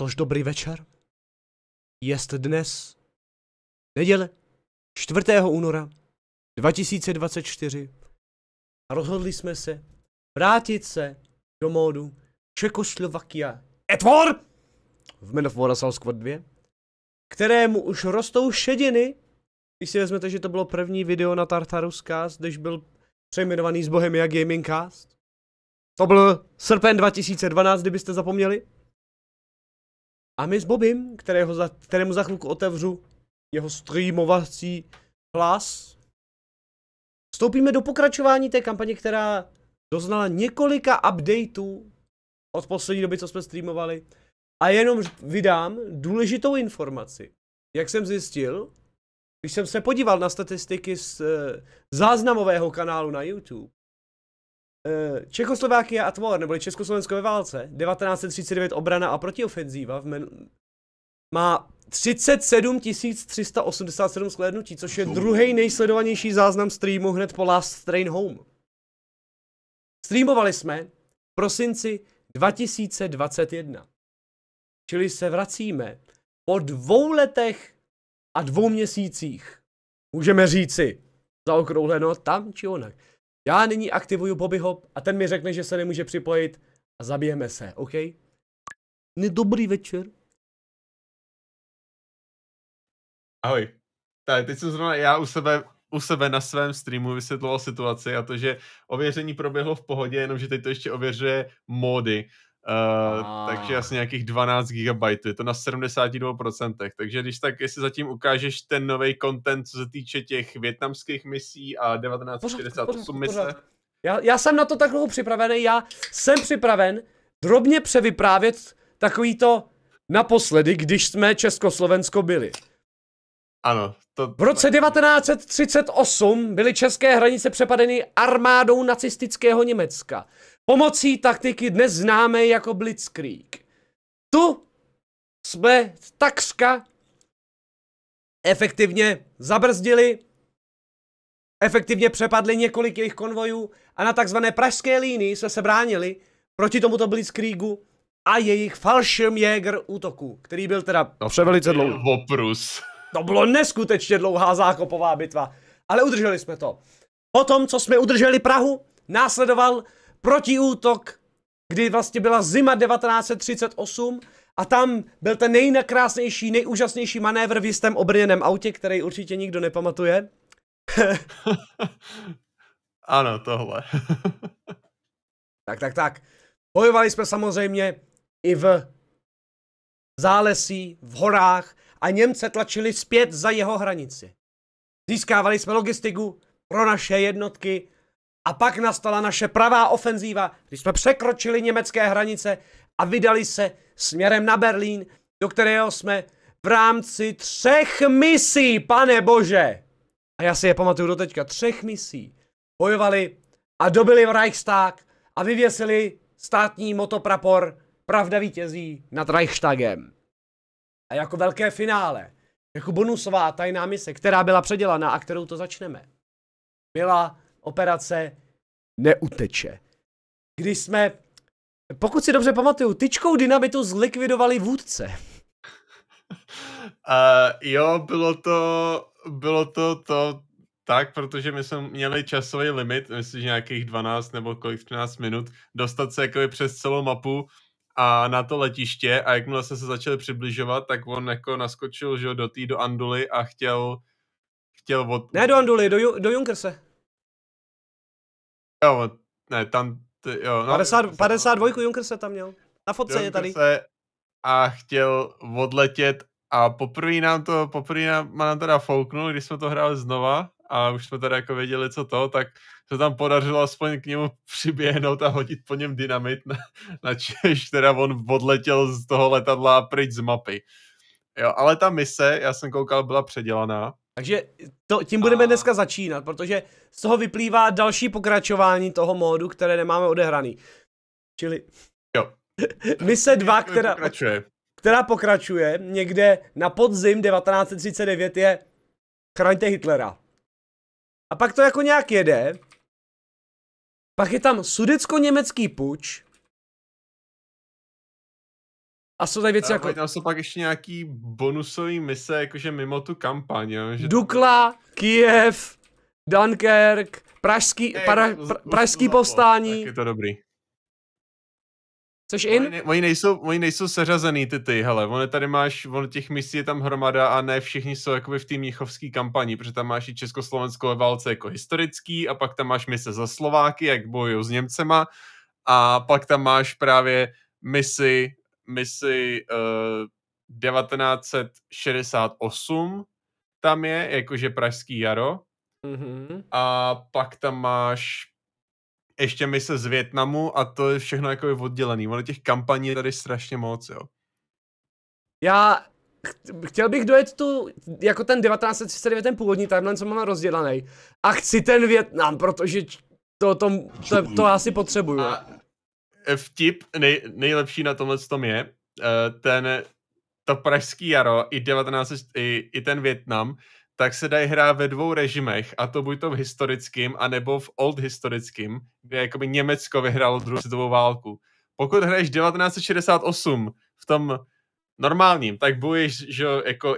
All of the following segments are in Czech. Tož dobrý večer. Jest dnes neděle 4. února 2024 a rozhodli jsme se vrátit se do módu Českoslovakia at War v Men of War Assault Squad 2, kterému už rostou šediny. Když si vezmete, že to bylo první video na Tartaruscast, když byl přejmenovaný z Bohemia Gamingcast. To byl srpen 2012, kdybyste zapomněli. A my s Bobim, kterému za chvilku otevřu jeho streamovací hlas, vstoupíme do pokračování té kampaně, která doznala několika updateů od poslední doby, co jsme streamovali. A jenom vydám důležitou informaci. Jak jsem zjistil, když jsem se podíval na statistiky z záznamového kanálu na YouTube, Čechoslovákia at War, neboli Československo ve válce, 1939 obrana a protiofenzíva má 37 387 shlédnutí, což je druhý nejsledovanější záznam streamu hned po Last Train Home. Streamovali jsme v prosinci 2021. Čili se vracíme po 2 letech a 2 měsících. Můžeme říci zaokrouhleno tam či onak. Já nyní aktivuju Bobbyho a ten mi řekne, že se nemůže připojit a zabijeme se, OK? Nedobrý večer. Ahoj. Tak, teď jsem zrovna já u sebe na svém streamu vysvětloval situaci a to, že ověření proběhlo v pohodě, jenomže teď to ještě ověřuje módy. Takže asi nějakých 12 GB, je to na 72%, takže když tak, jestli zatím ukážeš ten nový content, co se týče těch vietnamských misí a 1968 mise. Já jsem na to tak dlouho připravený, já jsem připraven drobně převyprávět takový to naposledy, když jsme Československo byli. Ano. V roce 1938 byly české hranice přepadeny armádou nacistického Německa pomocí taktiky dnes známé jako Blitzkrieg. Tu jsme takřka efektivně zabrzdili, efektivně přepadli několik jejich konvojů a na takzvané Pražské linii jsme se bránili proti tomuto Blitzkriegu a jejich Fallschirmjäger útoku, který byl teda velice dlouhý. Oprus. To bylo neskutečně dlouhá zákopová bitva, ale udrželi jsme to. Potom, co jsme udrželi Prahu, následoval protiútok, kdy vlastně byla zima 1938 a tam byl ten nejnakrásnější, nejúžasnější manévr v jistém obrněném autě, který určitě nikdo nepamatuje. Ano, tohle. Tak. Bojovali jsme samozřejmě i v zálesí, v horách, a Němce tlačili zpět za jeho hranici. Získávali jsme logistiku pro naše jednotky a pak nastala naše pravá ofenzíva, když jsme překročili německé hranice a vydali se směrem na Berlín, do kterého jsme v rámci 3 misí, pane bože! A já si je pamatuju do teďka, 3 misí. Bojovali a dobili Reichstag a vyvěsili státní motoprapor Pravda vítězí nad Reichstagem. A jako velké finále, jako bonusová tajná mise, která byla předělaná a kterou to začneme, byla operace Neuteče. Když jsme, pokud si dobře pamatuju, tyčkou dynamitu zlikvidovali vůdce. Jo, bylo to tak, protože my jsme měli časový limit, myslím, že nějakých 12 nebo kolik 13 minut, dostat se jakoby přes celou mapu a na to letiště, a jakmile se začali přibližovat, tak on jako naskočil, že do Anduly a chtěl od... Ne do Anduly, do Junkerse. Jo, ne, tam... Jo, no, 52 Junkerse tam měl. Na fotce je tady. A chtěl odletět a poprvé nám to teda fouknul, když jsme to hráli znova a už jsme teda jako věděli, co to, tak se tam podařilo aspoň k němu přiběhnout a hodit po něm dynamit na Češ, teda on odletěl z toho letadla pryč z mapy. Jo, ale ta mise, já jsem koukal, byla předělaná. Takže tím budeme dneska začínat, protože z toho vyplývá další pokračování toho módu, které nemáme odehraný. Čili jo. Mise 2, která pokračuje někde na podzim 1939 je Chraňte Hitlera. A pak to jako nějak jede. Pak je tam sudecko-německý puč. A jsou tady věci jako... Tam jsou pak ještě nějaký bonusový mise, jakože mimo tu kampaň, jo? Že... Dukla, Kyjev, Dunkirk, Pražský povstání. Tak je to dobrý. Což in? Oni nejsou seřazený ty, hele, těch misí je tam hromada a ne všichni jsou jakoby v té mnichovské kampani, protože tam máš i československou válce jako historický a pak tam máš mise za Slováky, jak bojují s Němcema a pak tam máš právě misi 1968, tam je, jakože Pražský jaro a pak tam máš ještě mise z Vietnamu a to je všechno jako oddělený. Ono těch kampaní je tady strašně moc, jo. Já chtěl bych dojet jako ten 1939, ten původní, tamhle, co mám rozdělaný. A chci ten Vietnam, protože to asi potřebuju. A vtip nejlepší na tomhle tom je, to Pražský jaro i ten Vietnam, tak se dají hrát ve dvou režimech, a to buď to v historickým, anebo v old historickým, kde jakoby Německo vyhrálo druhou světovou válku. Pokud hraješ 1968 v tom normálním, tak bojuješ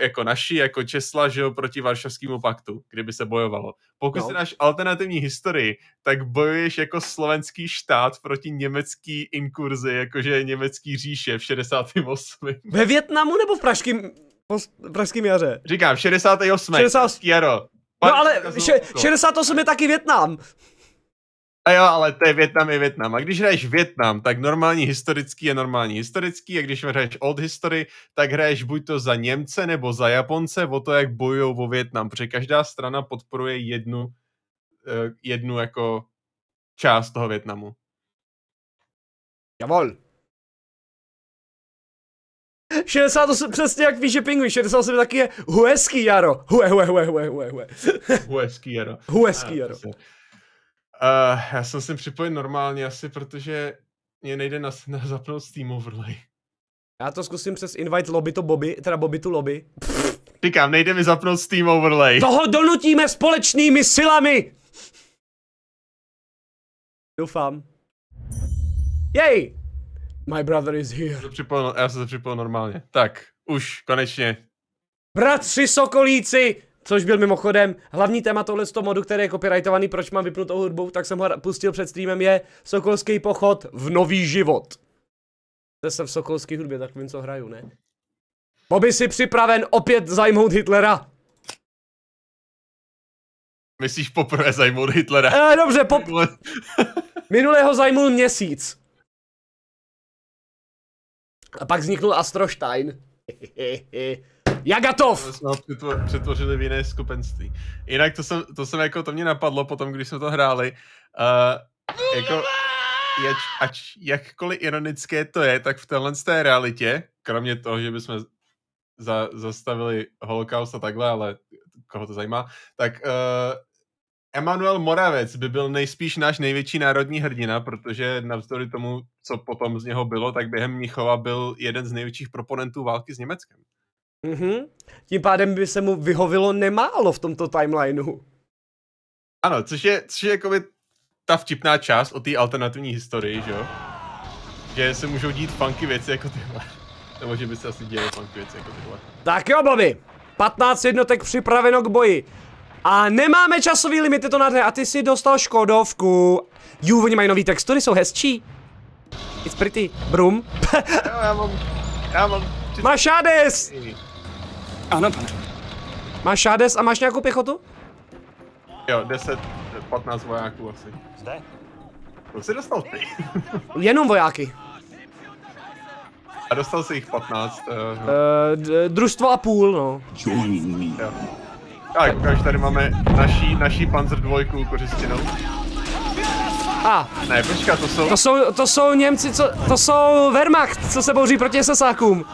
jako naši, jako Česla, že proti Varšavskému paktu, kdyby se bojovalo. Pokud si dáš alternativní historii, tak bojuješ jako slovenský štát proti německý inkurzi, jakože německý říše v 68. Ve Vietnamu nebo v Pražském jaře? Říkám, 68. 68. Jaro. No ale 68 je taky Vietnam. A jo, ale to je Vietnam. A když hraješ Vietnam, tak normální historický je normální historický, a když hraješ old history, tak hraješ buď to za Němce nebo za Japonce o to, jak bojujou o Vietnam, protože každá strana podporuje jednu jako část toho Vietnamu. Javol. 68, přesně jak víš, že Pingvin, 68 taky je hueský jaro. Hue. Hueský jaro. Hueský jaro. Já jsem si připojil normálně asi, protože mě nejde na zapnout Steam Overlay. Já to zkusím přes invite lobby to Bobby, teda Bobby tu lobby. Říkám, nejde mi zapnout Steam Overlay. Toho donutíme společnými silami! Doufám. Jej! My brother is here. Já jsem se připojil normálně. Tak, už, konečně. Bratři Sokolíci! Což byl mimochodem hlavní téma tohoto modu, který je copyrightovaný, proč mám vypnutou hudbu, tak jsem ho pustil před streamem, je Sokolský pochod v nový život. To jsem v sokolský hudbě, tak vím, co hraju, ne? Bobby, jsi připraven opět zajmout Hitlera? Myslíš poprvé zajmout Hitlera? Dobře, minulého zajmul měsíc. A pak vzniknul Astroštajn. Jagatov! To jsme ho přetvořili v jiné skupenství. Jinak to mě napadlo potom, když jsme to hráli. Jakkoliv ironické to je, tak v téhle té realitě, kromě toho, že bychom zastavili holokaust a takhle, ale koho to zajímá, tak Emanuel Moravec by byl nejspíš náš největší národní hrdina, protože navzdory tomu, co potom z něho bylo, tak během Mnichova byl jeden z největších proponentů války s Německem. Tím pádem by se mu vyhovilo nemálo v tomto timelineu. Ano, což je jakoby ta vtipná část o té alternativní historii, že jo? Že se můžou dít funky věci jako tyhle. Nebo že by se asi děly funky věci jako tyhle. Tak jo, Bobby, 15 jednotek připraveno k boji. A nemáme časový limit, je to nádherné. A ty si dostal Škodovku. Jú, oni mají nový textury, jsou hezčí. It's pretty. Brum. Já mám... Máš Hades! Ano, pane. Máš Hades a máš nějakou pěchotu? Jo, 10, 15 vojáků asi. Zde? To jsi dostal ty. Jenom vojáky. A dostal jsi jich 15. Družstvo a půl, no. Jo. Tak, ukáž, tady máme naší Panzer 2 kořistěnou. A. Ne, počkat, to jsou Němci, to jsou Wehrmacht, co se bouří proti SSákům.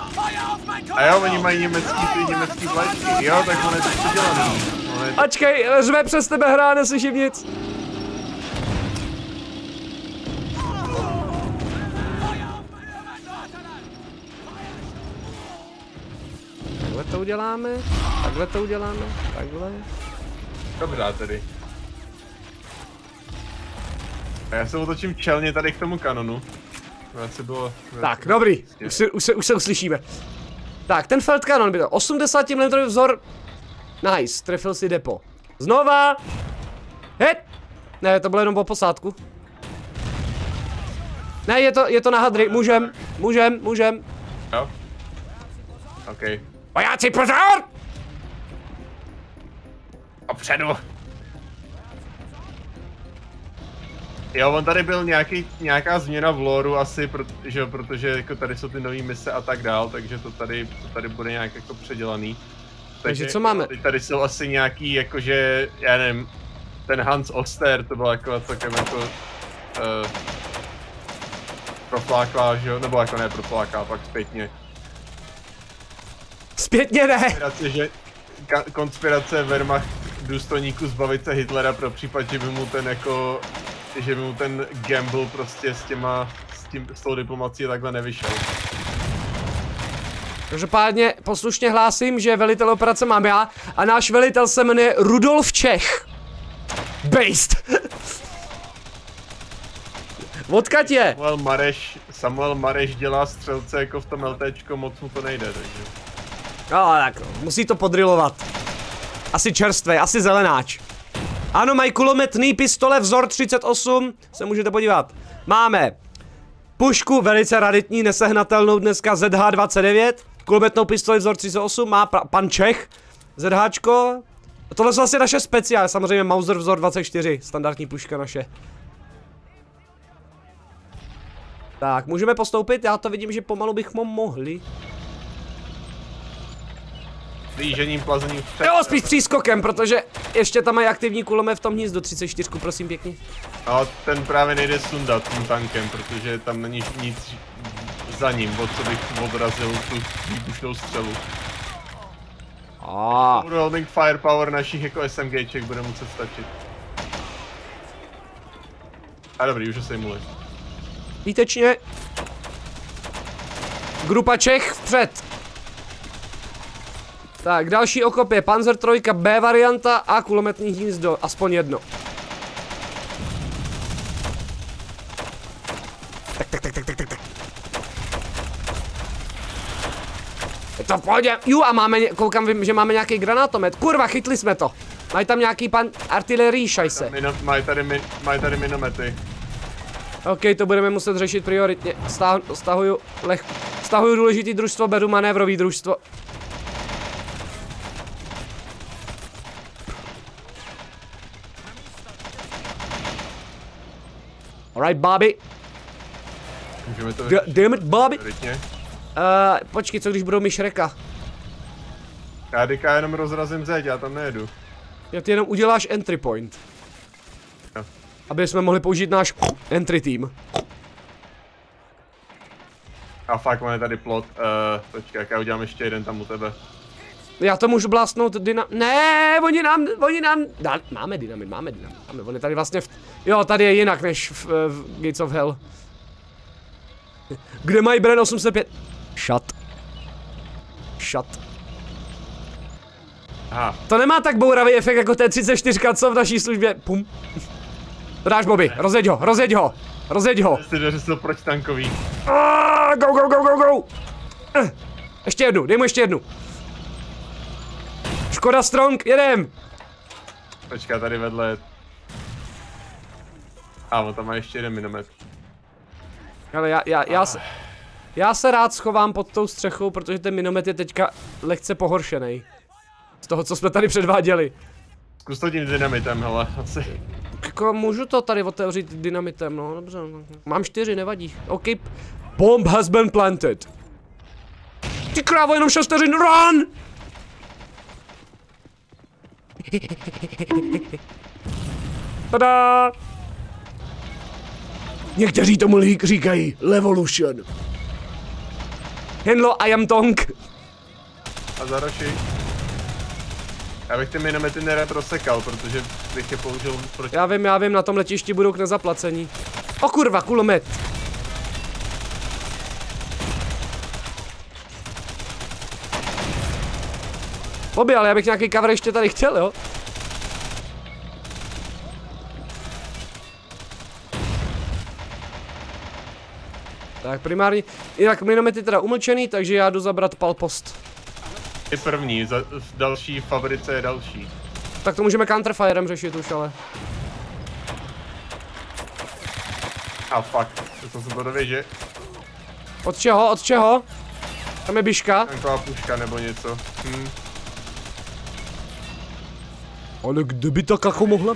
A jo, oni mají německý vlajky, jo, tak ono je to předělaný. Ačkej, řve přes tebe hra, neslyším nic. Takhle to uděláme, takhle. Dobrá tedy. A já se otočím čelně tady k tomu kanonu. Bylo, tak, dobrý, už se uslyšíme. Tak, ten Feltkanon byl 80 mm vzor. Nice, trefil si depo. Znova! Hej! Ne, to bylo jenom po posádku. Ne, je to na hadry, můžem. Jo. OK. Vojáci, pozor! Opředu. Jo, on tady byl nějaká změna v lore asi, protože jako tady jsou ty nové mise a tak dál, takže to tady bude nějak jako předělaný. Takže co máme? Tady jsou asi nějaký, jakože, já nevím, ten Hans Oster, to byla jako celkem jako profláklá, že jo? Nebo jako ne profláklá, pak zpětně. Zpětně ne! Konspirace Wehrmacht důstojníků zbavit se Hitlera pro případ, že by mu ten jako... že mu ten gamble prostě s tou diplomací takhle nevyšel. Každopádně poslušně hlásím, že velitel operace mám já a náš velitel se jmenuje Rudolf Čech. Based. Odkud je? Samuel Mareš dělá střelce jako v tom LTčko, moc mu to nejde, takže. No tak, musí to podrilovat. Asi čerstvý, asi zelenáč. Ano, mají kulometný pistole vzor 38, se můžete podívat. Máme pušku, velice raritní, nesehnatelnou dneska ZH-29, kulometnou pistoli vzor 38, má pan Čech, ZHčko. Tohle jsou asi naše speciály, samozřejmě Mauser vzor 24, standardní puška naše. Tak, můžeme postoupit, já to vidím, že pomalu bychom mohli. Výžením plazením. Jo, spíš přískokem, protože ještě tam mají aktivní kulomet v tom hnízdu 34, prosím pěkně. A ten právě nejde sundat tím tankem, protože tam není nic za ním, od co bych odrazil tu výbušnou střelu. Overwhelming firepower našich jako SMGček bude muset stačit. A dobrý, už se sejmuli. Výtečně. Grupa Čech vpřed. Tak, další okop je Panzer 3, B varianta a kulometní hnízdo, aspoň jedno. Tak. Je to v pohodě. Ju, a máme, koukám, že máme nějaký granátomet. Kurva, chytli jsme to. Mají tam nějaký artilerii, šajse. Mají tady minomety. OK, to budeme muset řešit prioritně. Stahuju důležitý družstvo, beru manévrový družstvo. Alright, Bobby. Můžeme to vyřešit. Damn it, Bobby. Počkej, co když budou mi Šreka? Já jenom rozrazím zeď, já tam nejedu. Já ty jenom uděláš entry point. No. Aby jsme mohli použít náš entry team. A fakt, máme tady plot. Počkej, já udělám ještě jeden tam u tebe. Já to můžu blastnout ne, oni nám... Máme dynamit. On je tady vlastně v... Jo, tady je jinak než v Gates of Hell. Kde mají Bren 805? Shut. Aha. To nemá tak bouravý efekt jako T-34, co v naší službě. Pum. To dáš, Bobby, rozjeď ho. Jsi proč tankový. Go. Ještě jednu, dej mu ještě jednu. Škoda Strong, jedem! Počká, tady vedle. A on tam má ještě jeden minomet. Ale já se rád schovám pod tou střechou, protože ten minomet je teďka lehce pohoršený. Z toho, co jsme tady předváděli. Zkus to tím dynamitem, hele, asi. Můžu to tady otevřít dynamitem, no dobře. Mám 4, nevadí. OK. Bomb has been planted. Ty krávo, jenom 6 vteřin, run! Tada! Někteří tomu říkají Levolution. Henlo, I am Tonk. A zaroši. Já bych ty minomety nerad rozsekal, protože bych je použil proti... Já vím, na tom letišti budou k nezaplacení. O kurva, kulomet. Bobby, ale já bych nějaký cover ještě tady chtěl, jo? Tak primárně, jinak minomety teda umlčený, takže já jdu zabrat palpost. Je první, v další fabrice je další. Tak to můžeme counterfirem řešit už, ale. A fakt, to jsem to dověděl. Od čeho, od čeho? Tam je biška. Tanková puška nebo něco. Hm. Ale kde by tak jako mohla?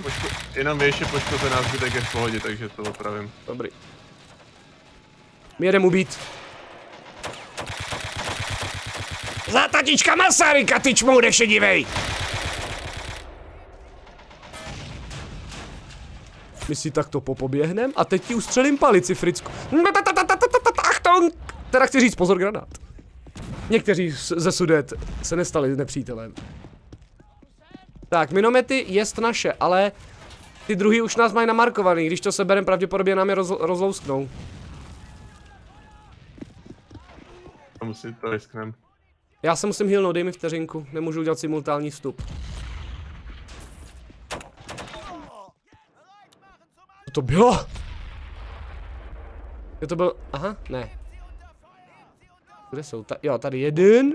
Jenom věž je poškozená, zbytek je v pohodě, takže to opravím. Dobrý. My jedeme ubít. Zlatatička Masaryka, ty čmoude šedivej! My si takto popoběhnem a teď ti ustřelím palici, Fricku. Achtung! Teda chci říct pozor granát. Někteří ze Sudet se nestali nepřítelem. Tak, minomety jest naše, ale ty druhý už nás mají namarkovaný, když to seberem, pravděpodobně nám je rozlousknou. Musím to risknem. Já se musím healnout, dej mi vteřinku, nemůžu udělat simultánní vstup. Co to bylo? Je to byl, aha, ne. Kde jsou, jo, tady jeden.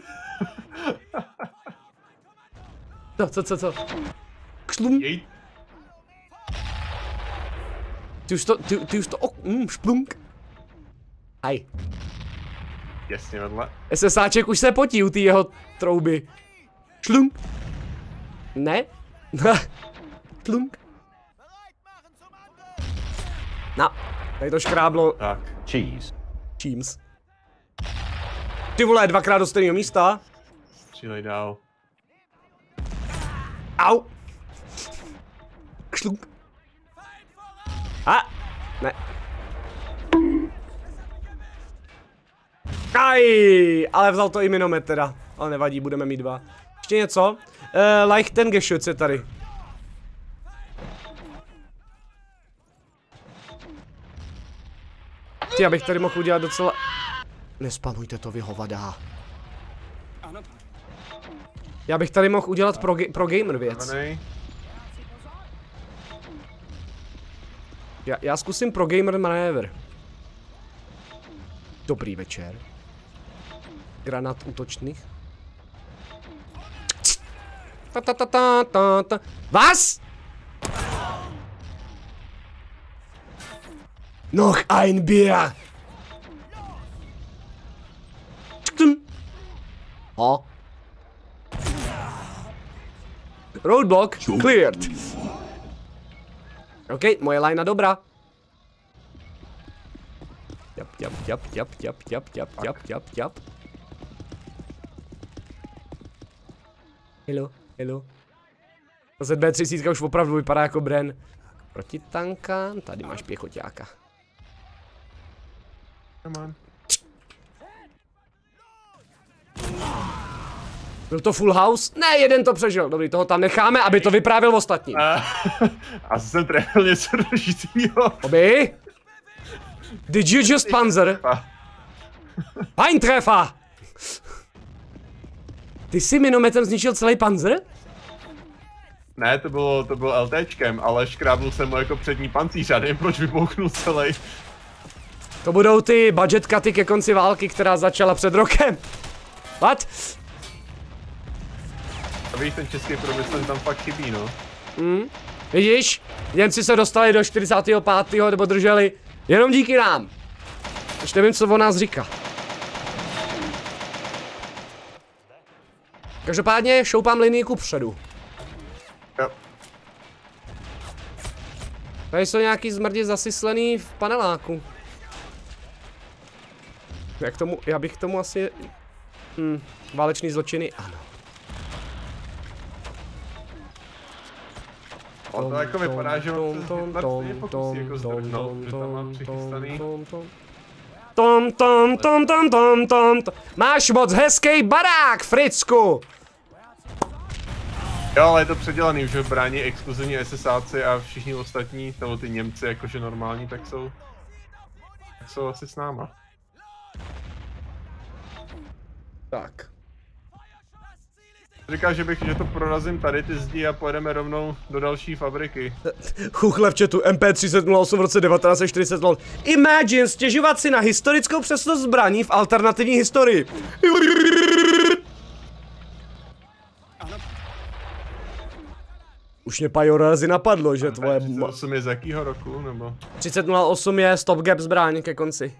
Co? Kšlum. Šplunk. Aj. Jasně vedle. SSáček už se potí u té jeho trouby. Šlunk. Ne? Šlunk. No, tady to škráblo. Tak, cheese. Cheese. Ty vole, dvakrát do stejného místa. Střílej dál. Au. Šlunk. A. Ne. Aj, ale vzal to i minomet teda, ale nevadí, budeme mít dva. Ještě něco? Like ten Geshütz je tady. Ty, abych tady mohl udělat docela... Nespamujte to, vy hovadá. Já bych tady mohl udělat pro gamer věc. Já zkusím pro gamer manévr. Dobrý večer. Granát útočných. Was? Noch ein Bier. Oh. Roadblock cleared. OK, moje linea dobrá. Jap. Hello. Ta ZB-30 už opravdu vypadá jako Bren. Proti tankám, tady máš pěchoťáka. Byl to full house? Ne, jeden to přežil. Dobrý, toho tam necháme, aby to vyprávěl ostatní. Asi jsem trefil něco důležitýho. Oby? Did you just Panzer? Peintreffer! Ty jsi minometem zničil celý Panzer? Ne, to bylo LTčkem, ale škrábnul jsem mu jako přední pancíř, já nevím proč vybouchnul celý. To budou ty budget cuty ke konci války, která začala před rokem. What? A víš, ten český průmysl tam fakt chybí, no. Vidíš? Němci se dostali do 45. nebo drželi jenom díky nám. Už nevím, co o nás říká. Každopádně šoupám linii kupředu. Jo. Tady jsou nějaký zmrdi zasyslený v paneláku. Jak tomu, já bych tomu asi... Váleční zločiny, ano. To jako vypadá, že on se pokusí jako zdrhnout, že tam mám přichystaný. Máš moc hezký barák, Fricku! Jo, ale je to předělaný, už brání exkluzivní SSáci a všichni ostatní, nebo ty Němci jakože normální, tak jsou asi s náma. Tak. Říkal, že to prorazím tady ty zdi a pojedeme rovnou do další fabriky. Chuchle v chatu MP3008 v roce 1940. Imagine stěžovat si na historickou přesnost zbraní v alternativní historii. Už mě Pajorazi napadlo, že tvoje... 3008 je z jakýho roku, nebo? 3008 je stop gap zbraň ke konci.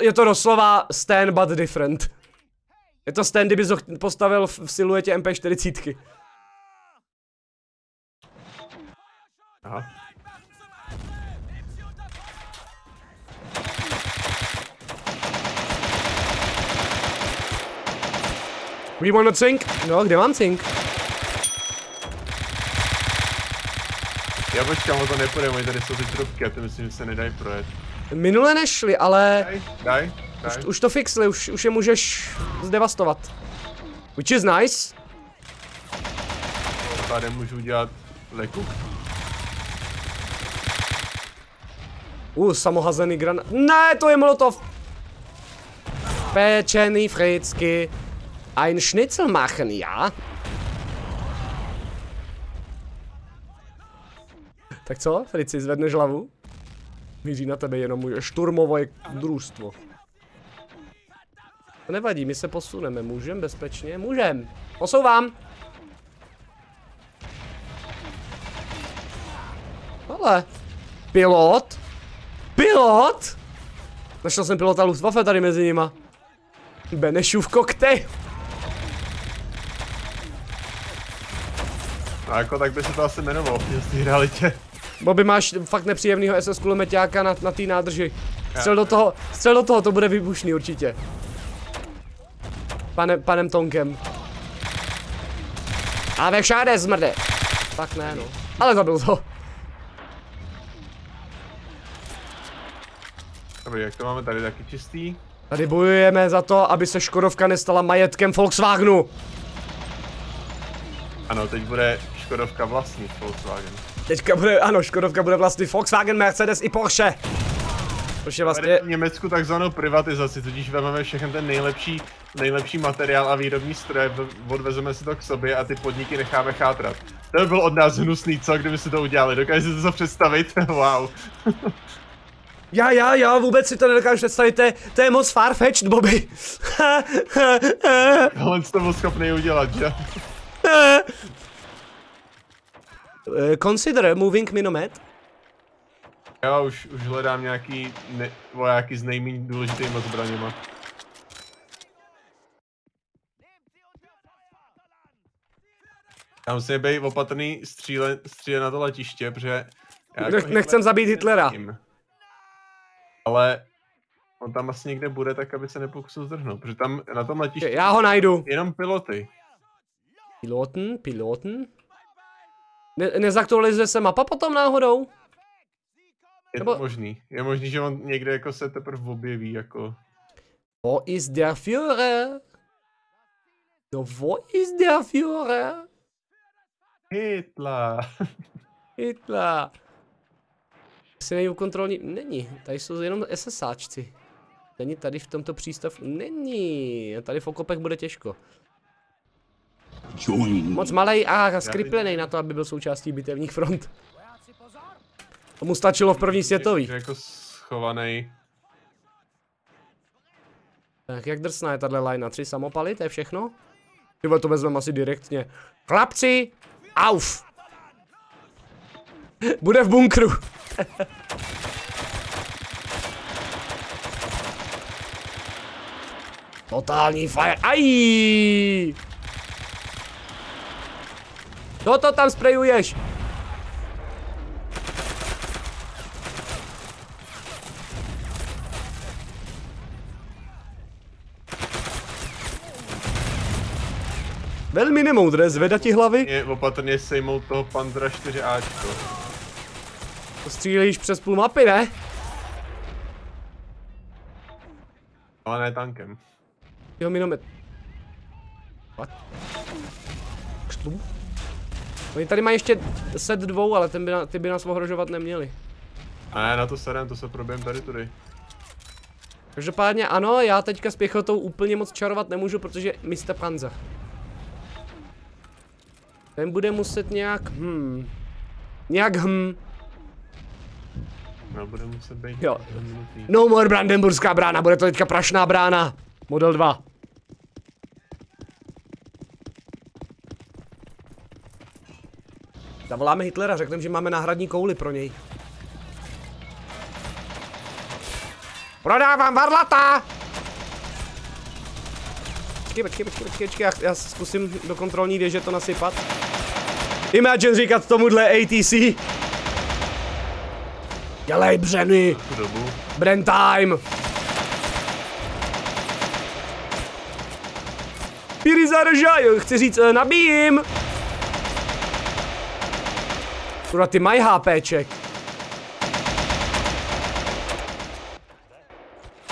Je to doslova stand but different. Je to stand, kdyby postavil v siluetě MP40. Aha. We wanna sink? No, kde mám sink? Já počkám, o to nepůjde, mají tady jsou ty trubky a to myslím, že se nedají projet. Minule nešli, ale... Daj. Už to fixli, už je můžeš zdevastovat. Which is nice. Tady můžu dělat leku. Samohazený granát. Ne, to je Molotov. Pečený fritzky. Ein Schnitzel machen, ja? Tak co, Frici, zvedneš hlavu? Míří na tebe jenom můj šturmové družstvo. To nevadí, my se posuneme, můžem bezpečně? Můžem! Posouvám! Ale... Pilot? Pilot? Našel jsem pilota Luftwaffe tady mezi nima. Benešův koktejl. A jako tak by se to asi jmenovalo v té realitě. Bobby, máš fakt nepříjemného SS kulometáka na té nádrži. Střel do toho, to bude výbušný určitě. Panem Tonkem. A ve šáde zmrde. Tak ne, no. Ale zabil to. Dobrý, jak to máme tady taky čistý? Tady bojujeme za to, aby se Škodovka nestala majetkem Volkswagenu. Ano, teď bude Škodovka vlastní Volkswagen. Teďka bude, ano, Škodovka bude vlastní Volkswagen, Mercedes i Porsche. Což je vlastně... V Německu takzvanou privatizaci, tudíž vezmeme všechen ten nejlepší materiál a výrobní stroje, odvezeme si to k sobě a ty podniky necháme chátrat. To by bylo od nás hnusný, co, kdyby si to udělali, dokážete si to představit? Wow. Já vůbec si to nedokážu představit, to je moc farfetched, Bobby. Tohle jste byl schopný udělat, že? Consider moving minomet. Já už hledám nějaký vojáky s nejméně důležitými zbraněma. Já musím být opatrný stříle na to letiště, protože... Nechcem zabít Hitlera. Nevím. Ale... On tam asi někde bude, tak aby se nepokusil zdrhnout, protože tam na tom letišti... Já ho najdu. Jenom piloty. Piloten. Nezaktualizuje se mapa potom náhodou? Je možný, že on někde jako se teprve objeví jako... Wo ist der Führer? No, wo ist der Führer? Hitler. Asi nejdu kontrolní... Není, tady jsou jenom SSáčci. Není tady v tomto přístavu... Není, tady v okopech bude těžko. Moc malej a skriplenej na to, aby byl součástí bitevních front. Tomu stačilo v první světový. Jako schovaný. Tak jak drsná je tato lajna? 3 samopaly, to je všechno? Tyhle to vezmeme asi direktně. Chlapci! Auf! Bude v bunkru. Totální fire. Aj! No to tam sprejuješ? Velmi nemoudré, zvedat ti hlavy. Je opatrně sejmout toho Panzera 4Ačko. To střílíš přes půl mapy, ne? Ale ne tankem. Jo, minomet. What? Kštlum? Oni tady mají ještě set 2, ale ty by nás ohrožovat neměli. Ne, na to serem, to se proběhem tady. Každopádně ano, já teďka s pěchotou úplně moc čarovat nemůžu, protože Mr. Panzer. Ten bude muset nějak No, bude muset být. Jo. No more Brandenburská brána, bude to teďka Prašná brána. Model 2. Zavoláme Hitlera, řekneme, že máme náhradní kouli pro něj. Prodávám varlata! Počkej, já zkusím do kontrolní věže to nasypat. Imagine říkat tomuhle ATC. Dělej Breny! Bren time! Píry zaržaj, chci říct, nabijím! Kurva, ty mají HPček.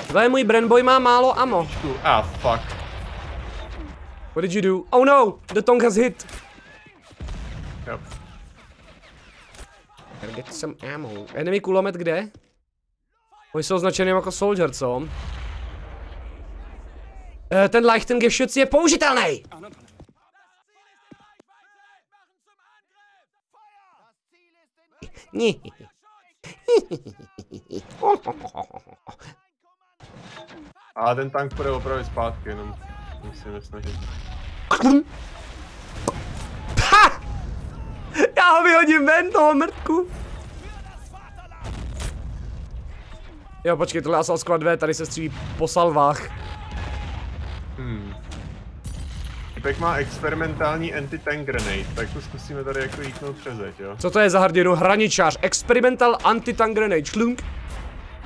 Tohle můj Brenboy má málo ammo. Ah, fuck. What did you do? Oh no, the tank has hit. Yep. I'll get some ammo. Enemy kulomet kde? Oni jsou označený jako soldier, co? Ten Leichten Geshütz je použitelný! A ten tank půjde opravdu zpátky, jenom musíme snažit. Ha! Já ho vyhodím ven, toho mrtku! Jo, počkej, tohle Assault Squad 2, tady se střílí po salvách. Typek má experimentální anti-tank grenade, tak to zkusíme tady jako jítnout přezeď, jo? Co to je za hrdinu? Hraničář, experimental anti-tank grenade, člunk!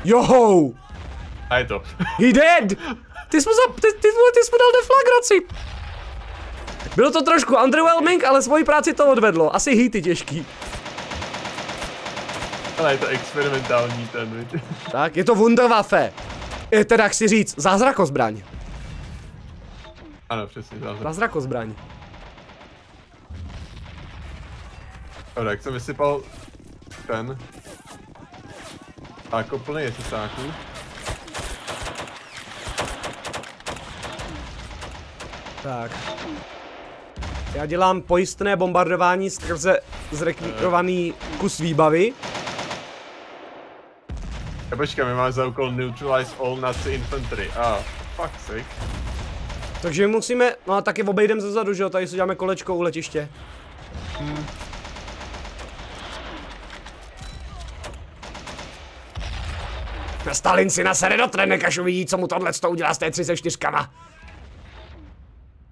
Joho! A je to. He dead! Ty jsi mu dal deflagraci! Bylo to trošku underwhelming, ale svoji práci to odvedlo. Asi hity těžký. Ale je to experimentální ten. Tak, je to Wunderwaffe. Teda chci říct, zázrakozbraň. Ano, přesně, zázrakozbraň. Dobrá, jak jsem vysypal ten. Tako plný jesisáků. Tak. Já dělám pojistné bombardování skrze zrekvírovaný kus výbavy. Já počkám, my máme za úkol neutralize all Nazi infantry. Ah, fuck sake. Takže musíme, no a taky obejdem zezadu, že jo, tady si děláme kolečko u letiště. Na Stalin si nasere do trenek, až uvidí, co mu tohleto udělá s T-34.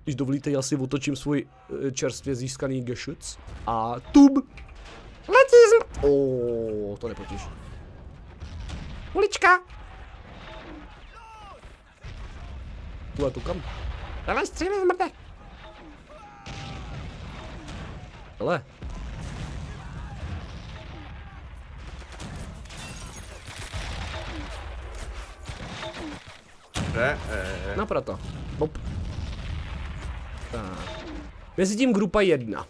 Když dovolíte, já si otočím svůj čerstvě získaný Geshütz a tub. Letizm! Oooooh, to nepotíš. Ulička! Kule, tu kam? Hele, střílej zmrde! Hele. No proto. Bop. Tak. Mezitím grupa 1.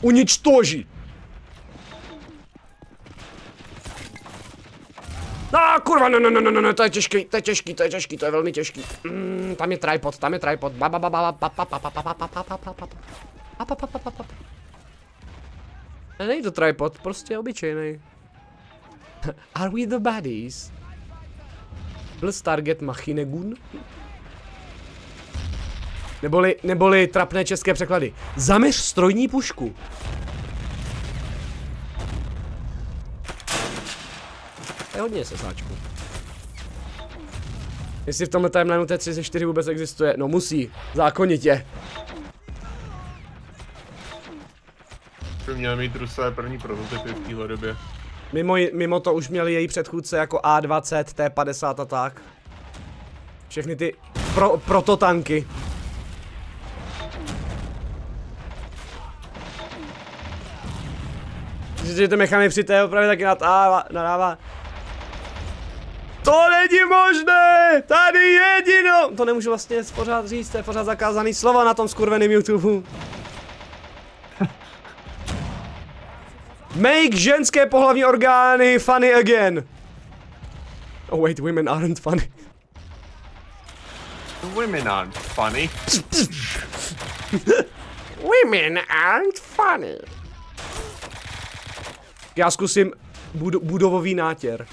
Uničtoží! No, kurva, no, to je těžký, to je velmi těžký. Tam je tripod, Není to tripod, prostě obyčejný. Are we the baddies? Plus target Machinegun? Neboli trapné české překlady. Zaměř strojní pušku. To je hodně sesáčku. Jestli v tomhle timelineu T-34 vůbec existuje, no musí. Zákonitě. By měl mít Rusové první prototypy v téhle době. Mimo to už měli její předchůdce jako A20, T50 a tak. Všechny ty prototanky. Že ten mechanik při té opravě taky nadává. To není možné! Tady jedino! To nemůžu vlastně pořád říct, to je pořád zakázaný slova na tom skurveném YouTubeu. Make ženské pohlavní orgány funny again. Oh wait, women aren't funny. Women aren't funny. Women aren't funny. Já zkusím budovový nátěr.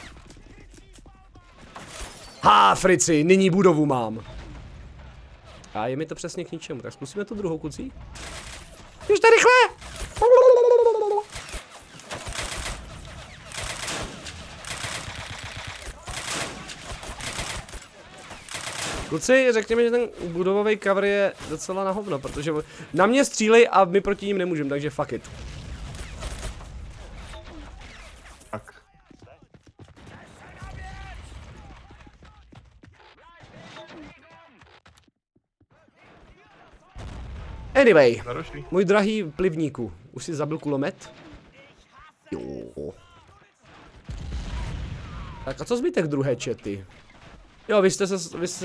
Há, frici, nyní budovu mám. A je mi to přesně k ničemu, tak zkusíme tu druhou kucí. Běžte rychle! Kluci, řekněme, že ten budovový cover je docela na hovno, protože na mě střílej a my proti ním nemůžeme, takže fuck it. Tak. Anyway, můj drahý plivníku, už jsi zabil kulomet? Jo. Tak a co zbytek druhé čety? Jo, vy jste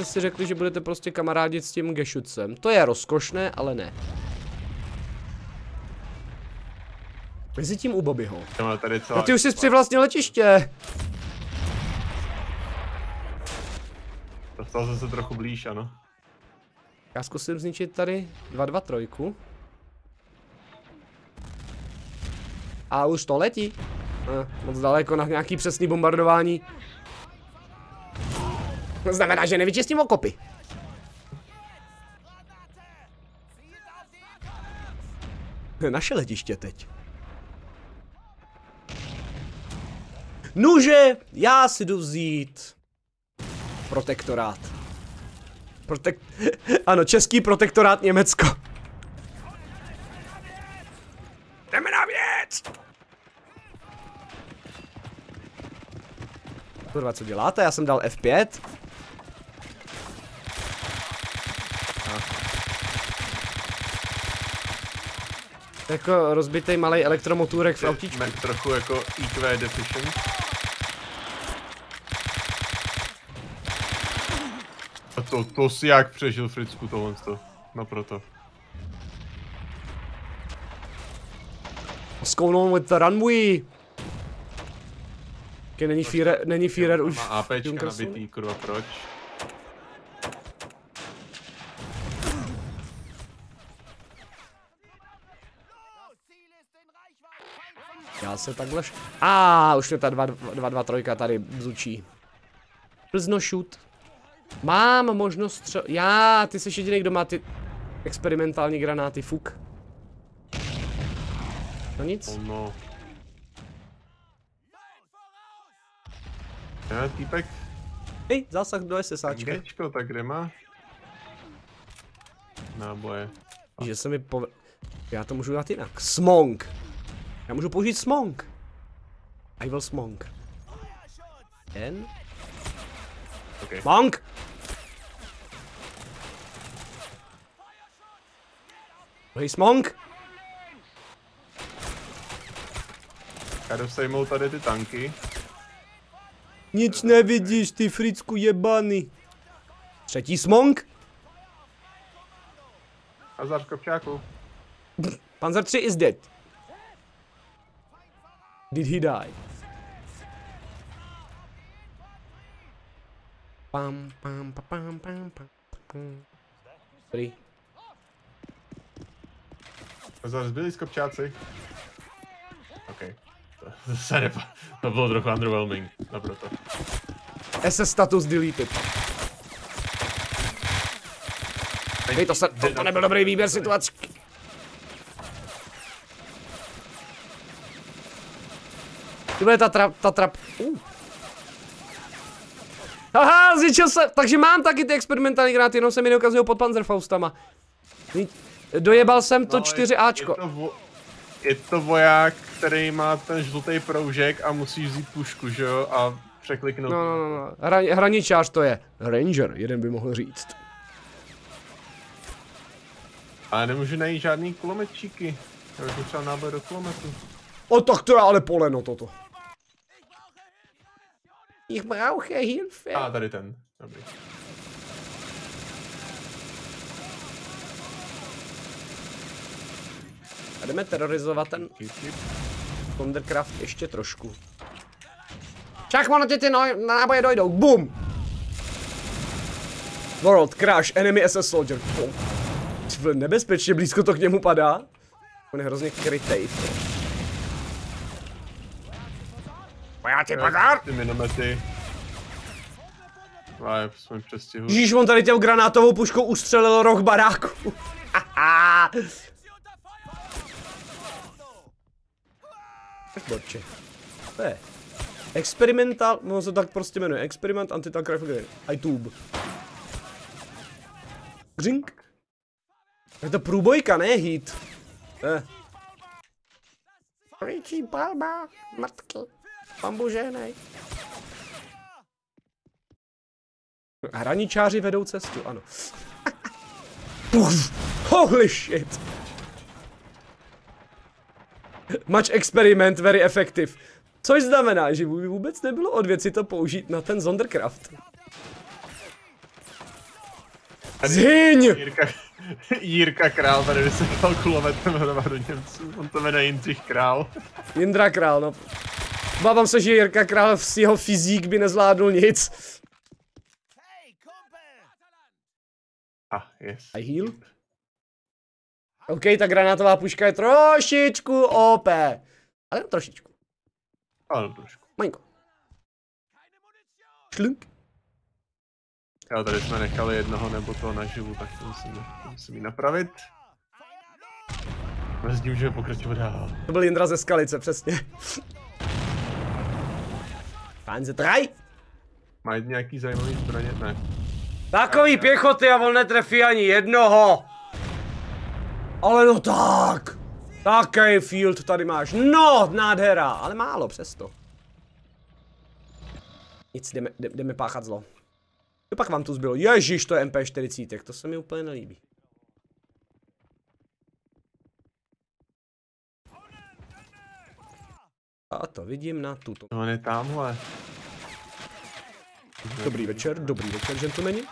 si řekli, že budete prostě kamarádit s tím Geshützem. To je rozkošné, ale ne. Mezitím u Bobbyho. No ty už jsi přivlastnil letiště. Dostal jsem se trochu blíž, ano. Já zkusím zničit tady 223. A už to letí. Moc daleko na nějaký přesný bombardování. To znamená, že nevyčistím okopy. Naše letiště teď. Nuže, já si jdu vzít protektorát. Ano, český protektorát Německo. Jdeme na věc! Kurva, co děláte? Já jsem dal F5. Jako rozbitej malej elektromotůrek v autíčku. Trochu jako IQ deficient. A to si jak přežil, Fricku, tohle to. No proto. What's going on with the runway? Není Führer už má APčka nabitý, kurva, proč? Já se takhle už mě ta 223 tady bzučí. Plzno šut. Mám možnost Já, ty jsi jediný, kdo má ty experimentální granáty, fuk. No nic. Oh no. Já, týpek. Hej, zásah do SSáčka. Děčko, tak kde má? Náboje. Že se mi Já to můžu dát jinak. Smong. Já můžu použít smong. I will smong. N. Okay. Smong! Hej, smong! Já dostajmou tady ty tanky. Nic nevidíš, ty Fricku jebany. Třetí smong. A zár kopčáku. Panzer 3 is dead. Did he die? Pam pam pa, pam pam pam pam. Dobrý. Zbyli skopčáci. OK. To bylo trochu underwhelming, naproto. SS status deleted. Hej, to nebyl dobrý výběr situace. To bude ta trap. Aha, zničil se, takže mám taky ty experimentální gráty, jenom se mi neukazují pod Panzerfaustama. Dojebal jsem to 4Ačko. Je to voják, který má ten žlutý proužek a musí vzít pušku, že jo, a překliknout. No. Hraničář to je. Ranger, jeden by mohl říct. Ale nemůžu najít žádný kulometčíky. Já bych potřeboval náboj do kulometu. O tak to je ale poleno toto. Ich brauche Hilfe. A tady ten, dobrý. A jdeme terorizovat ten Thundercraft ještě trošku. Čach, ono ti ty náboje dojdou. Boom! World crash, enemy SS soldier. Nebezpečně blízko to k němu padá. On je hrozně krytej. Vojáci pozor! Ty minomety. Žíž, on tady těm granátovou puškou ustřelil roh baráku. Haha. To je experimentál, ono se tak prostě jmenuje, experiment anti-tank rifle grenade, iTube. Křink. Je to průbojka, ne hit. Ryčí palba, mrtky, pambuženej. Hraničáři vedou cestu, ano. Puf, holy shit. Much experiment, very effective. Což znamená, že by vůbec nebylo od věci to použít na ten Zondercraft. Zhyň! Jirka Král tady vysekal kulometem do Němců, on to jmenuje Jindřich Král. Jindra Král, no. Bávám se, že Jirka Král s jeho fyzík by nezvládl nic. Yes. I heal. OK, ta granátová puška je trošičku OP. Ale trošičku. Ale trošku. Maňko. Šlunk. Jo, tady jsme nechali jednoho nebo toho naživu, tak to musím ji napravit. Mezitím, že pokračovat dál. To byl Jindra ze Skalice, přesně. Panzer 3. Mají nějaký zajímavý zbraně? Ne. Takový pěchoty a on netrefí ani jednoho. Ale no tak. Taký field tady máš. No, nádhera, ale málo přesto. Nic, jdeme páchat zlo. Co pak vám tu zbylo? Ježíš, to je MP40, to se mi úplně nelíbí. A to vidím na tuto. No, on je tamhle. Dobrý večer, gentlemani.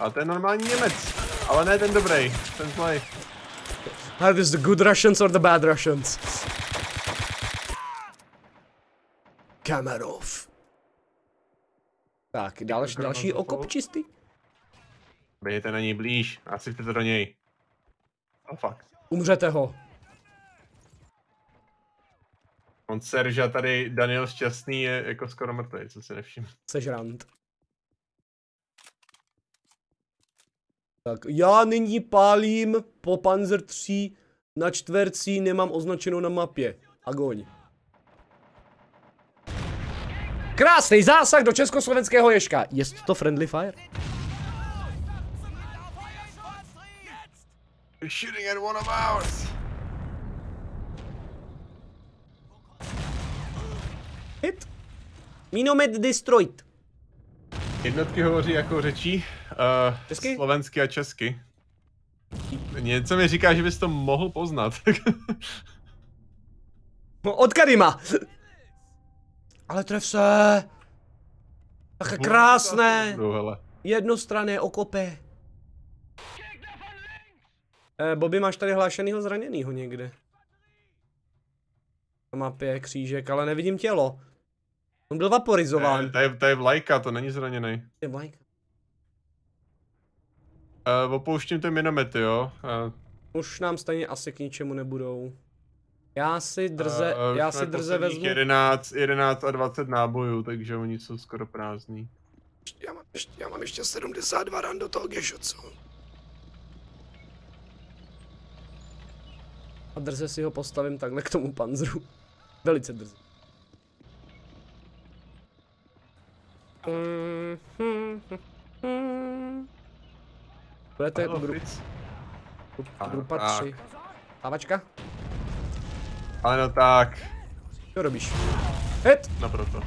A to je normální Němec, ale ne ten dobrý, ten zlej. Are this the good Russians or the bad Russians? Kamarov. Tak, další okop čistý. Bějte na něj blíž, asi jste to do něj. Oh, fuck. Umřete ho. On serža tady, Daniel Šťastný je jako skoro mrtvý, co si nevšiml. Sežrant. Tak, já nyní pálím po Panzer 3 na čtvercí, nemám označenou na mapě. Agoň. Krásný zásah do československého ježka. Jest to friendly fire? You're shooting at one of ours. Hit. Minomet destroyed. Jednotky hovoří jako řečí. Slovensky a česky. Něco mi říká, že bys to mohl poznat. No, odkady má. Ale tref se. Tak krásné. Jednostranné okopy. Bobby, máš tady hlášenýho zraněnýho někde. Na mapě křížek, ale nevidím tělo. On byl vaporizován. To je vlajka, to není zraněný. Je vlajka. Opouštím ty minomety, jo. Už nám stejně asi k ničemu nebudou. Já si drze vezmu. 11 a 20 nábojů, takže oni jsou skoro prázdní. Já mám ještě 72 ran do toho Geshützu. A drze si ho postavím takhle k tomu panzru. Velice drze. Budete grupa 3. Távačka? Ano tak. Co robíš? Hit! Naproto.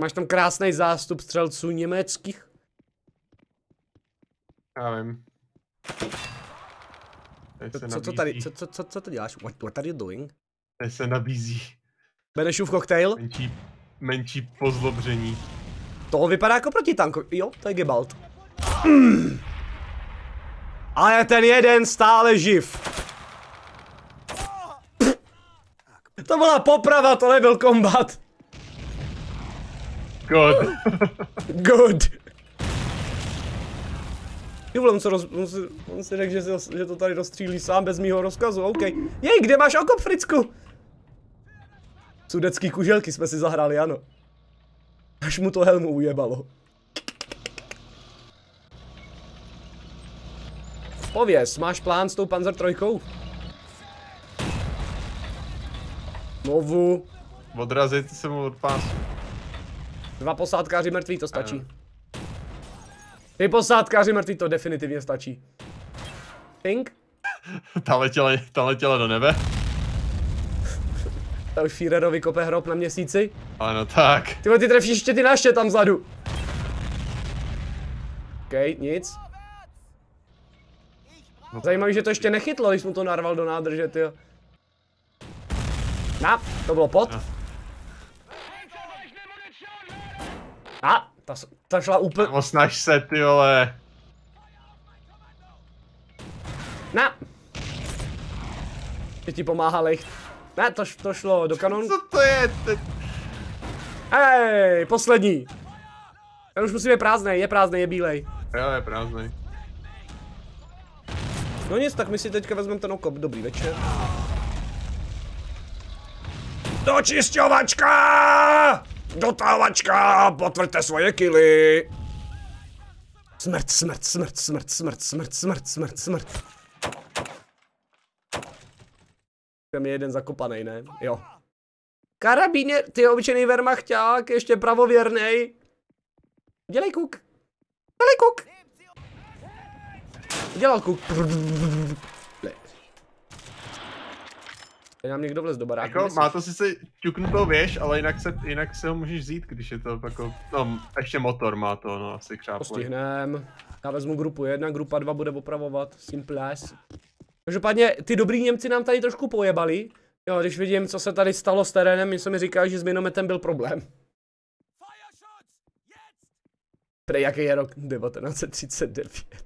Máš tam krásný zástup střelců německých. Já vím. Co to děláš? What are you doing? Tady se nabízí. Benešův koktejl? Menší, menší pozlobření. To vypadá jako protitankový. Jo, to je Gebalt. Ale ten jeden stále živ. To byla poprava, to nebyl kombat. Good. Good. On si řekl, že to tady rozstřílí sám bez mýho rozkazu, OK. Jej, kde máš okop, Fricku? Sudecký kuželky jsme si zahráli, ano. Až mu to helmu ujebalo. Pověz, máš plán s tou Panzer 3? Novu. Odrazit se mu od pásu. 2 posádkáři mrtví, to stačí. Ano. 3 posádkáři mrtví, to definitivně stačí. Pink? Ta letěla do nebe. Ta už Führerovi kope hrob na měsíci. Ano, tak. Ty trefíš ještě ty naše tam vzadu. Okej, nic. Zajímavý, že to ještě nechytlo, když mu to narval do nádrže, tyjo. Na, to bylo pot. Na, ta šla úplně... Osnaž se, ty vole. Na. Že ti pomáhá Lecht. Ne, to šlo do kanonu. Co to je teď? Hej, poslední. Ten už musí být prázdnej, je bílej. Jo, je prázdnej. No nic, tak my si teďka vezmeme ten okop. Dobrý večer. Dočišťovačka! Dotávačka! Potvrďte svoje kily! Smrt, smrt, smrt, smrt, smrt, smrt, smrt, smrt, smrt. Tam je jeden zakopanej, ne? Jo. Karabíně, ty obyčejný vermachťák, ještě pravověrnej. Dělej kuk. Dělej kuk. Dělal kuk. Teď nám někdo vlez do baráku. Jako, má to sice ťuknutou věž, ale jinak se ho můžeš vzít, když je to jako... No, ještě motor má to, no, asi křáplej. Postihnem. Já vezmu grupu 1, grupa 2 bude opravovat. Simples. Každopádně ty dobrý Němci nám tady trošku pojebali. Jo, když vidím, co se tady stalo s terénem, mi se mi říká, že s minometem byl problém. Prej, jaký je rok? 1939.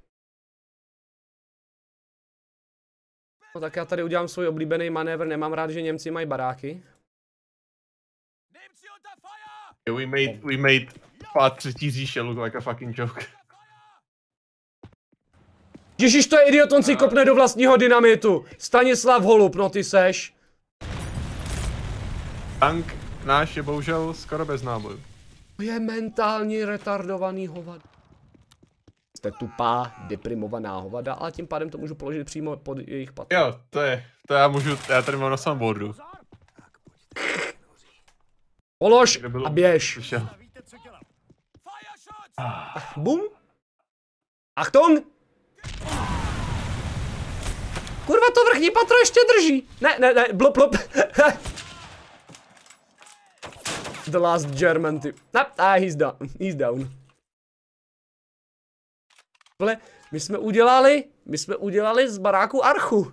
No tak já tady udělám svůj oblíbený manévr, nemám rád, že Němci mají baráky. We made pád třetí říše look like a fucking joke. Ježíš, to je idiot, on si kopne do vlastního dynamitu. Stanislav Holub, no ty seš. Tank náš je bohužel skoro bez nábojů. To je mentální retardovaný hovada. Jste tupá, deprimovaná hovada, ale tím pádem to můžu položit přímo pod jejich paty. Jo, to já můžu, já tady mám na svém boardu. Polož a běž. Bum. Achtung. Kurva, to vrchní patro ještě drží. Ne, blop, blop. The last German, ty. He's down. Vole, my jsme udělali z baráku archu.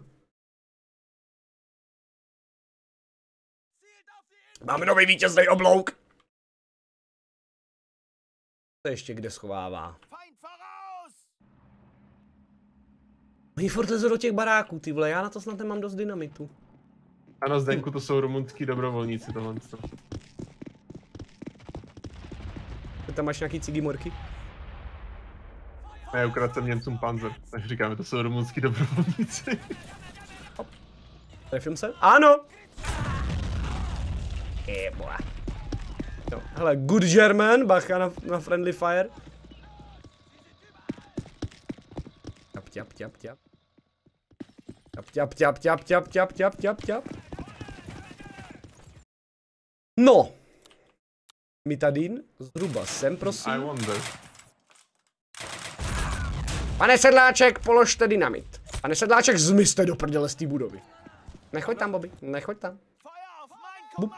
Máme nový vítězný oblouk. To ještě kde schovává. Oni furt lezu do těch baráků, ty vole, já na to snad nemám dost dynamitu. Ano, Zdenku, to jsou rumunský dobrovolníci tohle. Ty tam máš nějaký cigimorky? Ne, ukradl jsem Němcům Panzer, takže říkáme, to jsou rumunský dobrovolníci. Trefím se? Ano! Jebola. No, hele, good German, bacha na friendly fire. Ťap, ťap, ťap. Ťap, ťap, ťap, ťap, ťap, ťap, ťap, ťap. No. Mitadín, zhruba sem, prosím. Pane Sedláček, položte dynamit. Pane Sedláček, zmizte do prdele z té budovy. Nechoď tam, Bobby, nechoď tam. Bup.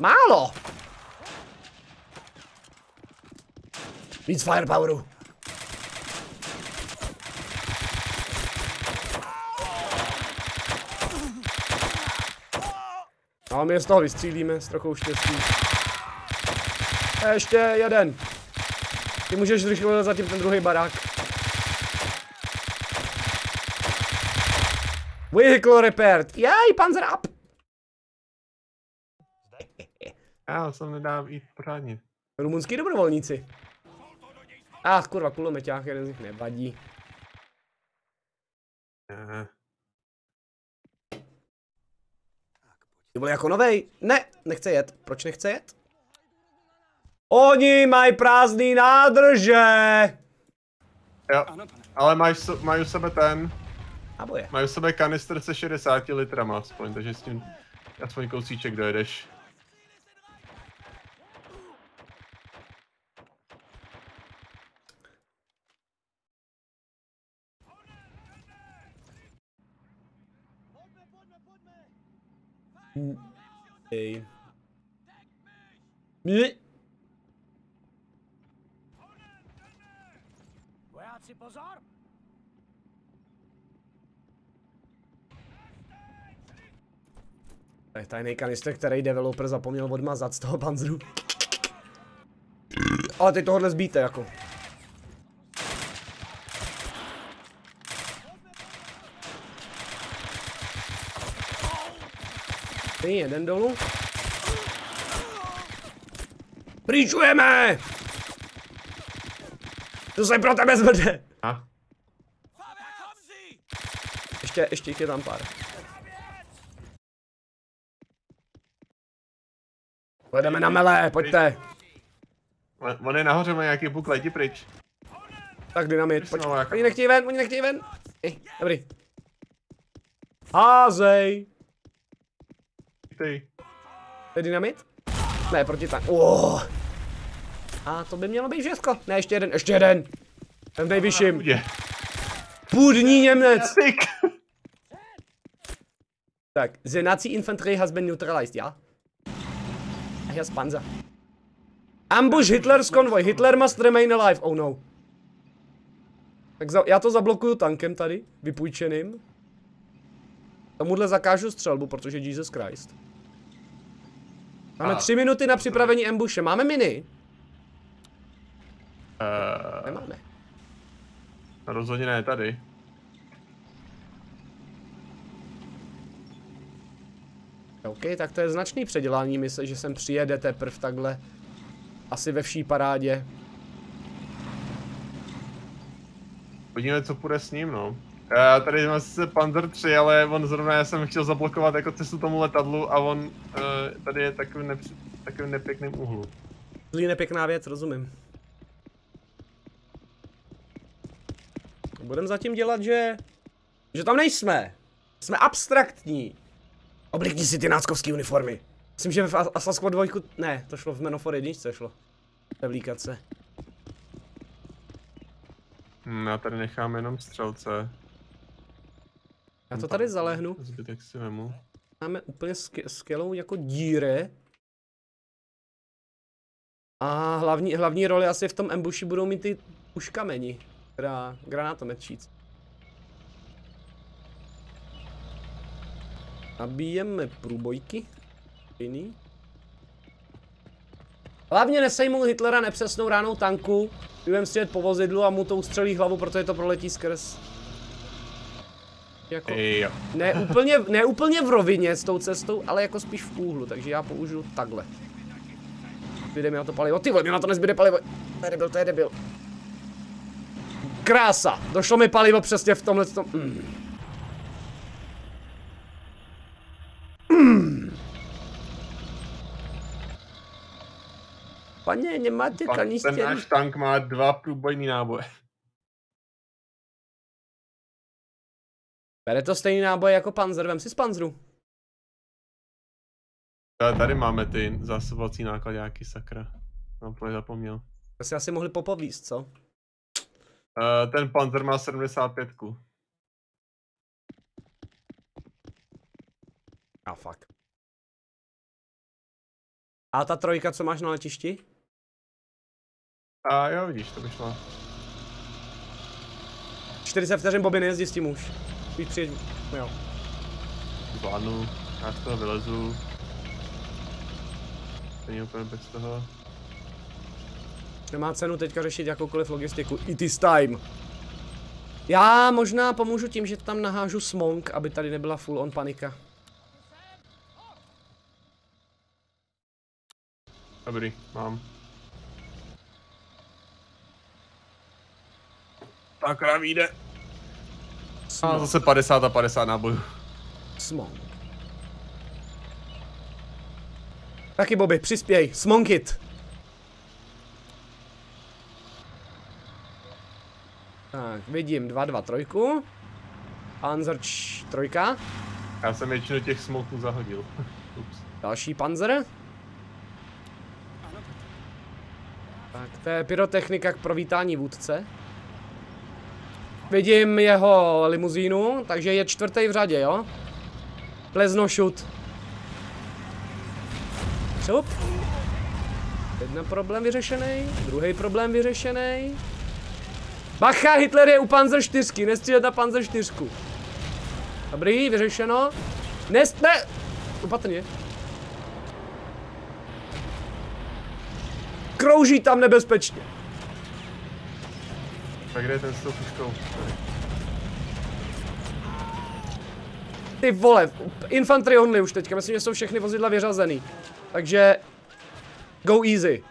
Málo! Víc firepoweru. No, my je z toho vystřílíme s trochou štěstí. Ještě jeden. Ty můžeš zrušit zatím ten druhý barák. Vehicle repaired. Jej, Panzer up. Já jsem nedám jít pořádně. Rumunský dobrovolníci. Kurva, kulomeťák, jeden z nich nevadí. Ty vole, jako novej. Ne, nechce jet. Proč nechce jet? Oni mají prázdný nádrže. Jo, ale mají u sebe ten. Mají u sebe kanistr se 60 litrama aspoň, takže s tím aspoň kousíček dojedeš. Ej. Vojáci, pozor! To je tajný kanistr, který developer zapomněl odmazat z toho panzeru. Ale teď tohle zbíte jako. Jeden dolů. Pryčujeme! To se pro tebe zvrde. Ještě jich je tam pár. Pojedeme na mele, pojďte. On je nahoře, má nějaký bukleti pryč. Tak dynamit, pojď. Oni nechtějí ven, oni nechtějí ven. Dobrý. Házej. To je dynamit? Ne, proti tak. A to by mělo být všechno. Ne, ještě jeden, ještě jeden. Ten nejvyšším. Půdní Němec. Tak, the Nazi Infantry has been neutralized, ja? A here's Panzer. Ambush Hitler's convoy. Hitler must remain alive. Oh no. Tak já to zablokuju tankem tady, vypůjčeným. Tomuhle zakážu střelbu, protože Jesus Christ. Máme 3 minuty na připravení ambuše. Máme miny? Nemáme. Rozhodně ne tady. OK, tak to je značný předělání mise, že sem přijedete prv takhle. Asi ve vší parádě. Podívejme, co půjde s ním, no. Tady jsme sice Panzer 3, ale on zrovna, já jsem chtěl zablokovat jako cestu tomu letadlu a on tady je takovým nepěkným úhlu. Zlý nepěkná věc, rozumím. Budeme zatím dělat, že tam nejsme. Jsme abstraktní. Oblikni si ty náckovský uniformy. Myslím, že v Assault Squad 2, ne, to šlo v Men of War 1, šlo. Nevlíkat se. Já tady nechám jenom střelce. Já to tady zalehnu. Zbytek si vemu. Máme úplně skvělou jako díry. A hlavní roli asi v tom ambushi budou mít ty puškameni. Teda granátometčíc. Nabíjeme průbojky. Jiný. Hlavně nesejmul Hitlera nepřesnou ránou tanku. Budeme střílet po vozidlu a mu to ustřelí hlavu, protože to proletí skrz. Jako, ne úplně v rovině s tou cestou, ale jako spíš v úhlu, takže já použiju takhle. Zbyde mi na to palivo. Ty vole, mě na to nezbyde palivo. To je debil, to je debil. Krása, došlo mi palivo přesně v tomhle tom. Pane, nemáte kanistěry. Ten náš tank má 2 průbojný náboje. Bere to stejný náboje jako Panzer, vem si z Panzeru. Tady máme ty zásobovací nákladáky, sakra. Mám to nezapomněl. To si asi mohli popovíst, co? Ten Panzer má 75ku. Fuck. A ta trojka, co máš na letišti? Jo, vidíš, to by šlo. 40 vteřin Bobby, nejezdí s tím už. Víš, přijeď, jo. Zvládnu, já z toho vylezu. Není úplně bez toho. Nemá cenu teďka řešit jakoukoliv logistiku. It is time. Já možná pomůžu tím, že tam nahážu smonk, aby tady nebyla full on panika. Dobrý, mám. Tak nám jde. A zase 50 a 50 nábojů. Smonk. Taky Bobby, přispěj, smonkit. Tak, vidím 2, 2, 3. Panzer 3. Já jsem většinu těch smoků zahodil. Ups. Další panzer. Tak, to je pyrotechnika k provítání vůdce. Vidím jeho limuzínu, takže je 4. v řadě, jo? Pleznošut. Šup. Jeden problém vyřešený, druhý problém vyřešený. Bacha, Hitler je u Panzer 4, nestřílet na Panzer 4. Dobrý, vyřešeno. Ne! Opatrně. Krouží tam nebezpečně. Tak kde je ten s tou puškou? Ty vole, infantry only už teďka, myslím, že jsou všechny vozidla vyřazený. Takže... Go easy.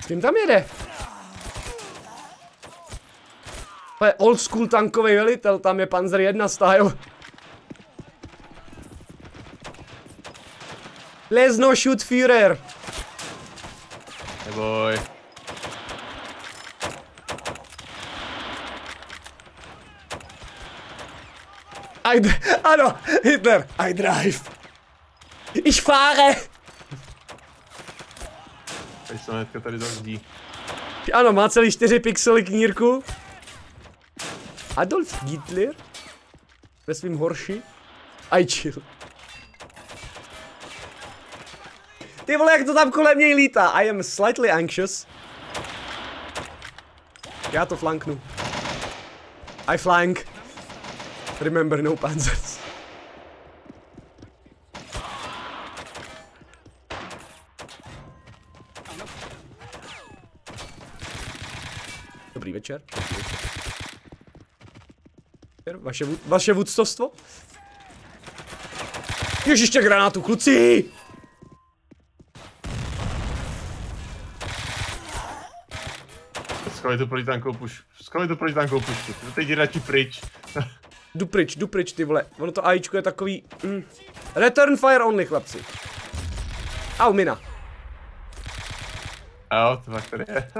S kým tam jede? To je old school tankový velitel, tam je Panzer 1 style. Let's no shoot Führer. Hey boy. Ano, Hitler, I drive. Ich fahre. Tady se hnedka tady zazdí. Ano, má celý 4 pixely knírku. Adolf Hitler ve svým horší. I chill. Ty vole, jak to tam kolem něj lítá. I am slightly anxious. Já to flanknu. I flank. Remember, no panzers. Dobrý večer. Vaše vůdcovstvo? Ježiště, granátu, kluci! Skvěle to proti tankou pušku. Skvěle to proti tankou pušku. Teď jde radši pryč. Jdu pryč, ty vole. Ono to AIčko je takový... Return fire only, chlapci. Au, mina. Au, to fakt tady je.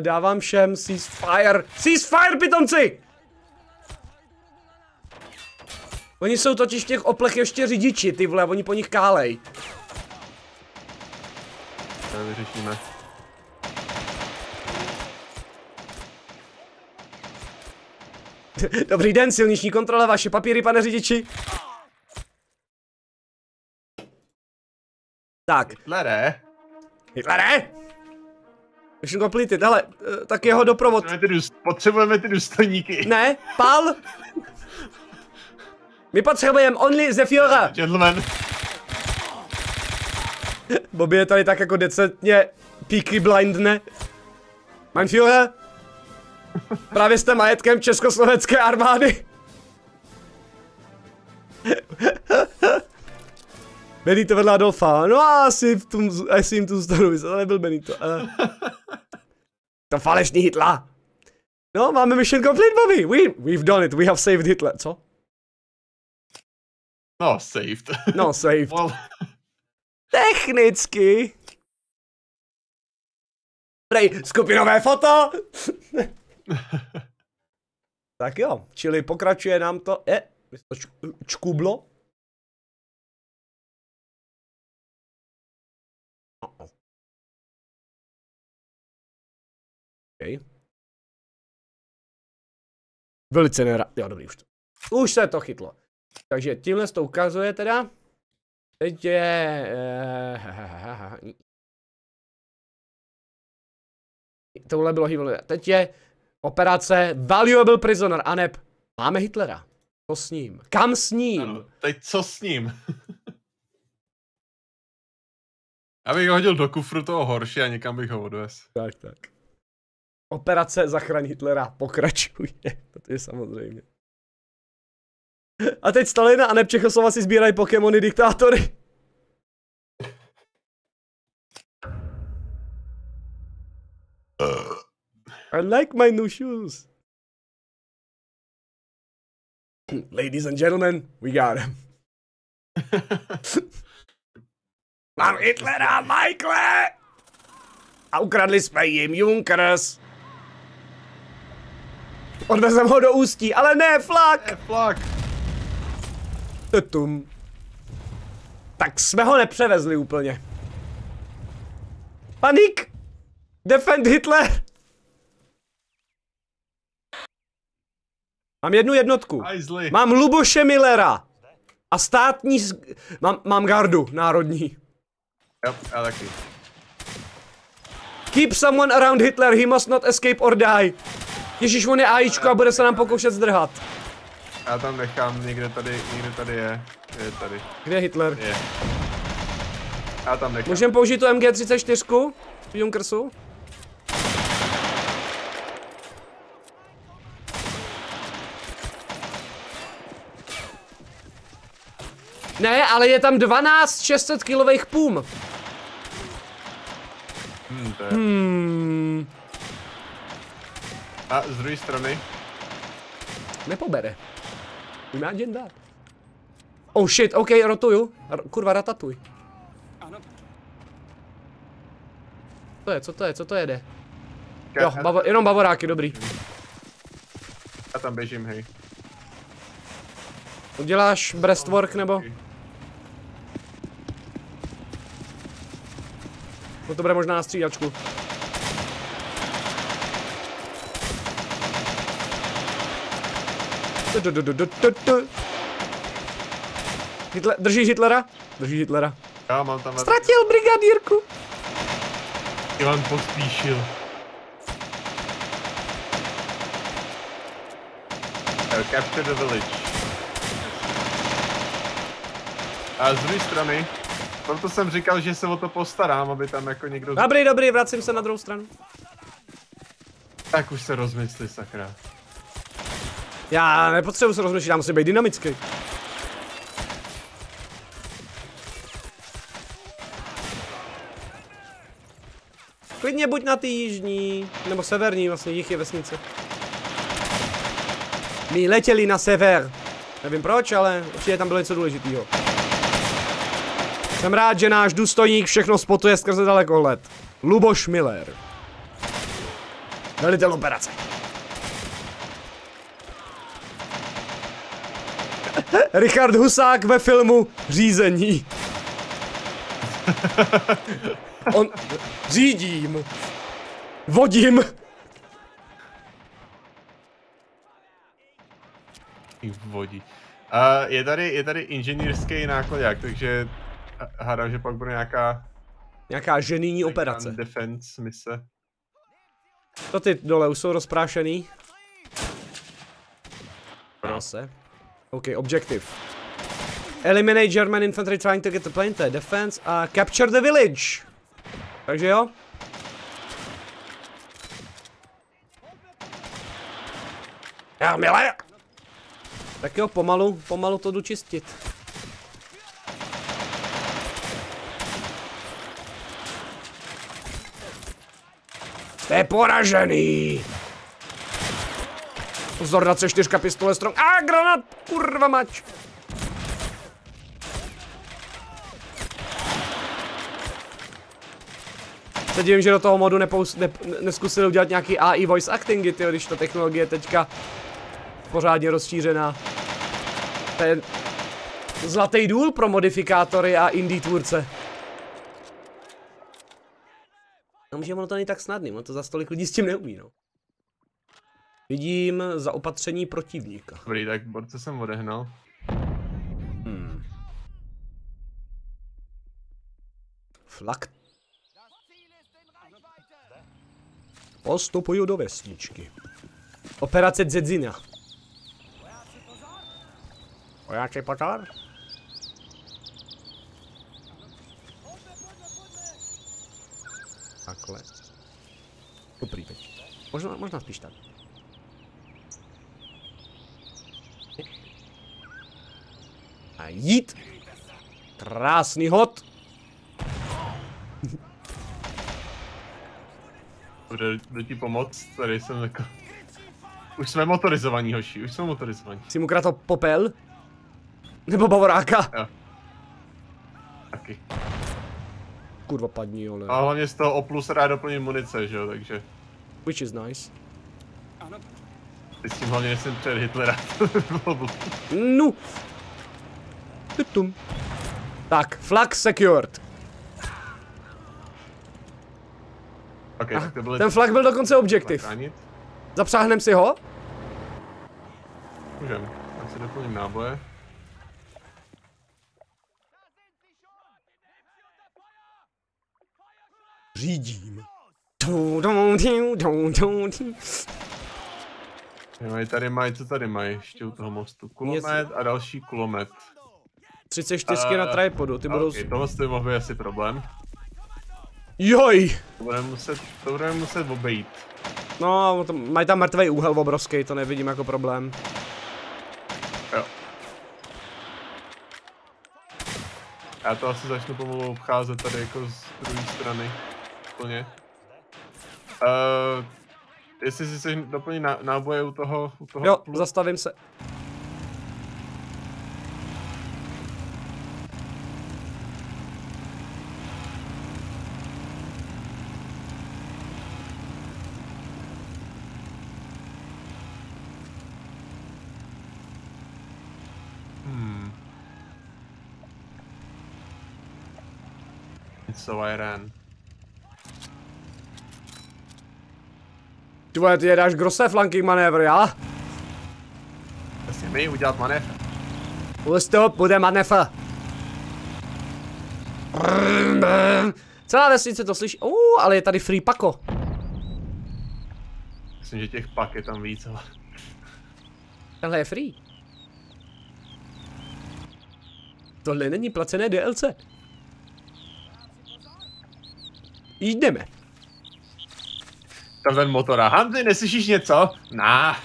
Dávám všem ceasefire. Ceasefire, pitomci! Oni jsou totiž v těch oplech ještě řidiči, ty vole, oni po nich kálej. To vyřešíme. Dobrý den, silniční kontrola, vaše papíry, pane řidiči. Tak. Hitlere. Hitlere? Mission completed, hele, tak jeho doprovod. Potřebujeme ty důstojníky. Ne, pal. My potřebujeme only the Führer. Gentlemen. Bobby je tady tak jako decentně píky blindne. Mein Führer. Právě jste majetkem československé armády. Benito vedle Adolfa. No a asi jim tu zůstanu vysel, ale nebyl Benito. To falešný Hitla. No, máme mission complete, Bobby. We've done it, we have saved Hitler. Co? No, saved. No, saved. Well. Technicky. Prej, skupinové foto. Tak jo, čili pokračuje nám to, čkublo. Okay. Velice nerad, jo dobrý, už se to chytlo. Takže tímhle to ukazuje teda. Teď je... Tohle bylo Hitler. Teď je operace Valuable Prisoner, aneb máme Hitlera. Co s ním? Kam s ním? Ano, teď co s ním? Já bych ho hodil do kufru toho horší a někam bych ho odvez. Tak, tak. Operace Zachraň Hitlera pokračuje, to je samozřejmě. A teď Stalina a neb Čechoslova si sbírají Pokémony diktátory. I like my new shoes. Ladies and gentlemen, we got him. Mám Hitlera, Michaele! A ukradli jsme jim Junkers. Odvezem ho do Ústí, ale ne, Flak! Flak! Tutum. Tak jsme ho nepřevezli úplně. Panik! Defend Hitler! Mám jednu jednotku. Mám Luboše Millera. A státní... Mám gardu národní. Yep, já taky. Keep someone around Hitler, he must not escape or die. Ježíš, on je AIčko a bude se nám pokoušet zdrhat. Já tam nechám, někde tady je. Je tady. Kde je Hitler? Je. Já tam nechám. Můžeme použít tu MG34 v Junkersu? Ne, ale je tam 12 600 kilových pum. A z druhé strany? Nepobere. Imagine that. Oh shit, ok, rotuju. Kurva, ratatuj. Co to jede? Jo, jenom bavoráky, dobrý. Já tam běžím, hej. Uděláš breastwork nebo? No to bude možná na střídačku. Držíš Hitlera? Držíš Hitlera. Já mám tam... Ztratil brigadírku! Ivan pospíšil. Capture the village. A z druhé strany... Proto jsem říkal, že se o to postarám, aby tam jako někdo... Dobrý, dobrý, vracím se na druhou stranu. Tak už se rozmysli, sakra. Já nepotřebuji se rozmyslit, já musím být dynamický. Klidně buď na ty jižní, nebo severní, vlastně jich je vesnice. My letěli na sever. Nevím proč, ale určitě tam bylo něco důležitého. Jsem rád, že náš důstojník všechno spotuje skrze dalekohled. Luboš Miller. Velitel operace. Richard Husák ve filmu Řízení. On... Řídím. Vodím. Vodí. Je tady inženýrský nákladák, takže... Hádám, že pak bude nějaká ženijní operace. Defense mise. To ty dole už jsou rozprášený. Prase. OK, objective. Eliminate German infantry trying to get the plane, to je defense a capture the village. Takže jo. Já milé. Tak jo, pomalu to jdu čistit. Jste poražený! Pozor na C4 pistole strong. A granát! Kurva mač! Se divím, že do toho modu neskusili udělat nějaký AI voice actingy, tyjo, když ta technologie je teďka pořádně rozšířená. To je zlatý důl pro modifikátory a indie tvůrce. No, že ono to není tak snadný, ono to za tolik lidí s tím neumí, no. Vidím zaopatření protivníka. Dobrý, tak borce jsem odehnal. Flak... Postupuju do vesničky. Operace Dzedzina. Vojáci pozor. Takhle. Dobrý peč. Možná spíš tak. A jít. Krásný hod. Jdu ti pomoct, tady jsem jako... Už jsme motorizovaní, hoši, už jsme motorizovaní. Jsi mu krátil popel? Nebo bavoráka? Jo. Taky. Kurva padni, ole. A hlavně z toho oplus rád doplním munice, že jo, takže... Which is nice. Ty s tím hlavně nejsem před Hitlera. No. Tutum. Tak, flag secured. Okay, ah, ten flak byl dokonce objektiv. Zapřáhnem si ho? Můžem, tak si doplním náboje. Řídím. Tady mají, co tady mají ještě u toho mostu? Kulomet a další kulomet. 34 na tripodu, ty budou... Okay, tohle mohl být asi problém. Joj! To budeme muset obejít. No, mají tam mrtvej úhel obrovský, to nevidím jako problém. Jo. Já to asi začnu pomalu obcházet tady jako z druhé strany. Plně. Jestli si chceš doplnit náboje u toho jo, plus. Zastavím se. So I ran. Ty jedáš grosé flanking manévr, já? Vlastně mi udělat manévr. Ustup, bude manévr. Celá vesnice to slyší, ale je tady free pako. Myslím, že těch pak je tam víc, ale... Tenhle je free. Tohle není placené DLC. Jdeme. Tam ten motora. Hanzi, neslyšíš něco? Nah.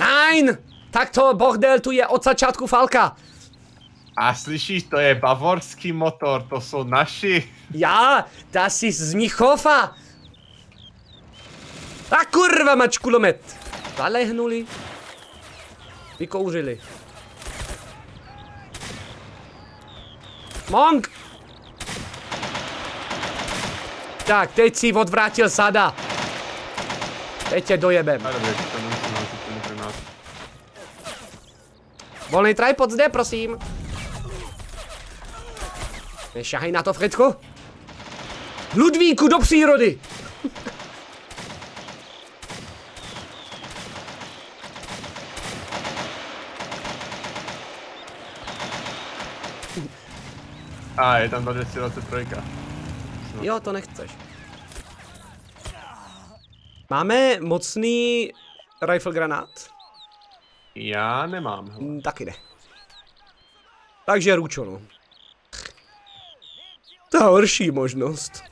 Nein! Takto bordel tu je od začátku válka. A slyšíš, to je bavorský motor, to jsou naši. Já, das ist z Michova. A kurva mač kulomet. Zalehnuli. Vykouřili. Monk! Tak, teď si odvrátil sada. Teď tě dojebem. Volný tripod zde, prosím. Nešahaj na to, Fritku. Ludvíku, do přírody. A je tam 223. Jo, to nechceš. Máme mocný rifle granát? Já nemám. Taky ne. Takže ručonu. To je horší možnost.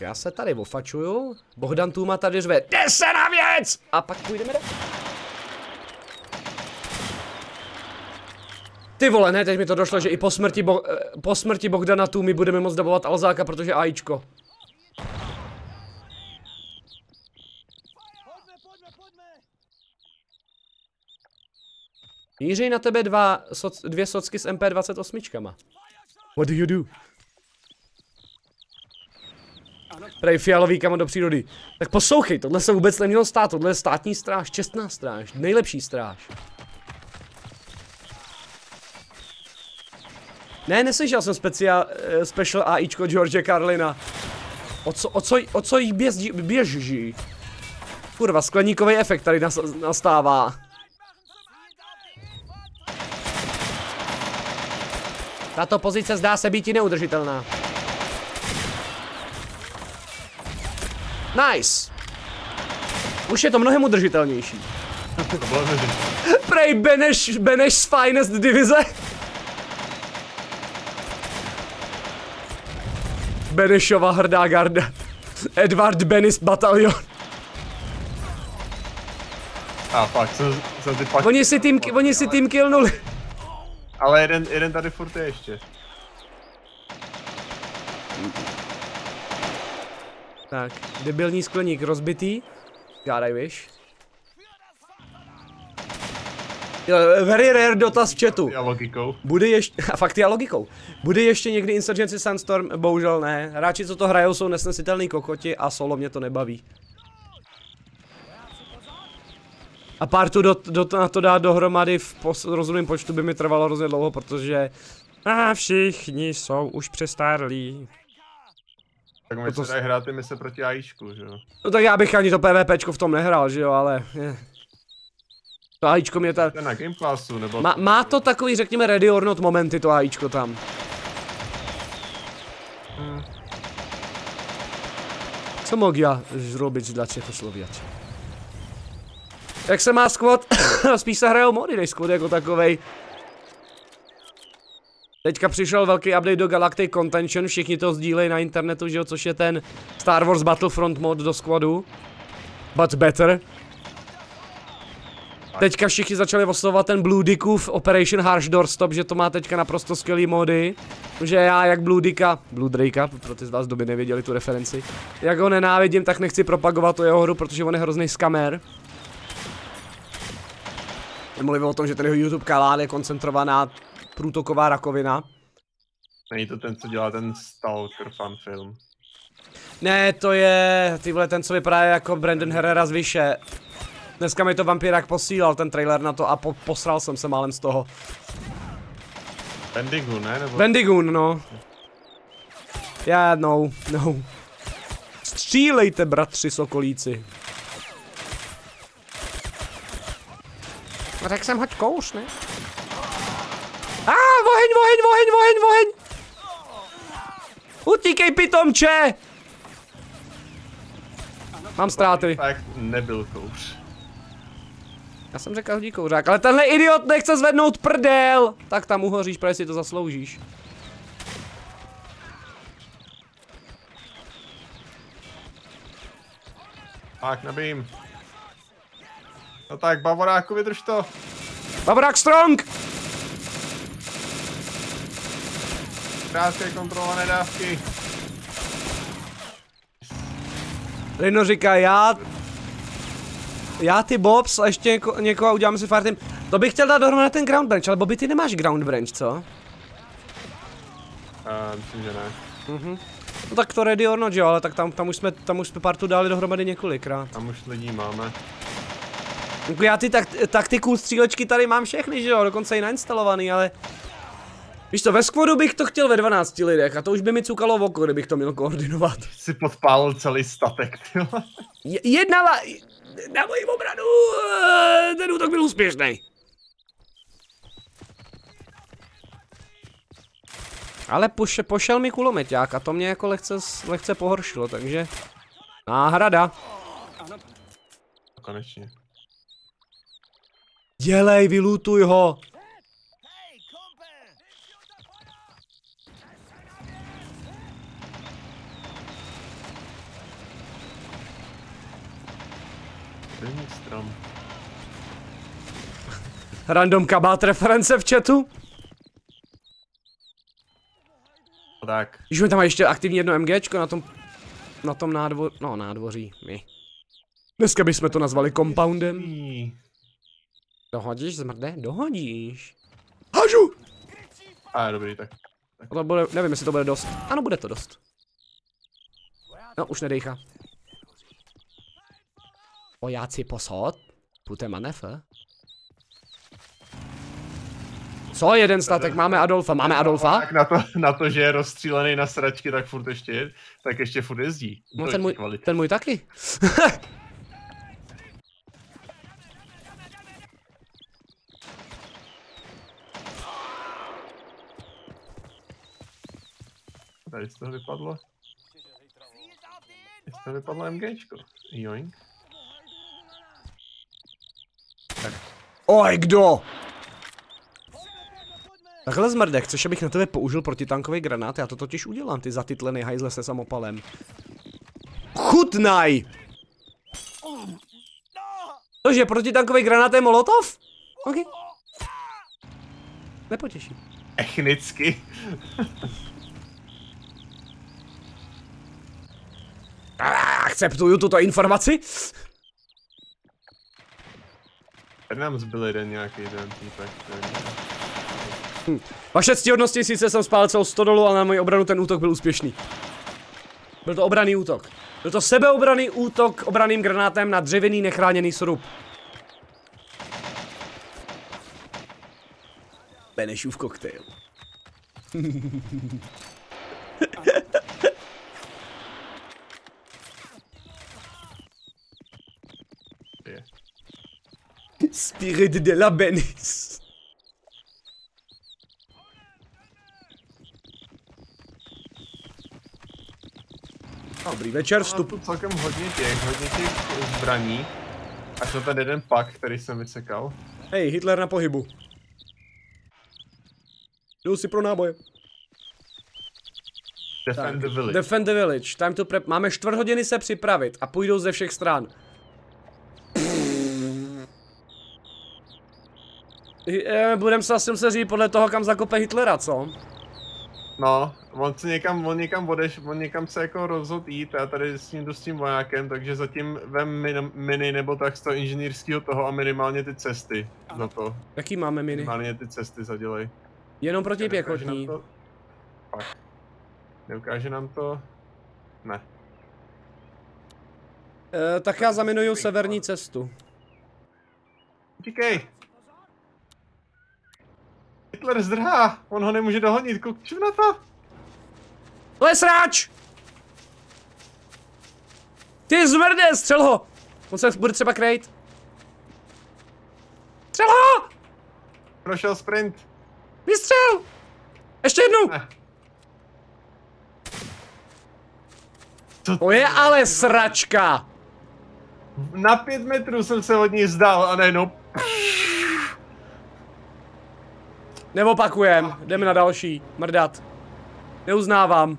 Já se tady ofačuju. Bohdan Tůma tady řve. Jde se na věc! A pak půjdeme do... Ty vole, ne, teď mi to došlo, že i po smrti Bohdana Tůmy budeme moc dabovat Alzáka, protože AIčko. Míří na tebe dvě socky s MP28. What do you do? Prej fialový kamo do přírody. Tak poslouchej, tohle se vůbec nemělo stát, tohle je státní stráž, čestná stráž, nejlepší stráž. Ne, neslyšel jsem special AIčko George Carlina. O co jí běží? Kurva, skleníkový efekt tady nastává. Tato pozice zdá se být i neudržitelná. Nice. Už je to mnohem udržitelnější. Prej Beneš z Finest divize. Benešova hrdá garda. Edward Benis batalion. A pak co ty pak... Oni si tým killnuli. Ale jeden tady furt je ještě. Tak, debilní skleník rozbitý. God I wish. Very rare dotaz v chatu. Bude ještě, a fakt já logikou. Bude ještě někdy Insurgency Sandstorm? Bohužel ne. Hráči, co to hrajou, jsou nesnesitelný kokoti a solo mě to nebaví. A partu na to dát dohromady v rozumném počtu by mi trvalo hrozně dlouho, protože všichni jsou už přestárlí. Tak my se dají hrát ty mise proti AIčku, že jo? No tak já bych ani to PvPčko v tom nehrál, že jo, ale... To AIčko mě ta... Na Game Passu, nebo... Má to takový, řekněme, ready or not momenty to AIčko tam. Co mohl já zrobit dla Čechosloviače? Jak se má squad? Spíš se hrajou mody než squad jako takovej. Teďka přišel velký update do Galactic Contention, všichni to sdílejí na internetu, že jo, což je ten Star Wars Battlefront mod do squadu. But better. Teďka všichni začali oslovovat ten Blue Dickův Operation Harsh Doorstop, že to má teďka naprosto skvělý mody. Že já jak Blue Drakea, pro ty z vás doby nevěděli tu referenci, jak ho nenávidím, tak nechci propagovat o jeho hru, protože on je hrozný skamer. Nemluvím o tom, že ten jeho YouTube kanál je koncentrovaná průtoková rakovina. Není to ten, co dělá ten Stalker fan film? Ne, to je tyhle ten, co vypadá jako Brandon Herrera z Vyše. Dneska mi to Vampirák posílal ten trailer na to a posral jsem se málem z toho. Bendigun, ne? Nebo... Bendigun, no. No. Střílejte, bratři sokolíci. A tak jsem hoď kouš, ne? Voheň! Utíkej, pitomče! Mám ztráty. Tak nebyl kouř. Já jsem řekl hodí kouřák, ale tenhle idiot nechce zvednout prdel! Tak tam uhoříš, protože si to zasloužíš. Tak, nabím. No tak, Bavoráku, vydrž to. Bavorák strong! Krátké kontrolované dávky. Rino říká, já ty Bobs a ještě někoho uděláme si fartem. To bych chtěl dát dohromady ten Ground Branch, ale Bobby, ty nemáš Ground Branch, co? Myslím, že ne. No tak to ready or not, jo, ale tak tam už jsme partu dali dohromady několikrát. Tam už lidí máme. Já ty taktiku střílečky tady mám všechny, že jo, dokonce i nainstalovaný, ale... Víš to, ve squadu bych to chtěl ve 12 lidech a to už by mi cukalo v oko, kdybych to měl koordinovat. Jsi podpálil celý statek, tyhle. Na moji obranu, ten útok byl úspěšný. Ale pošel mi kulomeťák a to mě jako lehce pohoršilo, takže... Náhrada. Konečně. Dělej, vylutuj ho. Strom. Random kabát reference v chatu. Tak. Když mi tam ještě aktivní jedno MGčko na tom nádvoří. Dneska bychom to nazvali compoundem. Dohodíš, zmrde? Dohodíš. Hažu! A dobrý, tak. To bude, nevím, jestli to bude dost. Ano, bude to dost. No, už nedejchá. Vojáci posad, pute manévr. Co, jeden statek, máme Adolfa. Tak na to, že je rozstřílený na sračky, tak furt ještě, furt jezdí. No ten můj taky. Tady z toho vypadlo? To vypadlo MGčko. Joink. Tak. Oj, kdo? Takhle zmrdek, chceš, abych na tebe použil protitankový granát? Já to totiž udělám, ty zatytlený hajzle se samopalem. Chutnaj! Cože, protitankový granát je Molotov? Ok. Nepotěším. Technicky. Akceptuju tuto informaci. Tady nám zbyl jeden nějaký den týpek. Vaše ctihodnosti, sice jsem spálil celou stodolu, ale na moji obranu ten útok byl úspěšný. Byl to obranný útok. Byl to sebeobranný útok obranným granátem na dřevěný nechráněný srub. Benešův koktejl. Spirit de la Benis. Dobrý večer, vstup. Mám tu celkem hodně těch zbraní. Až na ten jeden pak, který jsem vysekal. Hej, Hitler na pohybu. Jdu si pro náboje. Defend the village. Defend the village. Time to prep. Máme 4 hodiny se připravit a půjdou ze všech stran. Budeme se asi muset říct podle toho, kam zakope Hitlera, co? No, on někam se jako rozhodl jít, já tady s ním jdu s tím vojákem, takže zatím vem mini nebo tak z toho inženýrského toho a minimálně ty cesty za to. Jaký máme mini? Minimálně ty cesty zadělej. Jenom proti pěchotní. Pak. Neukáže nám to? Ne. Tak já zaminuju severní cestu. Utíkej! Hitler zdrhá, on ho nemůže dohodnit, čím na to? To je sráč! Ty zmrde, střel ho! On se bude třeba krejt. Střel ho! Prošel sprint. Vystřel! Ještě jednou! Ne. To je ale sračka! Na 5 metrů jsem se od ní vzdal a najednou... Neopakujem, jdeme na další, mrdat. Neuznávám.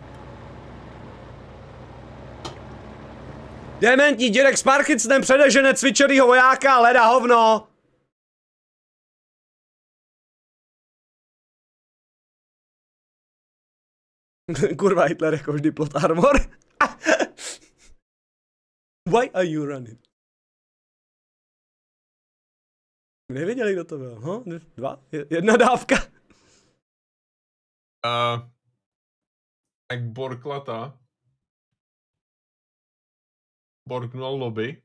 Dementní dědek s Parkinsonem předežene cvičerýho vojáka, leda hovno. Kurva, Hitler jako vždy plot armor. Why are you running? Nevěděli, kdo to byl, ho? 2? 1 dávka. Tak Borklata. Borknul lobby.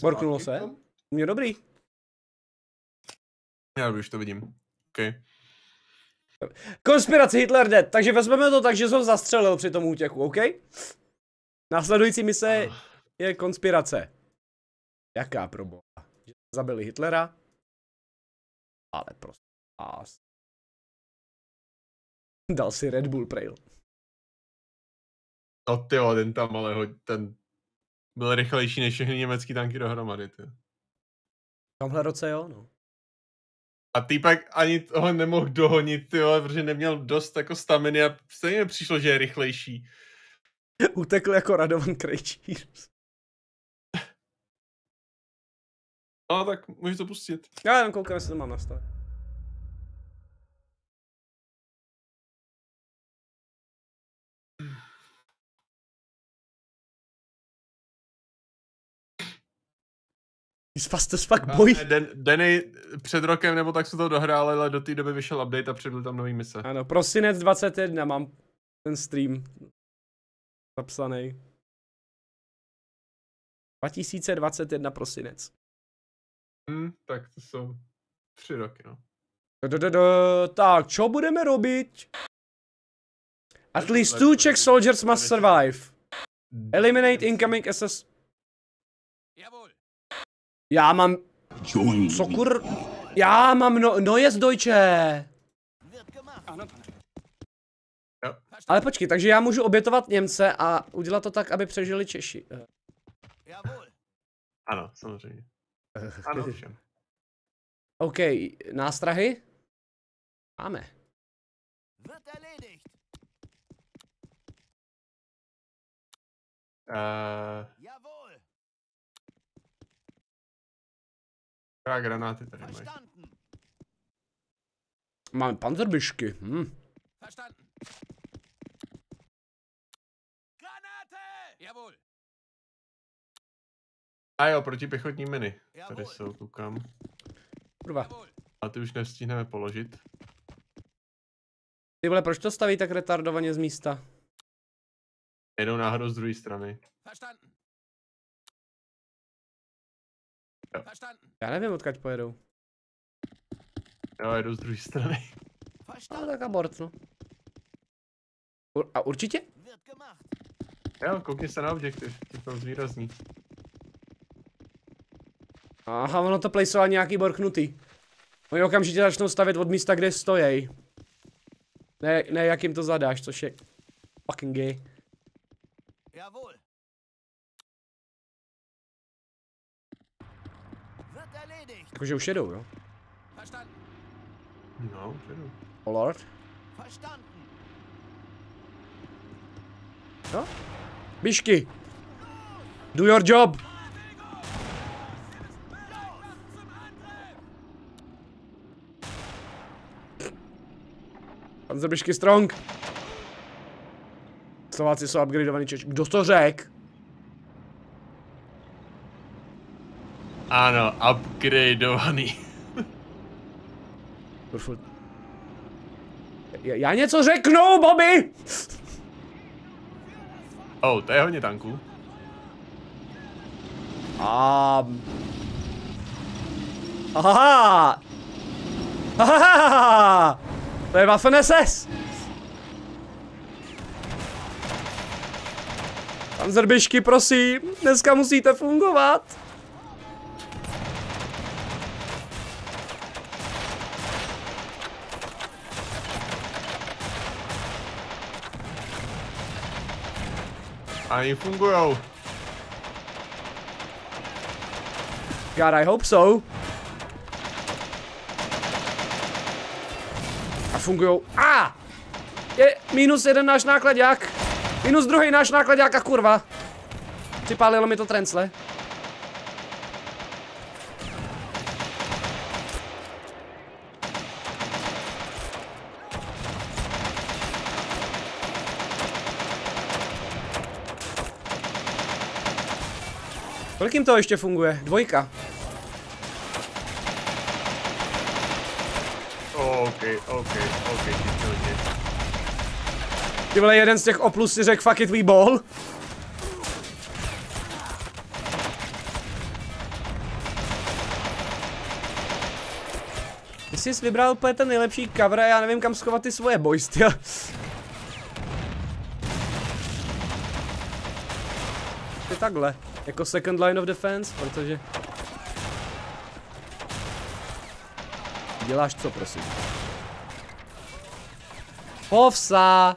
Borknulo se? Mě dobrý. Já už to vidím, ok. Konspirace Hitler dead, takže vezmeme to tak, že jsem zastřelil při tom útěku, ok? Následující mise je konspirace. Jaká proboha? Zabili Hitlera? Ale prostě vás. Dal si Red Bull Trail. No tyjo, ten tam ale ten byl rychlejší než všechny německý tanky dohromady, ty. V tomhle roce jo, no. A týpek ani toho nemohl dohonit, tyjo, protože neměl dost jako staminy a stejně přišlo, že je rychlejší. Utekl jako Radovan Krejčíř. No tak můžu to pustit. Já jenom koukám, jestli to mám nastavit. He's fast as fuck, boy. Danny před rokem nebo tak se to dohrál, ale do té doby vyšel update a přibyl tam nový mise. Ano, prosinec 21 mám ten stream zapsaný. 2021 prosinec. Tak to jsou 3 roky, no. Tak, čo budeme robiť? At least 2 Czech soldiers must survive. Eliminate incoming SS... Já mám... Co kur... Já mám no... No jest Deutsche! Jo. Ale počkej, takže já můžu obětovat Němce a udělat to tak, aby přežili Češi. Ano, samozřejmě. Ano, všem. OK, nástrahy? Máme. Já granáty tady mají. Máme panzerbišky. A jo, protipěchotní miny. Tady jsou, koukám. Kurva. A ty už nestihneme položit. Ty vole, proč to staví tak retardovaně z místa? Jedou náhodou z druhé strany. Jo. Já nevím, odkud pojedou. Jo, jedu z druhé strany. Ale tak abort, no. A určitě? Jo, koukni se na objektiv, to tam zvýrazní. Aha, ono to plejsová nějaký borknutý. Oni okamžitě začnou stavět od místa, kde stojí. Ne, jak jim to zadáš, což je fucking gay. Takže už jedou, jo? No, už jedou. Oh lord. No? Bišky! Do your job! Panzerbišky strong! Slováci jsou upgradeovaní Češi. Kdo to řekl? Ano, upgradeovaný. Já něco řeknu, Bobby! Oh, to je hodně tanků. Aha! Aha! To je Waffen SS! Panzerbišky, prosím, dneska musíte fungovat! Ani fungujou. God, I hope so. A fungujou. Je minus jeden náš nákladák. Minus druhý náš nákladák a kurva. Připálilo mi to trencle. Kolik jim to ještě funguje? Dvojka. OK. Ty vole, jeden z těch oplů si řekl fuck it, we ball. Ty jsi vybral úplně ten nejlepší cover a já nevím kam schovat ty svoje boys, tyjo. Ty takhle. Jako second line of defense, protože... Děláš co, prosím? Povsa!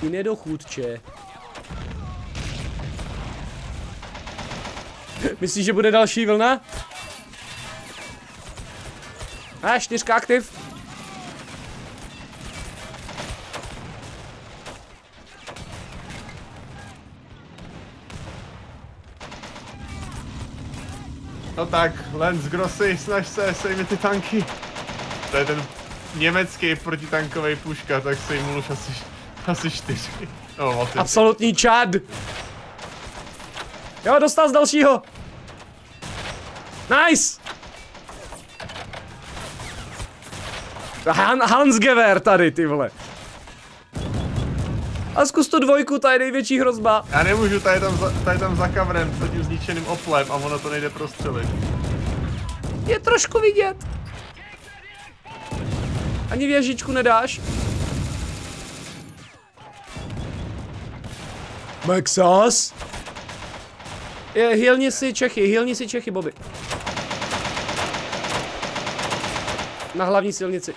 Ty nedochůdče. Myslíš, že bude další vlna? Čtyřka aktiv. No tak, Lenz Grossi, snaž se, sejmi ty tanky. To je ten německý protitankový puška, tak sejmu už asi čtyři. No, absolutní čad! Jo, dostal z dalšího! Nice! Hansgewehr tady, ty vole. A zkus tu dvojku, ta je největší hrozba. Já nemůžu, ta je tam za kavrem, za tím zničeným oplem a ono to nejde prostřelit. Je trošku vidět. Ani věžičku nedáš. Maxas? Hylni si Čechy, Bobby. Na hlavní silnici.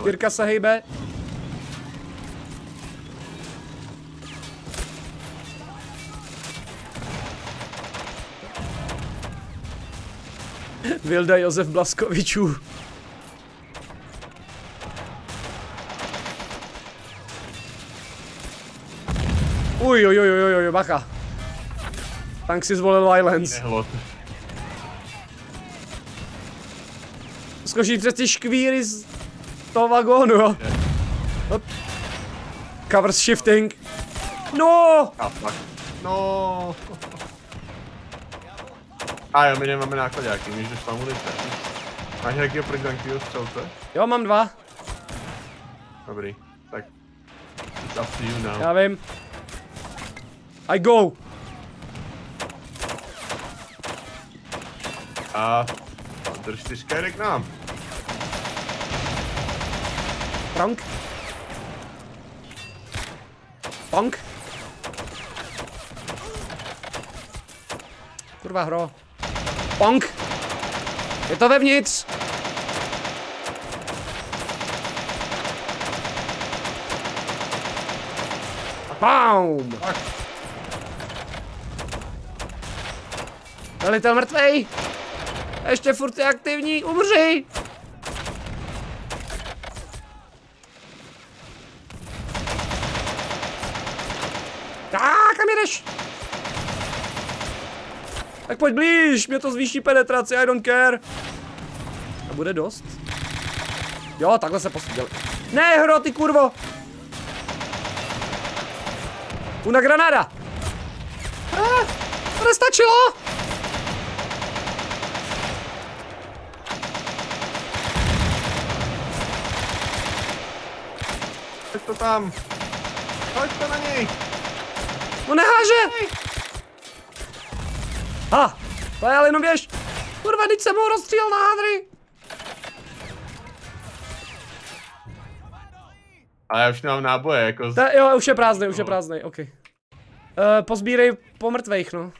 Čtyrka se hejbe. Vilda Josef Blaskovičů. Uj, uj, uj, uj, uj, bacha. Tank si zvolil Islands. Skočí přes ty škvíry z toho vagónu, jo. Hop. Cover shifting. No! No! A jo, my nemáme nákladáky, můžeš tam ulice. Máš nějakýho prkdankyho střelce? Jo, mám dva. Dobrý, tak. It's up to you now. Já vím. I go! A... Panzer 4 jde k nám. Tank. Tank. Kurva hro. Tank. Je to vevnitř. A BAUM! Velitel mrtvej. Ještě furt je aktivní, umři! Tak, kam jedeš? Tak pojď blíž, mě to zvýší penetraci, I don't care. A bude dost? Jo, takhle se posadili. Ne, hro, ty kurvo! Una granáda! To nestačilo! Pojď to tam! Pojď to na něj! No neháže! Ha! To je ale jenom běž! Kurva, teď jsem ho rozstřílel na hádry! Ale já už nemám náboje, jako... Ta, jo, už je prázdnej, ok. Pozbírej po mrtvejch, no.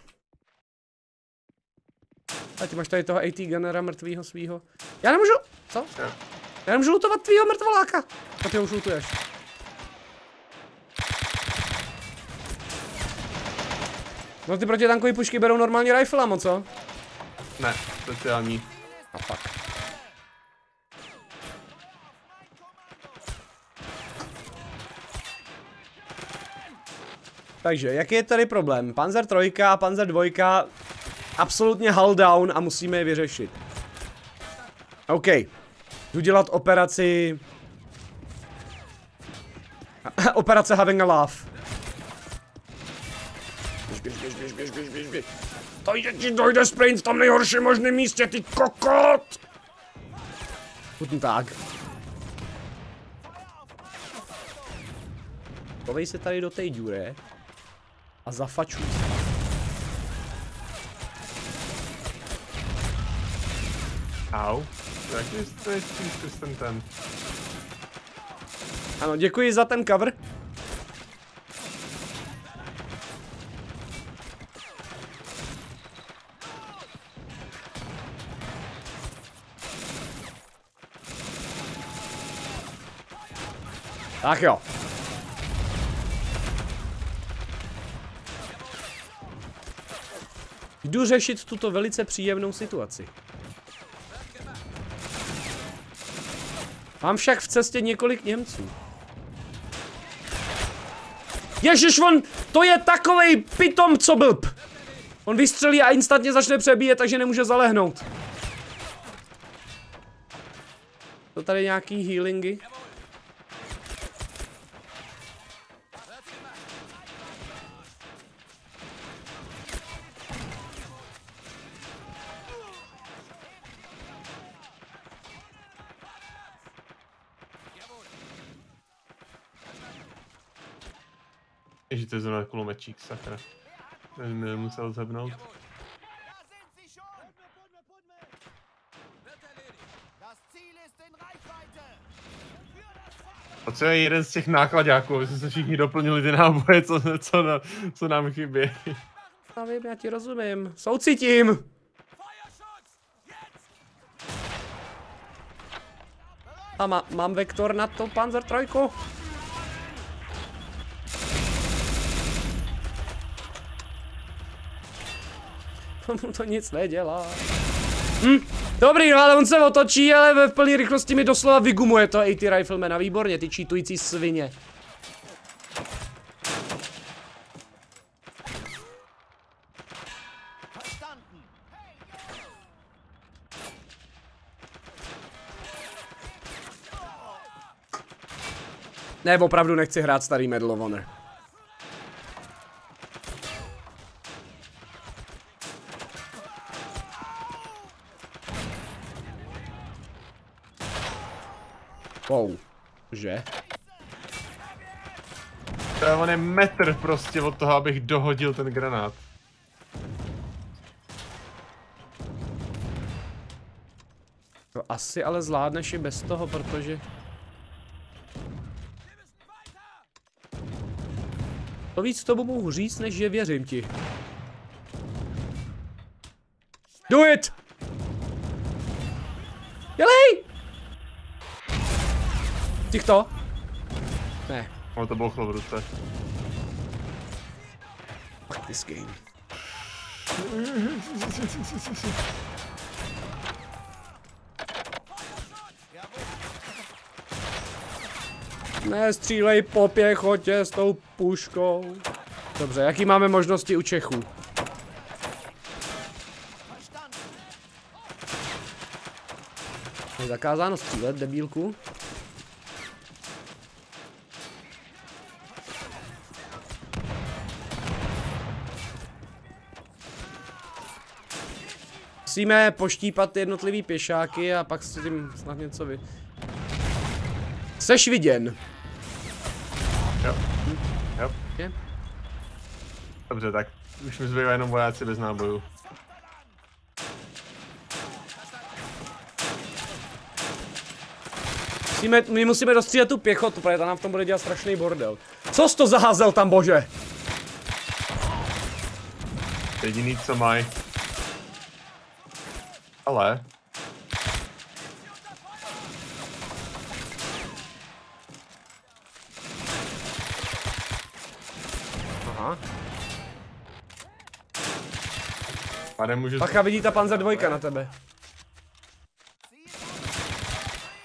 A ty máš tady toho AT Gunnera mrtvýho svýho. Já nemůžu... Co? Ne. Já nemůžu lootovat tvýho mrtvoláka! A ty ho už lootuješ. No ty protitankové pušky berou normální riflama, co? Ne, speciální. A fuck. Takže, jaký je tady problém? Panzer 3, Panzer 2, absolutně hull down a musíme je vyřešit. OK. Jdu dělat operaci... operace having a laugh. Běž. Dojde ti, dojde sprint v tom nejhorším možném místě, ty kokot! Guten Tag. Povej se tady do té díry a zafačuj se. Au. Tak je ten ten. Ano, děkuji za ten cover. Tak jo. Jdu řešit tuto velice příjemnou situaci. Mám však v cestě několik Němců. Ježiš, on, to je takovej pitom, co blb. On vystřelí a instantně začne přebíjet, takže nemůže zalehnout. To tady nějaký healingy. Ježi, to je zrovna kulomečík, sakra. Nevím, že musel zhebnout. A co je jeden z těch nákladáků, aby jsme se všichni doplnili ty náboje, co nám chybí. Já vím, já ti rozumím. Soucitím! A mám vektor na to Panzer 3. Mu to nic nedělá. Dobrý, no, ale on se otočí, ale v plné rychlosti mi doslova vygumuje to AT Riflemana. Výborně, ty čítující svině. Ne, opravdu nechci hrát starý Medal of Honor. Wow, že? On je metr prostě od toho, abych dohodil ten granát. To asi ale zvládneš i bez toho, protože... To víc tomu mohu říct, než že věřím ti. Do it! Dělej! Tichto? Ne. No, to bouchlo v ruce. Fuck this game. Nestřílej po pěchotě s tou puškou. Dobře, jaký máme možnosti u Čechů? Je zakázáno střílet, debílku. Musíme poštípat jednotlivý pěšáky a pak s tím snad něco vy... Seš viděn. Jo. Jo. Okay. Dobře, tak už mi zbývá jenom vojáci bez nábojů. My musíme dostřílet tu pěchotu, protože ta nám v tom bude dělat strašný bordel. Co jsi to zaházel tam, bože? Jediný, co mají. Ale... Pacha, vidí ta Panzer 2 na tebe.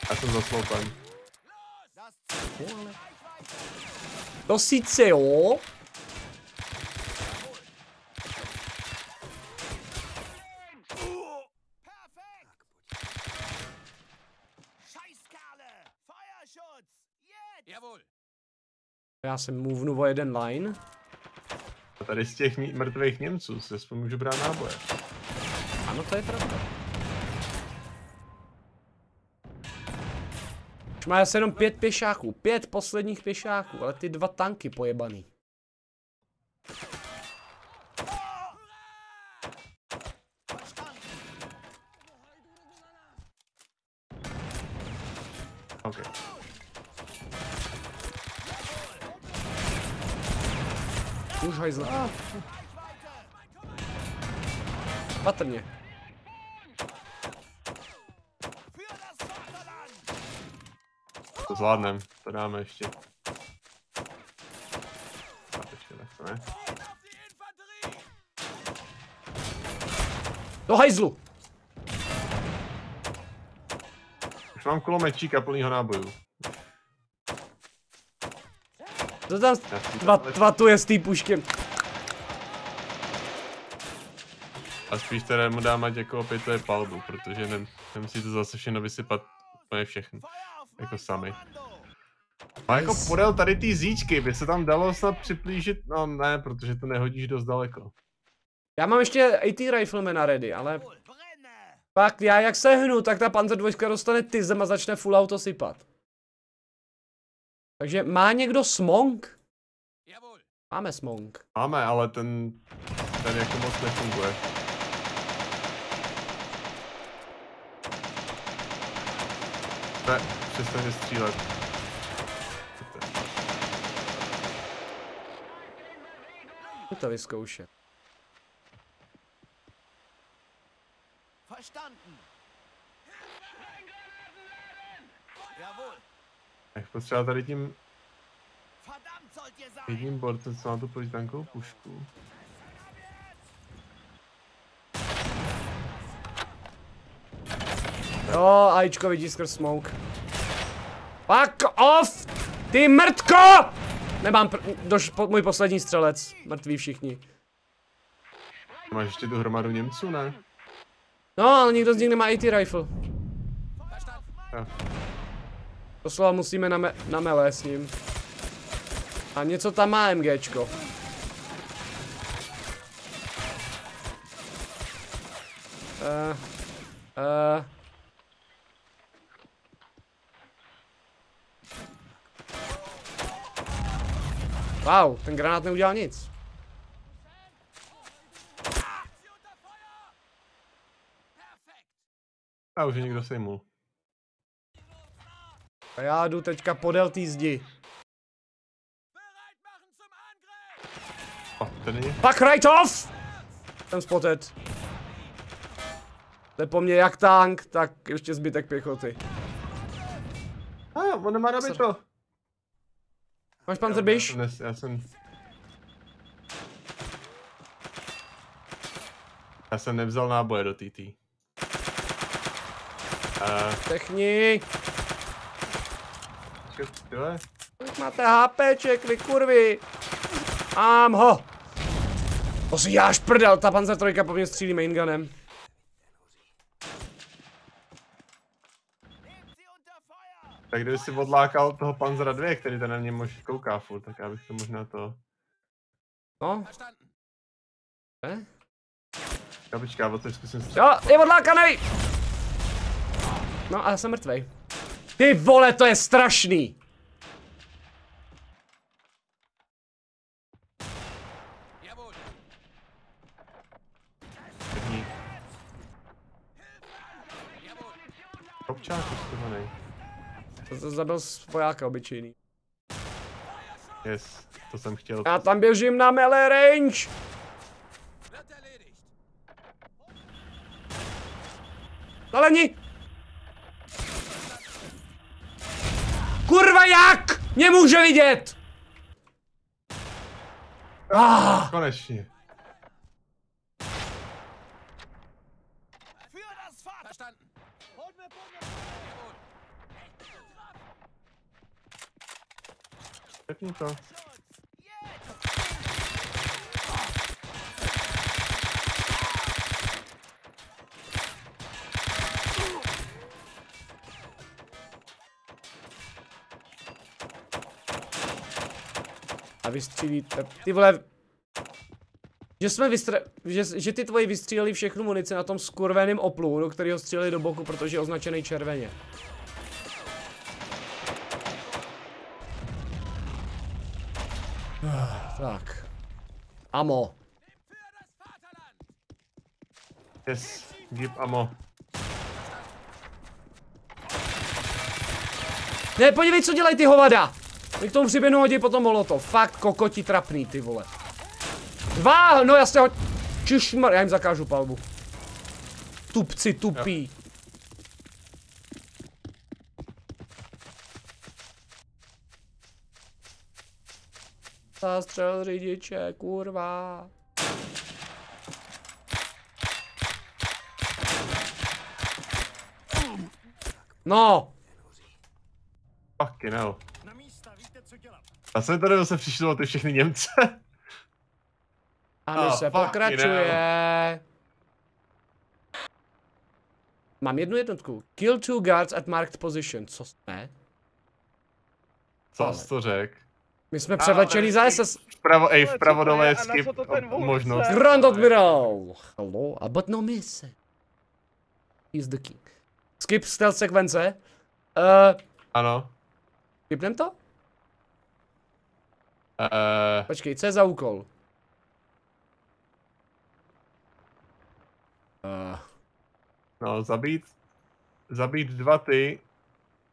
Já jsem zasloupen. To sice jo. Já jsem mluvnu o jeden line. A tady z těch mrtvých Němců se aspoň můžu brát náboje. Ano, to je pravda. Už má asi jenom 5 pěšáků, 5 posledních pěšáků, ale ty 2 tanky pojebaný. Okay. Už hajzla. Patrně. To zvládnem, to dáme ještě. A počkej, tak to ne. Do hajzlu! Už mám kulometčíka plnýho nábojů. To tam tvatuje s tým puškem. A spíš teda mu dám, ať jako opět to je palbu, protože nemusí to zase všechno vysypat úplně všechno. Jako sami. A jako podél tady ty zíčky by se tam dalo snad připlížit, no ne, protože to nehodíš dost daleko. Já mám ještě AT Riflemana ready, ale... Pak já jak se hnu, tak ta Panzer 2 dostane tyzem a začne full auto sypat. Takže má někdo smong? Máme smong. Máme, ale ten jako moc nefunguje. Ne, přestaň střílet. Jdu to vyzkoušet. Verstanden. Jak potřeba tady tím jedním borcem, co má tu protitankovou pušku. Jo, ajíčko vidí skrz smoke. Fuck off! Ty mrtko! Nemám můj poslední střelec. Mrtví všichni. Máš ještě tu hromadu Němců, ne? No, ale nikdo z nich nemá AT rifle. Tak. Doslova musíme na mele s ním. A něco tam má MGčko. Wow, ten granát neudělal nic. A už je někdo sejmul. A já jdu teďka podél té zdi. Fuck right off! Jsem spotted. Jde po mně jak tank, tak ještě zbytek pěchoty. A on nemá nabito. Máš Panzerbüchse? Já jsem nevzal náboje do TT. Techni! Kolik máte HPček, vy kurvy? Mám ho! To si já šprdel, ta Panzer 3 po mně střílí maingunem. Tak kdyby si odlákal toho Panzera 2, který ten na mě možná kouká furt, tak já bych to možná to... No? Ne? Kapička, o to zkusím střelit. Jo, je odlákanej! No a já jsem mrtvej. Ty vole, to je strašný! Občáku stovanej. To zabil z vojáka obyčejný. Yes, to jsem chtěl. Já tam běžím na melee range! Zalení! Kurva jak! Nemůže vidět! Ah. Konečně. Přepni to. A vystřílíte. Ty vole. Že ty tvoji vystříleli všechnu munici na tom skurveným oplu, do kterého stříleli do boku, protože je označený červeně. Tak. Amo. Yes, give amo. Ne, podívej, co dělají ty hovada. K tomu přiběhnou, hodí potom molotov. Fakt kokoti trapný, ty vole. Dva, no jasně ho... Čišmr, já jim zakážu palbu. Tupci, tupí. Jo. Zastřel řidiče, kurva. No! Fucking hell. Já jsem tady zase přišel o ty všechny Němce. A my se pokračuje. Mám jednu jednotku. Kill two guards at marked position. Co ne? Co jsi to řekl? My jsme převlečený za SS. Vpravo, ej, vpravo dole je skip možnost. Grand Admiral! Hello, but no miss. He's the king. Skip stealth sekvence. Ano. Skipnem to? Počkej, co je za úkol? No, zabít dva ty.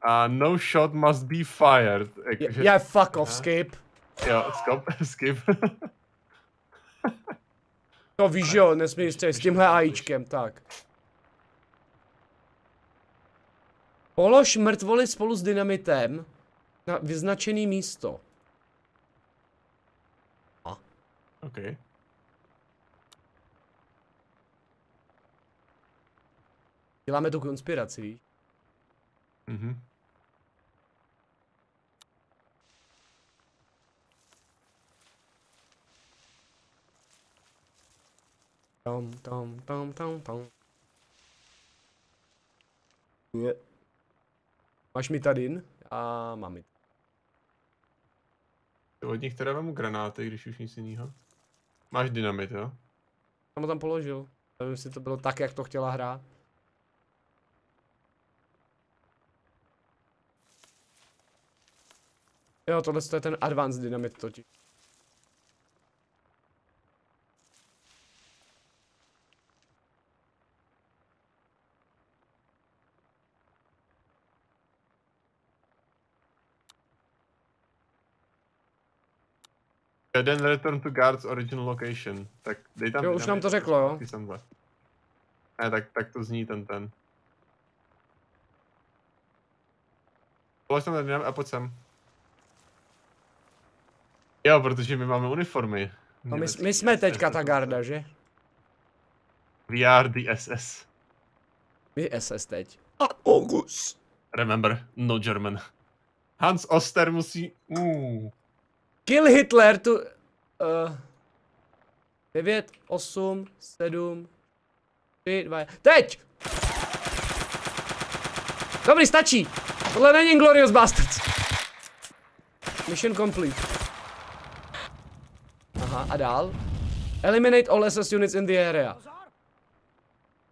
A no shot must be fired. Yeah, fuck off, skip. Jo, skip. To víš, jo, nesmíš s tímhle ajíčkem, tak. Polož mrtvoly spolu s dynamitem na vyznačené místo. A. OK. Děláme tu konspiraci, víš? Mhm. Tam. Je. Máš mitadin? A mám mitadin. Od nich teda vemu granáty, když už nic jiného. Máš dynamit, jo? Jsem ho tam položil. Nevím, jestli to bylo tak, jak to chtěla hra. Jo, tohle je ten advanced dynamit totiž. Jeden return to guards original location, tak dej tam... Jo, už nám to řeklo, jo? Ne, tak to zní ten. Polož tam a pojď sem. Jo, protože my máme uniformy. No my jsme teďka ta garda, že? We are the SS. My SS teď. A August. Remember, no German. Hans Oster musí... Kill Hitler tu... 9, 8, 7, 3, 2, teď! Dobrý, stačí! Tohle není Inglorious Bastards. Mission complete. Aha, a dál? Eliminate all SS units in the area.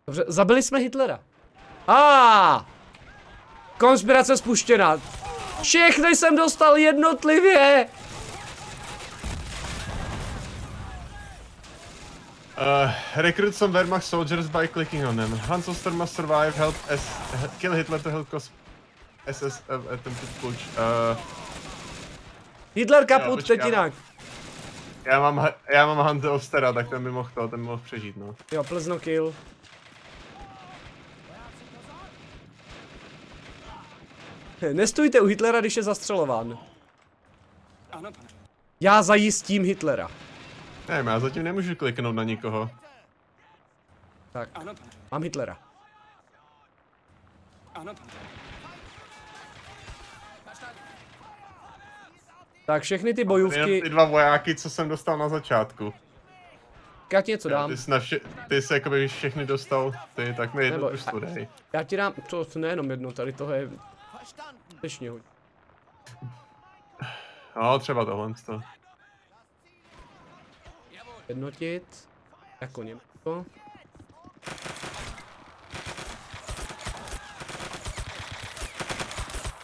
Dobře, zabili jsme Hitlera. Konspirace spuštěná. Všechny jsem dostal jednotlivě! Recruit some Wehrmacht soldiers by clicking on them. Hans Oster must survive, help kill Hitler to help cause SS attempted putsch. Hitler kaput, teď jinak. Já mám Hanse Ostera, tak ten by mohl přežít, no. Jo, plzno kill. Nestůjte u Hitlera, když je zastřelován. Já zajistím Hitlera. Ne, já zatím nemůžu kliknout na nikoho. Tak, mám Hitlera. Tak všechny ty bojůvky... Ty dva vojáky, co jsem dostal na začátku. Já ti něco dám. Ty jsi jakoby všechny dostal, ty, tak mi jedno už dej. Já ti dám, to nejenom jedno, tady toho je... Těšně hodně. No, třeba tohle. Jednotit, jako Německo.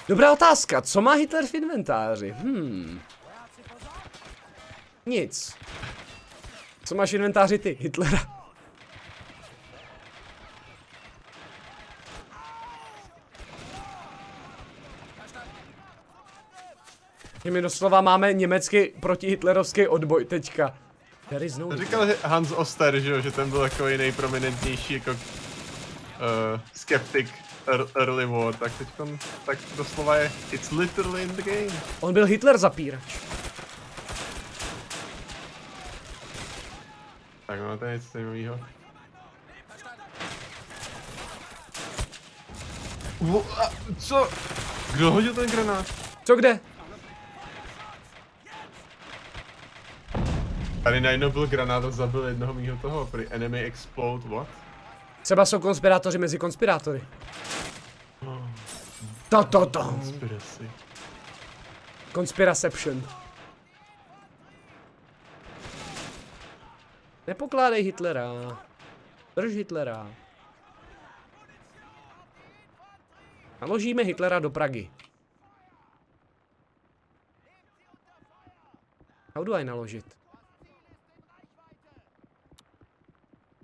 Dobrá otázka, co má Hitler v inventáři? Nic. Co máš v inventáři ty, Hitlera? My doslova máme německý protihitlerovský odboj teďka. To říkal Hans Oster, že ten byl takový nejprominentnější jako skeptik early war, tak teď tak doslova je it's literally in the game. On byl Hitler zapírač. Tak no, to je něco zajímavého. Co? Kdo hodil ten granát? Co kde? Tady najednou byl granát a zabil jednoho mýho toho, prý enemy explode, what? Třeba jsou konspirátoři mezi konspirátory. Konspiracy. Konspiraception. Nepokládej Hitlera. Drž Hitlera. Naložíme Hitlera do Pragy. How do I naložit?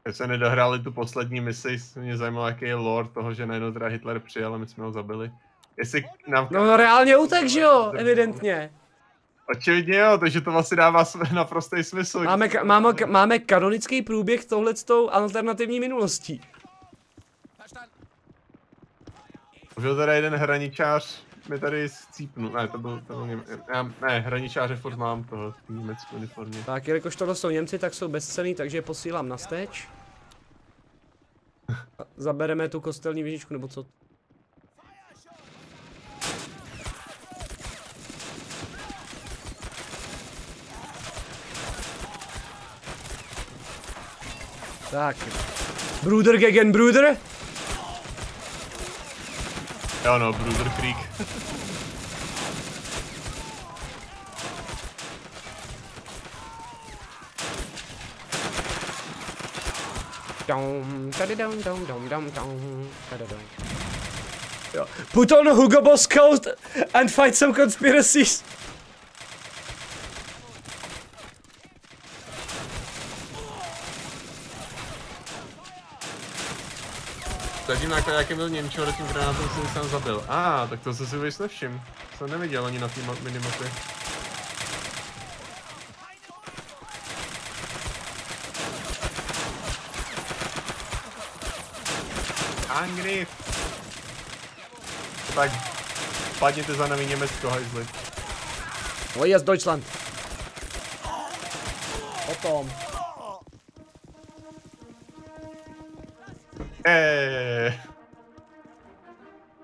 Když se nedohráli tu poslední misi, mě zajímalo, jaký je lore toho, že najednou teda Hitler přijel a my jsme ho zabili. Jestli nám... No reálně utek, že jo, evidentně. Očividně jo, takže to vlastně dává naprostý smysl. Máme kanonický průběh touhletou alternativní minulostí. Možná teda jeden hraničář mi tady scípnul, ne, to byl Němec, ne, hraničáře furt mám toho v německé uniformě. Tak, jelikož tohle jsou Němci, tak jsou bezcenný, takže je posílám na steč. Zabereme tu kostelní věžičku, nebo co? Tak. Bruder gegen Bruder? Jo no, Bruderkrieg. Put on a Hugo Boss coat and fight some conspiracies. Zatím nákladákem byl Němčo, tím granátem jsem sám zabil. A tak to se si vůbec nevšim. Jsem neviděl ani na té minimapy. Angriff! Tak, padněte za nami Německo, hajzli. Voje z Deutschland. Potom.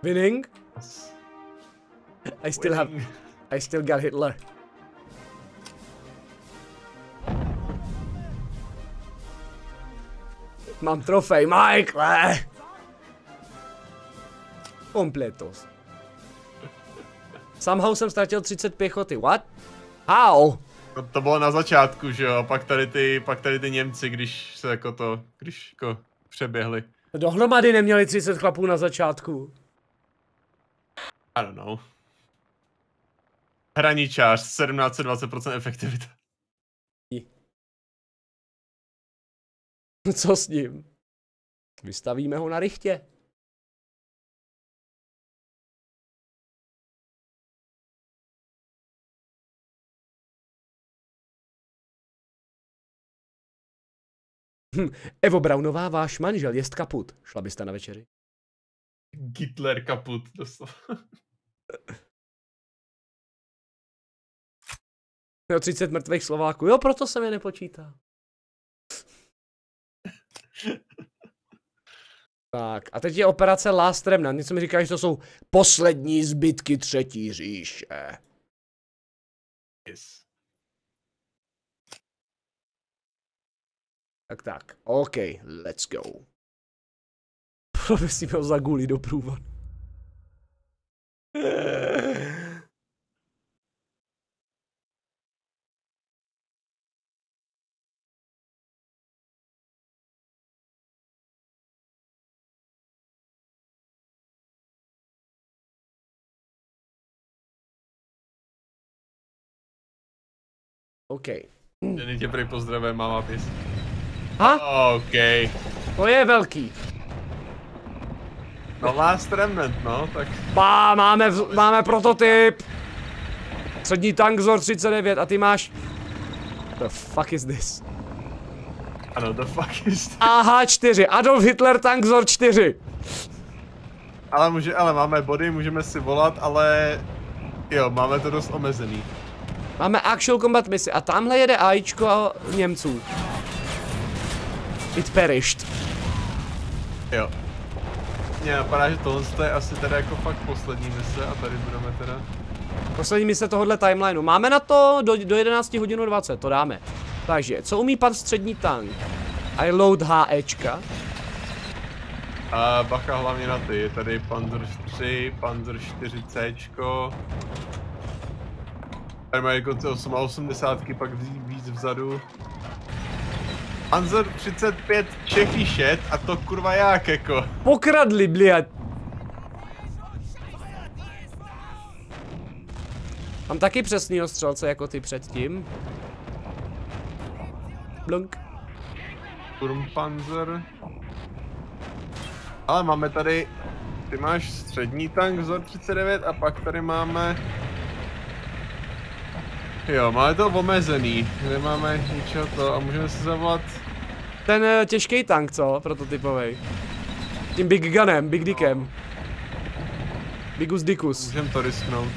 Winning? I still got Hitler. Mám trofej, Michael! Kompletos. Somehow jsem ztratil 30 pěchoty, what? How? To bylo na začátku, že jo, a pak tady ty Němci, když se jako to, přeběhli. Dohromady neměli 30 chlapů na začátku. I don't know. Hraničář, 17-20% efektivita. Co s ním? Vystavíme ho na richtě. Evo Braunová, váš manžel jest kaput. Šla byste na večeři? Hitler kaput, doslova. Jo, 30 mrtvých Slováků, jo, proto jsem je nepočítal. Tak, a teď je operace Last Remnant. Něco mi říká, že to jsou poslední zbytky třetí říše. Yes. Tak, tak, OK, let's go. Provesíme ho za guli do průvodu. OK. Jenny tě prý pozdravuje, máma pěs. Ha? OK. To je velký. No Last Remnant, no, tak... Pá, máme prototyp! Přední tank ZOR 39 a ty máš... The fuck is this? Ano, the fuck is this? Aha, 4, Adolf Hitler tank ZOR 4. Ale máme body, můžeme si volat, ale... Jo, máme to dost omezený. Máme actual combat misi a tamhle jede AIčko Němců. It perished. Jo. Mně napadá, že tohle je asi teda jako fakt poslední mise a tady budeme teda... Poslední mise tohohle timelineu. Máme na to do 11:20, to dáme. Takže, co umí pan střední tank? I load HEčka. A bacha hlavně na ty, je tady Panzer 3, Panzer 4Cčko. Tady mají konce 8,80, pak víc vzadu. Panzer 35 Čechy šet a to kurva jak jako. Pokradli, bliad. Mám taky přesnýho střelce jako ty předtím. Blunk. Sturmpanzer. Ale máme tady, ty máš střední tank ZOR 39 a pak tady máme... Jo, máme to omezený, nemáme ničeho to a můžeme si zavolat... Ten těžký tank, co? Prototypovej. Tím big gunem, big dickem. Bigus Dickus. Můžem to risknout.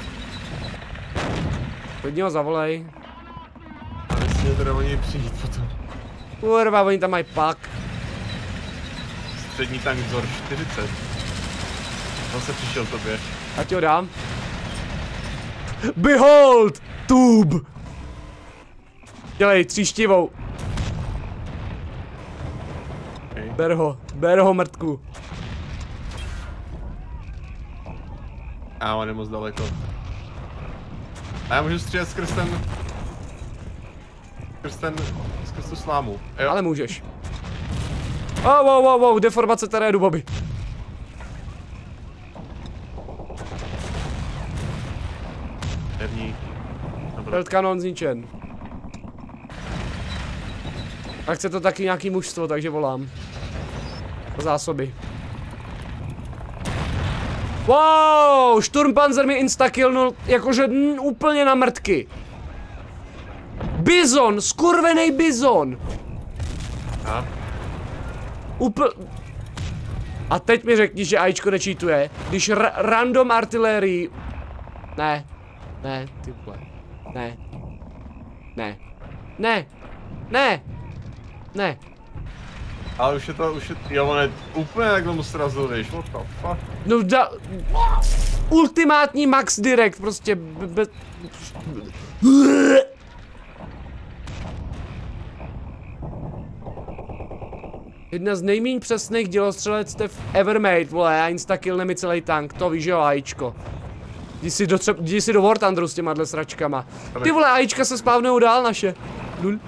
Klidně ho zavolej. A jestli je teda oni přijít potom. Kurva, oni tam mají pak. Střední tank vzor 40. Zase přišel tobě. Já ti ho dám. Behold! Tube! Dělej, tříštivou. Okay. Ber ho mrtku. A on je moc daleko. A já můžu střílet skrz ten... skrz tu slámu. Jo. Ale můžeš. Oh, wow, wow, wow, deformace terénu, Bobby. Pevní. Feltkanon zničen. A chce to taky nějaký mužstvo, takže volám. Po zásoby. Wow, Sturmpanzer mi instakillnul, jakože úplně na mrtky. Bizon, skurvenej bizon. A? A teď mi řekni, že AIčko nečítuje, když random artilérii... Ne. Ne, ty vole. Ne. Ne. Ne. Ne. Ne. Ale už je to, jo, on je úplně takhle mu srazil, víš, what the fuck? No da... Ultimátní max direct, prostě Jedna z nejméně přesných dělostřelectev ever made, vole, a instakillne mi celý tank, to víš jo, AIčko. Jdi si do War Thunderu s těma dle sračkama. Ty vole, AIčka se spávnou dál naše. Lul.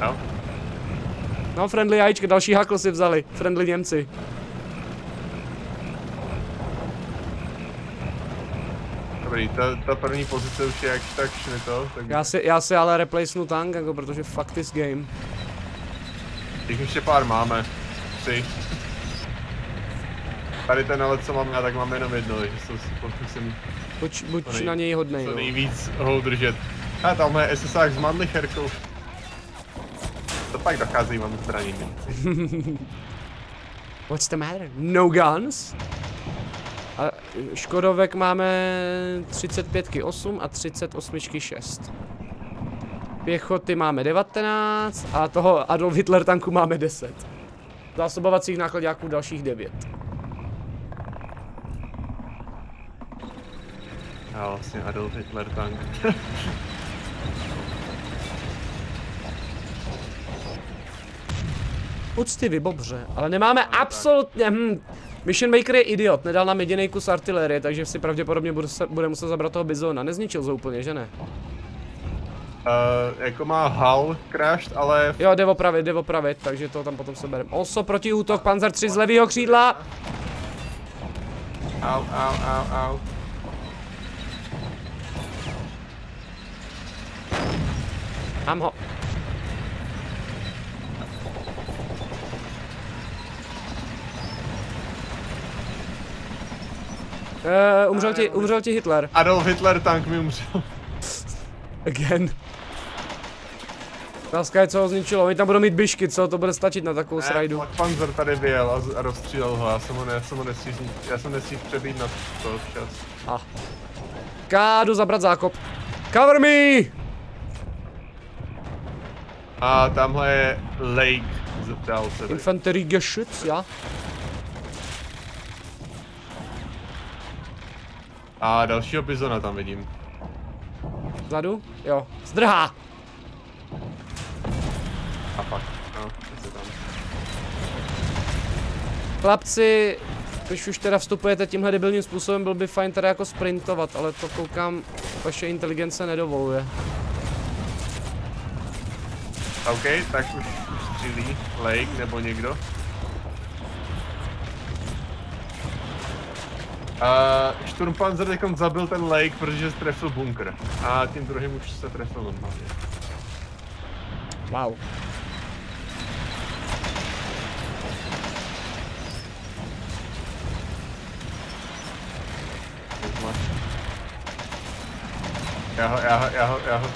No. No, friendly AIčka, další hakl si vzali, friendly Němci. Dobrý, ta první pozice už je jakž tak šmito, tak... Já si ale replacenu tank, jako, protože fuck this game. Těch ještě pár máme. 3. Tady ten ale co mám já, tak mám jenom jedno, že pokusím... Buď na něj hodnej, co nejvíc ho držet. A tamhle je SSák s mandlicherkou. To pak dochází, mám zbraní. What's the matter? No guns? A Škodovek máme 35 8 a 38 6. Pěchoty máme 19 a toho Adolf Hitler tanku máme 10. Zásobovacích nákladňáků dalších 9. Já vlastně Adolf Hitler tank. Uctivý, bobře, ale nemáme no, absolutně... Mission Maker je idiot, nedal nám jediný kus artilérie, takže si pravděpodobně bude muset zabrat toho bizona. Nezničil to úplně, že ne? Jako má hull crashed, ale... Jo, jde opravit, takže to tam potom sebereme. Oso, protiútok, Panzer 3 z levýho křídla! Au. Mám ho. Umřel ti Hitler. Adolf Hitler tank mi umřel. Again. Láska je, co ho zničilo. Oni tam budou mít bišky, co? To bude stačit na takovou srajdu. Panzer tady vyjel a rozstřílel ho. Já jsem nesíl přebít na to včas. Ah. Kádu zabrat zákop. Cover me! A tamhle je Lake. Zeptal se. Infanterie Geshütz, já? A dalšího bizona tam vidím. Vzadu? Jo. Zdrhá! A pak. No, je tam. Chlapci, když už teda vstupujete tímhle debilním způsobem, byl by fajn teda jako sprintovat, ale to koukám, vaše inteligence nedovoluje. OK, tak už střílí Lake nebo někdo. Sturmpanzer teďkom zabil ten Lake, protože trefil bunkr. A tím druhým už se trefil normálně. Wow. Já ho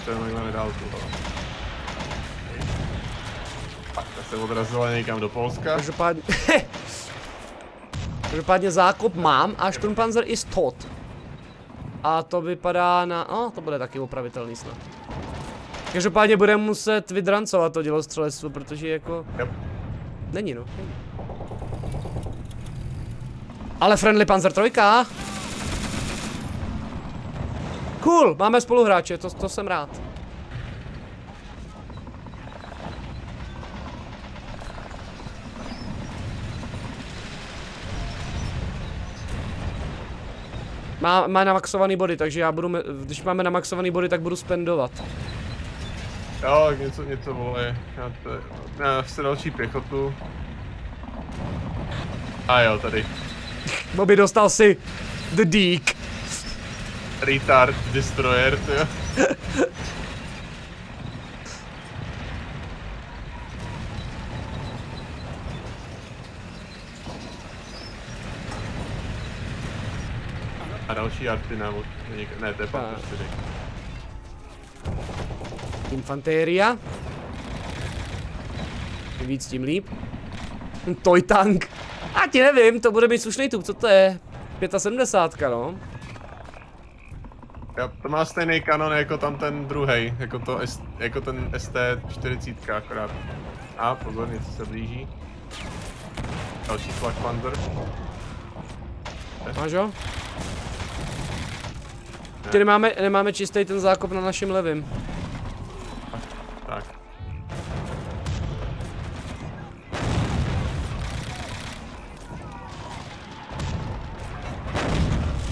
střelím na dálku. Tak, ta se odrazila někam do Polska. Každopádně... Každopádně zákop mám a Sturmpanzer is tot. A to vypadá na... No, to bude taky opravitelný snad. Každopádně budeme muset vydrancovat to dělostřelectvo, protože jako... Yep. Není no. Ale friendly Panzer 3. Cool, máme spoluhráče, to jsem rád. Má namaxovaný body, takže já budu, když máme namaxovaný body, tak budu spendovat. Jo, něco volí. Já se další pěchotu. A jo, tady. Bobby, dostal si the deek. Retard destroyer, to jo. A další arty od... Ne, to je Panzer 4. Infantéria. Víc tím líp. Toy tank. A ti nevím, to bude být slušný tup, co to je? 75, no. Ja, to má stejný kanon jako tam ten druhý, jako ten ST-40 akorát. A pozor, něco se blíží. Další Flakpanzer. Máš ho? Ty nemáme čistý ten zákop na našem levém. Tak.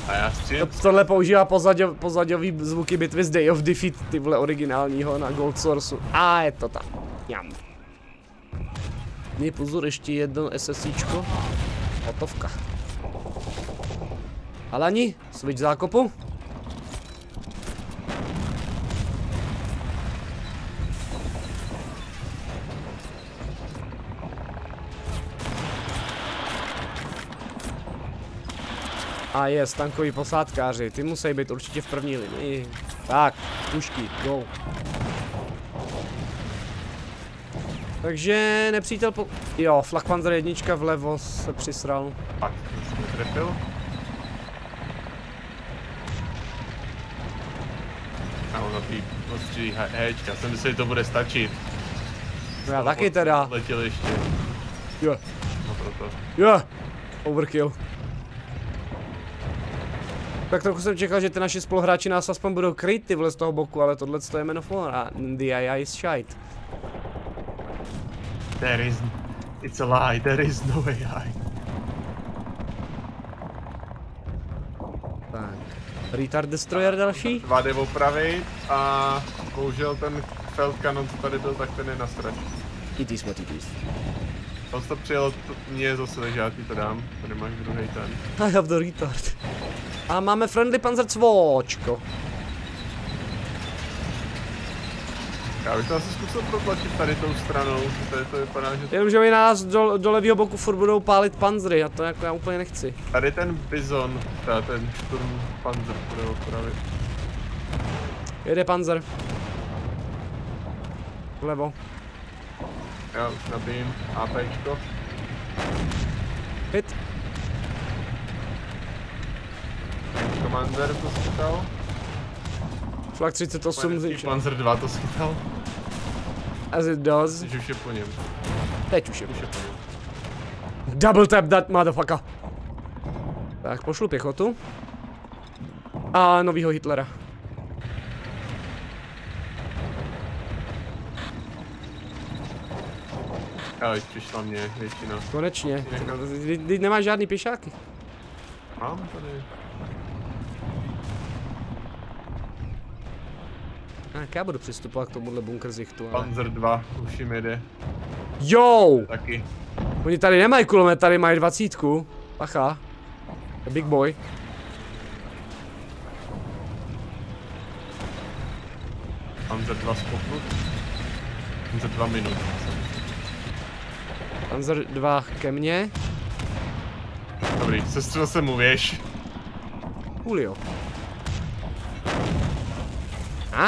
A já střím. Tohle používá pozadový zvuky bitvy z Day of Defeat, tyhle originálního na Gold Sourceu. A je to tam. Jam. Měj pozor, ještě jedno SSIčko. Hotovka. Alani, switch zákopu. A jest, tankový posádkáři, ty musí být určitě v první linii. Tak, pušky, go. Takže nepřítel po... Jo, Flakpanzer 1 vlevo se přisral. Tak, to jsem netrefil. A ono tý ostří hečka, jsem myslel, že to bude stačit. No já taky teda. Letěl ještě. Jo. No proto. Jo, overkill. Tak trochu jsem čekal, že ty naši spoluhráči nás aspoň budou kryt tyhle z toho boku, ale tohle je Men of War a the AI is shite. There is... It's a lie, there is no AI. Tak. Retard Destroyer další? 2D opravy a bohužel ten Feltkanon, co tady byl, tak ten je na straně. It is what it is. On to přijel, mě zase ležátý, to dám, tady máš druhý ten. I have the retard. A máme friendly Panzer 2. Já bych to asi zkusil protlačit tady tou stranou, tady to vypadá, že... Jenomže oni nás do levýho boku furt budou pálit panzery a to jako já úplně nechci. Tady ten Bizon, tady ten Sturmpanzer bude opravit. Jede panzer. Vlevo. Já už nabijím APčko. Hit. Panzer to schytal. Flak 38 zničil. Panzer 2 to schytal. As it does. Teď už je po něm. Double tap that motherfucker. Tak pošlu pěchotu. A novýho Hitlera. Ale přišla mě většina. Konečně. Ty nemáš žádný pěšáky. Mám tady. A jak já budu přistupovat k tomuhle bunkerzichtu, ale... Panzer 2, už jim jede. Jo! Taky. Oni tady nemají kulomet, tady mají 20. Pacha. Big boy. Panzer 2 spoknut. Panzer 2 minut. Panzer 2 ke mně. Dobrý, sestřel se mu, věž. Julio. A?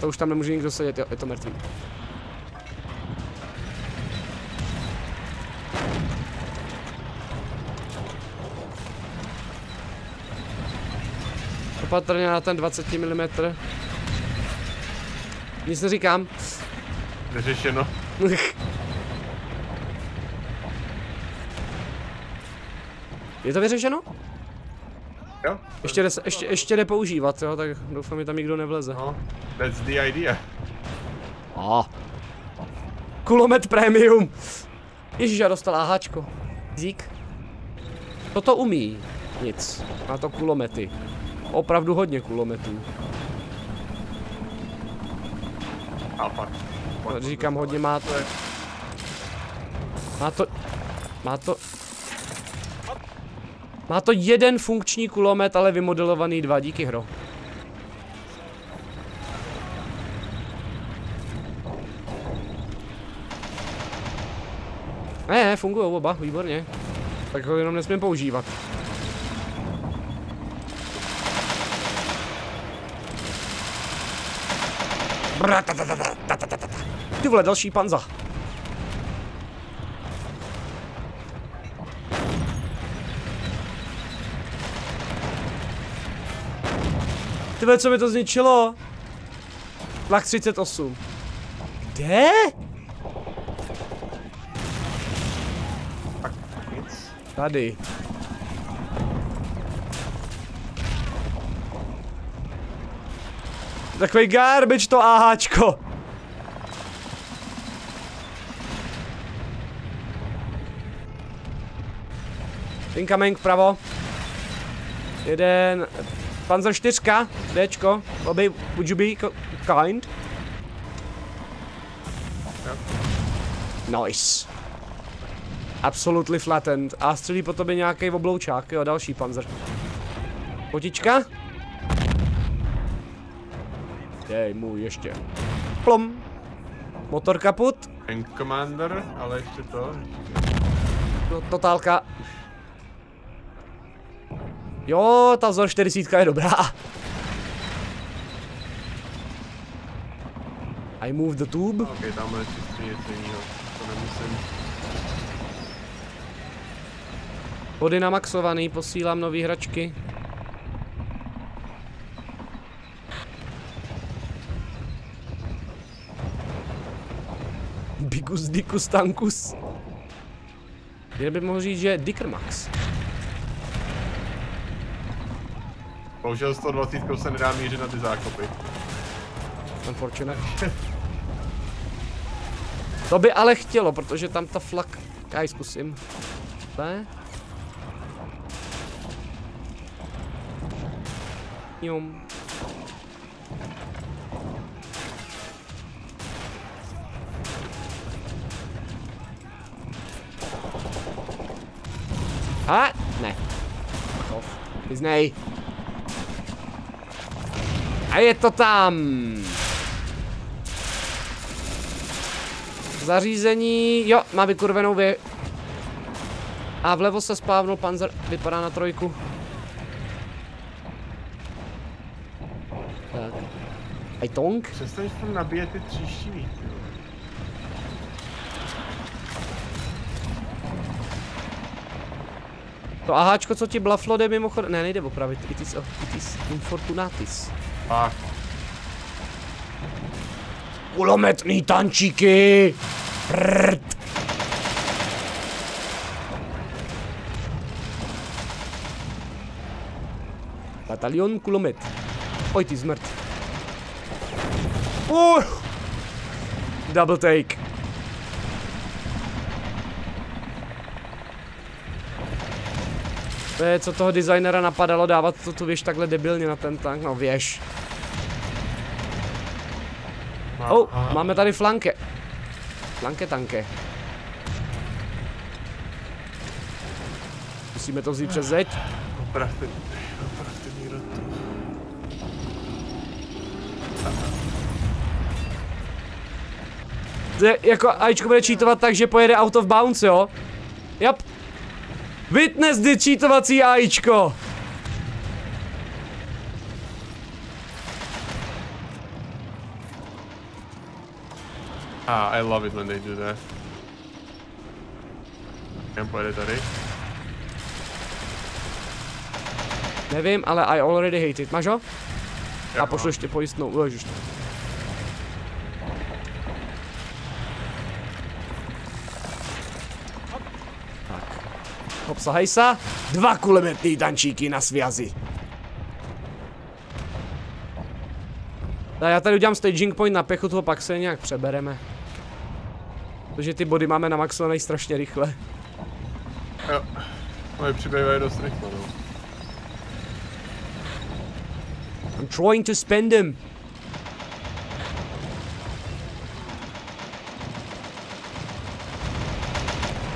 To už tam nemůže nikdo sedět, je to mrtvý. Opatrně na ten 20 mm. Nic neříkám. Vyřešeno. Je to vyřešeno? Jo. Ještě jde používat, jo, tak doufám, že tam nikdo nevleze. No, that's the idea. Oh. Kulomet premium. Ježiša, dostal AHčko. Zík. Toto umí. Nic. Má to kulomety. Opravdu hodně kulometů. Alfa. Říkám, hodně má to. Má to jeden funkční kulomet, ale vymodelovaný dva. Díky, hro. Ne, fungujou oba, výborně. Tak ho jenom nesmím používat. Ty vole, další panza. Ty vole, co mi to zničilo? Vlak 38. Kde? Tady. Takový garbage to AHčko. Incoming vpravo. Jeden. Panzer 4, Dčko. Obej, would you be kind? Nice. Absolutely flattened. A střílí po tobě nějaký obloučák, jo, další panzer. Potička? Dej mu ještě. Plom. Motor kaput. Tank commander, ale ještě to. No, totálka. Jo, ta vzor 40 je dobrá. I move the tube. Ok, tamhle čistí něco jiného. To nemusím. Body namaxovaný, posílám nový hračky. Bigus Dicus Tankus. Jen bych mohl říct, že Dickermax. Bohužel 120 se nedá mířit na ty zákopy. Unfortunate. To by ale chtělo, protože tam ta flak... Já ji zkusím. Ne? Jum. A ne. Vyznej. A je to tam. Zařízení. Jo, má vykurvenou vě. A vlevo se spávnul panzer. Vypadá na trojku. I tonk? Přestaň tam nabíjet ty tříštiny. To aháčko, co ti blaflo, jde mimochodem. Ne, nejde opravit. Itis infortunatis. Ach. Kulometný tančíky! Prrrt. Batalion kulomet. Oj, ty zmrt. Double take. To je, co toho designera napadalo dávat tu věž takhle debilně na ten tank, no věž. Oh, máme tady flanke. Flanke tanke. Musíme to vzít přes zeď. Jako Ajíčko bude cheatovat tak, že pojede out of bounds, jo? Jap. Witness the cheatovací Ajíčko. Ah, I love it when they do that. Jen pojede tady. Nevím, ale I already hate it. Máš ho? Já pošlu ještě pojistnou, uležíš to. Tak. Hopsa hejsa. Dva kulometní tančíky na svězi. Tak já tady udělám staging point na pěchu, toho pak se nějak přebereme. Protože ty body máme namaxované strašně rychle. Jo, moje přibývají dost rychle. I'm trying to spend him.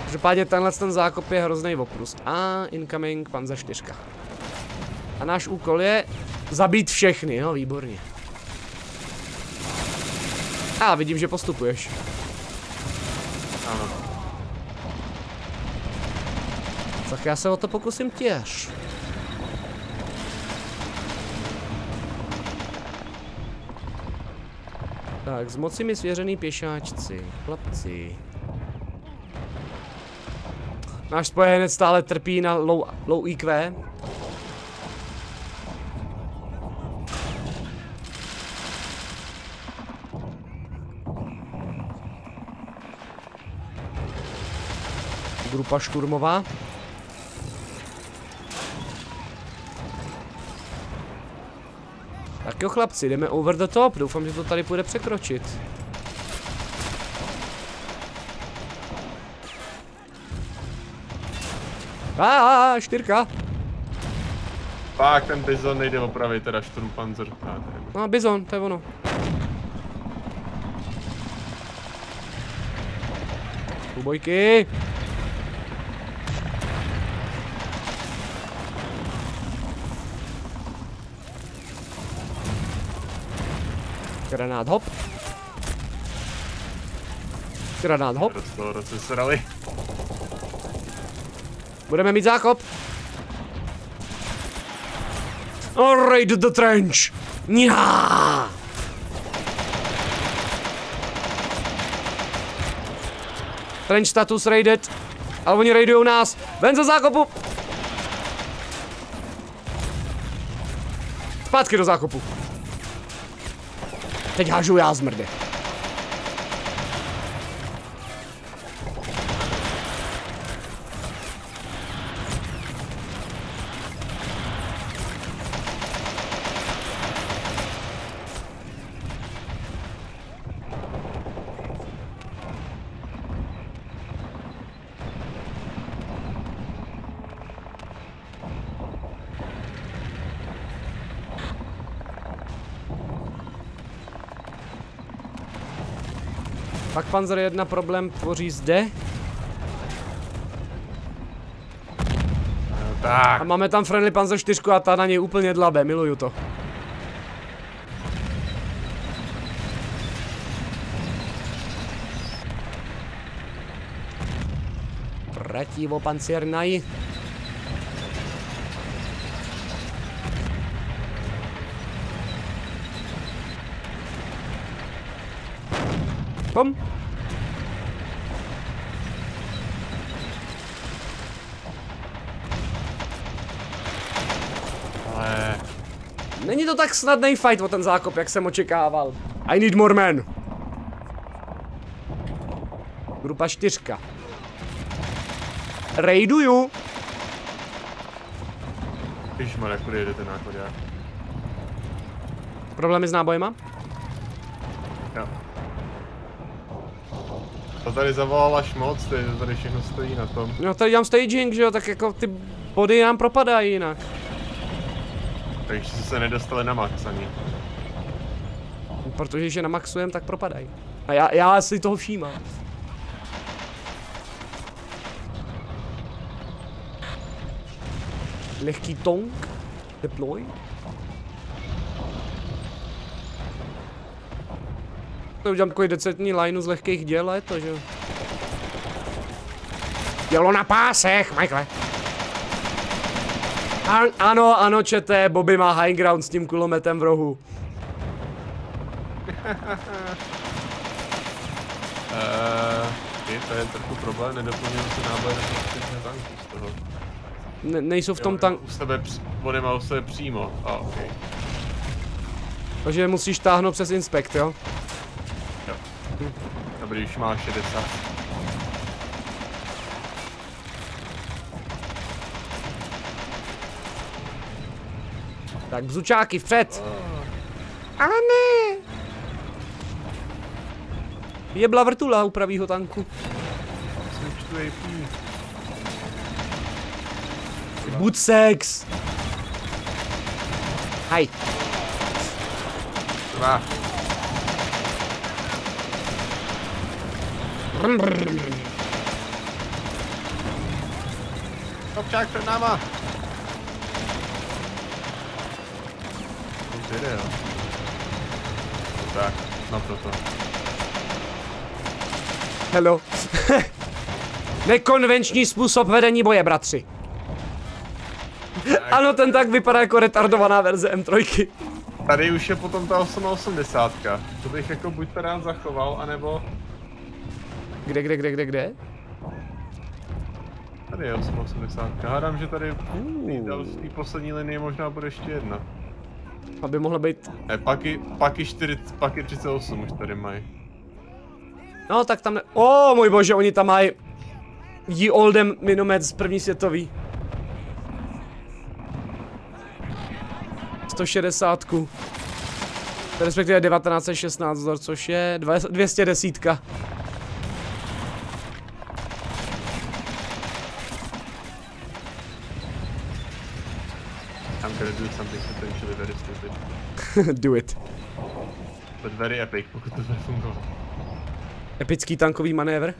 Každopádně tenhle ten zákop je hrozný oprust. A incoming Panzer 4. A náš úkol je zabít všechny, no výborně. A vidím, že postupuješ. Ano. Tak já se o to pokusím těž. Tak, z moci mi svěřený pěšáčci, chlapci. Náš spojenec stále trpí na low IQ. Grupa šturmová. Tak jo chlapci, jdeme over the top, doufám, že to tady půjde překročit. A čtyřka. Pak ten bizon nejde opravit, teda Sturmpanzer. No bizon, to je ono. Ubojky. Granát hop. Granát hop. Budeme mít zákop. All right, the trench. Nja. Trench status raided. Ale oni raidujou nás. Ven ze zákopu. Zpátky do zákopu. Teď hážu já z mrdy. Pak Panzer 1 problém tvoří zde. Tak. A máme tam friendly Panzer 4 a ta na něj úplně dlabe, miluju to. Vrativo pancernaj. Pom. Ale... Není to tak snadný fight o ten zákop, jak jsem očekával. I need more men. Grupa 4. Raiduju. Ježišmarja, kudy jede ten nákladák. Problémy s nábojema? Jo. To tady zavolal až moc, to tady všechno stojí na tom. No tady dělám staging, že jo, tak jako ty body nám propadají jinak. Takže se nedostali na max ani. Protože když je namaxujem, tak propadají. A já si toho všímám. Lehký tank, deploy. Udělám takový decentní lineu z lehkých děl, a je to, že jo. Dělo na pásech, Michael. Ano, ano, čete, Bobby má high ground s tím kulometem v rohu. To je trochu problém, nedoplnil se náboj na tanky z toho. nejsou v tom tanku. On nemá u sebe přímo, a okay. Takže musíš táhnout přes inspekt, jo? Jo. Dobrý, už má 60. Tak bzučáky vpřed! A ne! Jebla vrtula u pravýho tanku. Buď sex! Haj! Kopčák před náma! Už jde, jo? Tak, naprosto. Hello. Nekonvenční způsob vedení boje, bratři. Ano, ten tak vypadá jako retardovaná verze M3. Tady už je potom ta 880. To bych jako buď to rád zachoval, anebo... Kde? Tady je 880. Hádám, že tady v té poslední linii možná bude ještě jedna. Aby mohla být... Ne, paky 38 už tady mají. No, tak tam ne... O, můj bože, oni tam mají... Jí oldem minomet z první světový. 160, respektive 1916 vzor, což je 210. I'm gonna do something potentially very stupid. Do it. But very epic, pokud to bude fungovat. Epický tankový manévr?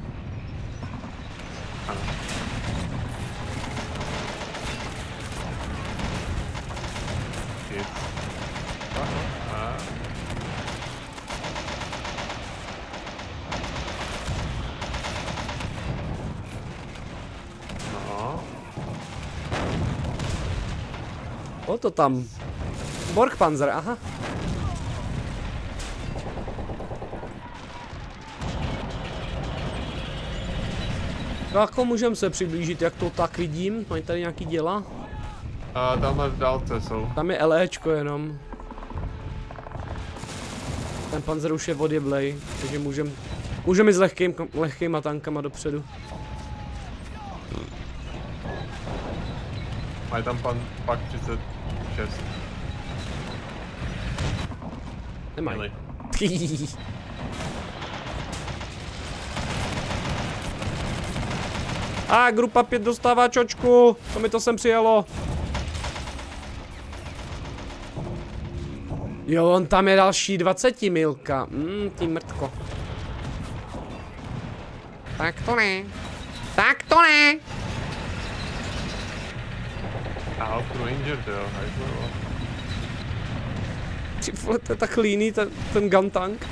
O, to tam. Borgpanzer, aha. Jako můžeme se přiblížit, jak to tak vidím? Mají tady nějaký děla? A tamhle v dálce jsou. Tam je LEčko jenom. Ten panzer už je odjeblej, takže můžeme jít s lehkýma tankama dopředu. Mají tam pak 36. Nemají. A grupa 5 dostává čočku, to mi to sem přijelo. Jo, on tam je další 20 milka. Ty mrtko. Tak to ne. Tak to ne. Ahoj, Ranger, to jo, ty vole, to je tak líný, ten gun tank.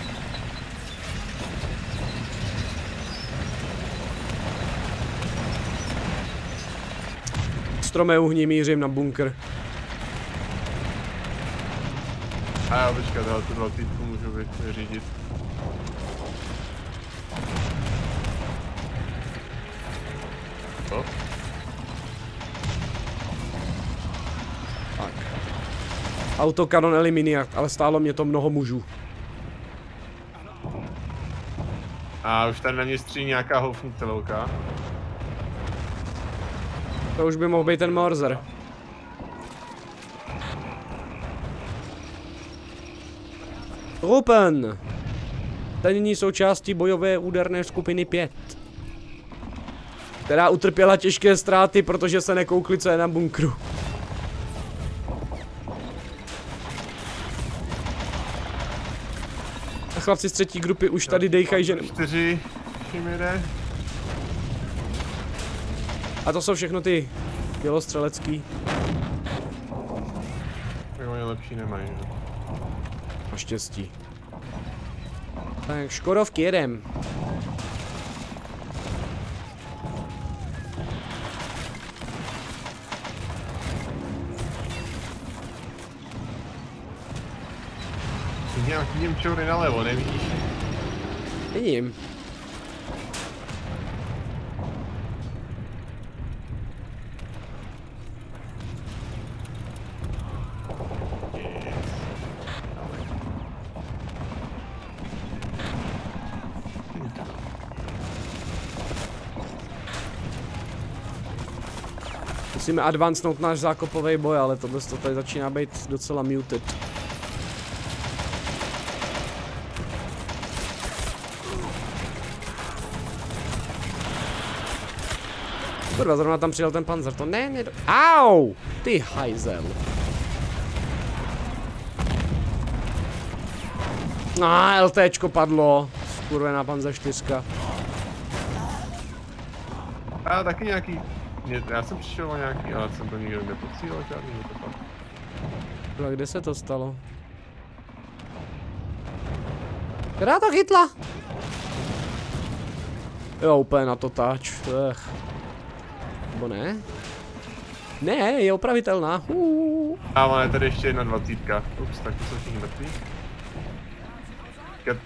Stromé uhní mířím na bunkr. A jo, počkat, ale tu dva týdku můžu vyřídit. Co? Autokanon eliminiak, ale stálo mě to mnoho mužů. A už tady na mě střílí nějaká houfnice velká. To už by mohl být ten Morzer. Rupen! Ten není součástí bojové úderné skupiny 5. Která utrpěla těžké ztráty, protože se nekoukli, co je na bunkru. Chlapci z třetí grupy už tady dejchají, že... 4, jde. A to jsou všechno ty dělostřelecký. Tak oni lepší nemají, že? Naštěstí. Tak, škodovky, jedem. Nějaký němčory nalevo, nevidíš? Vidím. Musíme advancenout náš zákopový boj, ale tohle to tady začíná být docela muted. Kurva, zrovna tam přijel ten panzer, to ne. Au! Ty hajzel. A LTčko padlo. Skurvená Panzer 4. A taky nějaký. Já jsem přišel o nějaký, ale jsem to nikdo nepocílil, žádný nepocílil. Kurva, kde se to stalo? Která to chytla? Jo, úplně na to táč. Nebo ne? Ne, je opravitelná. A máme tady ještě jedna 20. Ups, tak to jsou všichni mrtví.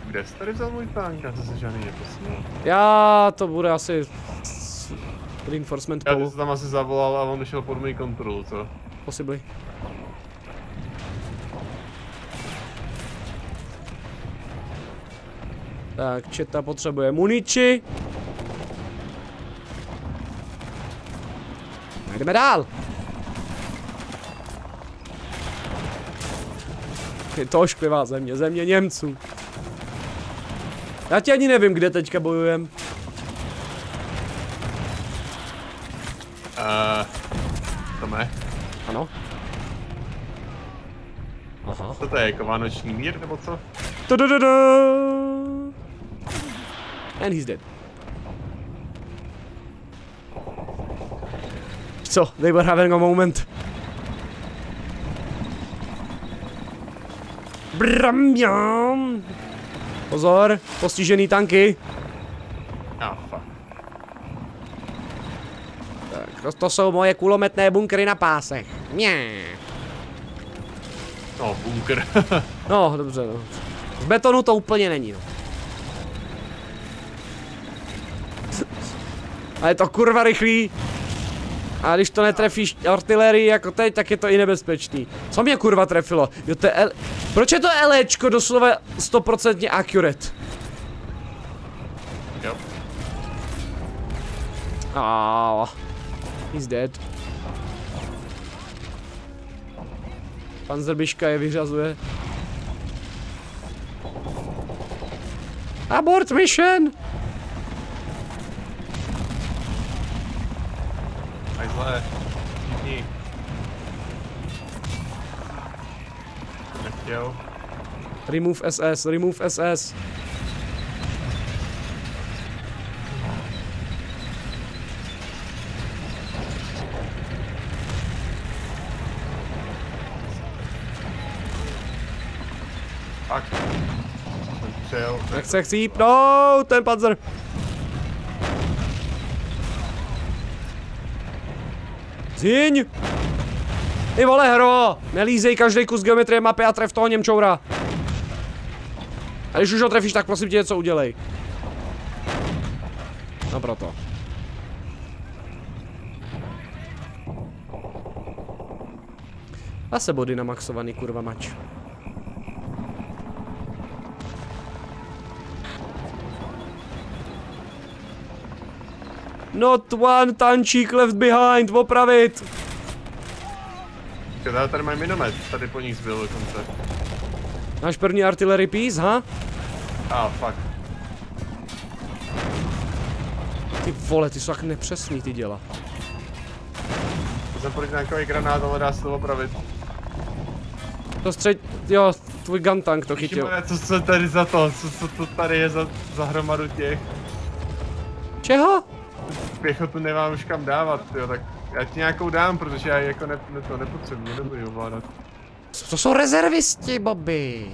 Kde jsi tady vzal můj tank? Já to se žádný neposměl. Já to bude asi... reinforcement polu. Já jsem tam asi zavolal a on došel pod můj kontrolu, co? Possibly. Tak, četa potřebuje munici. Jdeme dál! Je to ošklivá země, země Němců. Já ti ani nevím, kde teďka bojujem. To ne? Ano. Aha. Co to je, jako vánoční mír, nebo co? Tudududu. And he's dead. Co? They were having a moment. Bramjam. Pozor, postižený tanky. Oh, fuck. Tak, to jsou moje kulometné bunkry na pásech. Mně. No, bunkr. No, dobře, no. Z betonu to úplně není, no. A je to kurva rychlý. A když to netrefíš artilerii jako teď, tak je to i nebezpečný. Co mě kurva trefilo? Jo, to je L... Proč je to LEčko doslova 100% accurate? Jo. Oh, he's dead. Panzerbiška je vyřazuje. Abort mission! Ale všichni. Nechtěl. Remove SS, remove SS. Tak. Nechce chcípnout ten panzer. Zhyň! Ty vole hro! Nelízej každý kus geometrie mapy a tref toho Němčoura. A když už ho trefíš, tak prosím tě něco udělej. No proto. A se body namaxovaný kurva mač. Not one tančík left behind, opravit! Tady mají minomet, tady po nich zbyl dokonce. Náš první artillery piece, ha? Ah, fuck. Ty vole, ty jsou tak nepřesný, ty děla. To jsem proti nějaký granát, ale dá se to opravit. To střed... jo, tvůj gun tank to chytil. Co tady za to? Co to tady je za hromadu těch? Čeho? Pěchotu nemám už kam dávat, jo, tak já ti nějakou dám, protože já jako to nepotřebuji, nebudu ji ovládat. To jsou rezervisti, Bobby.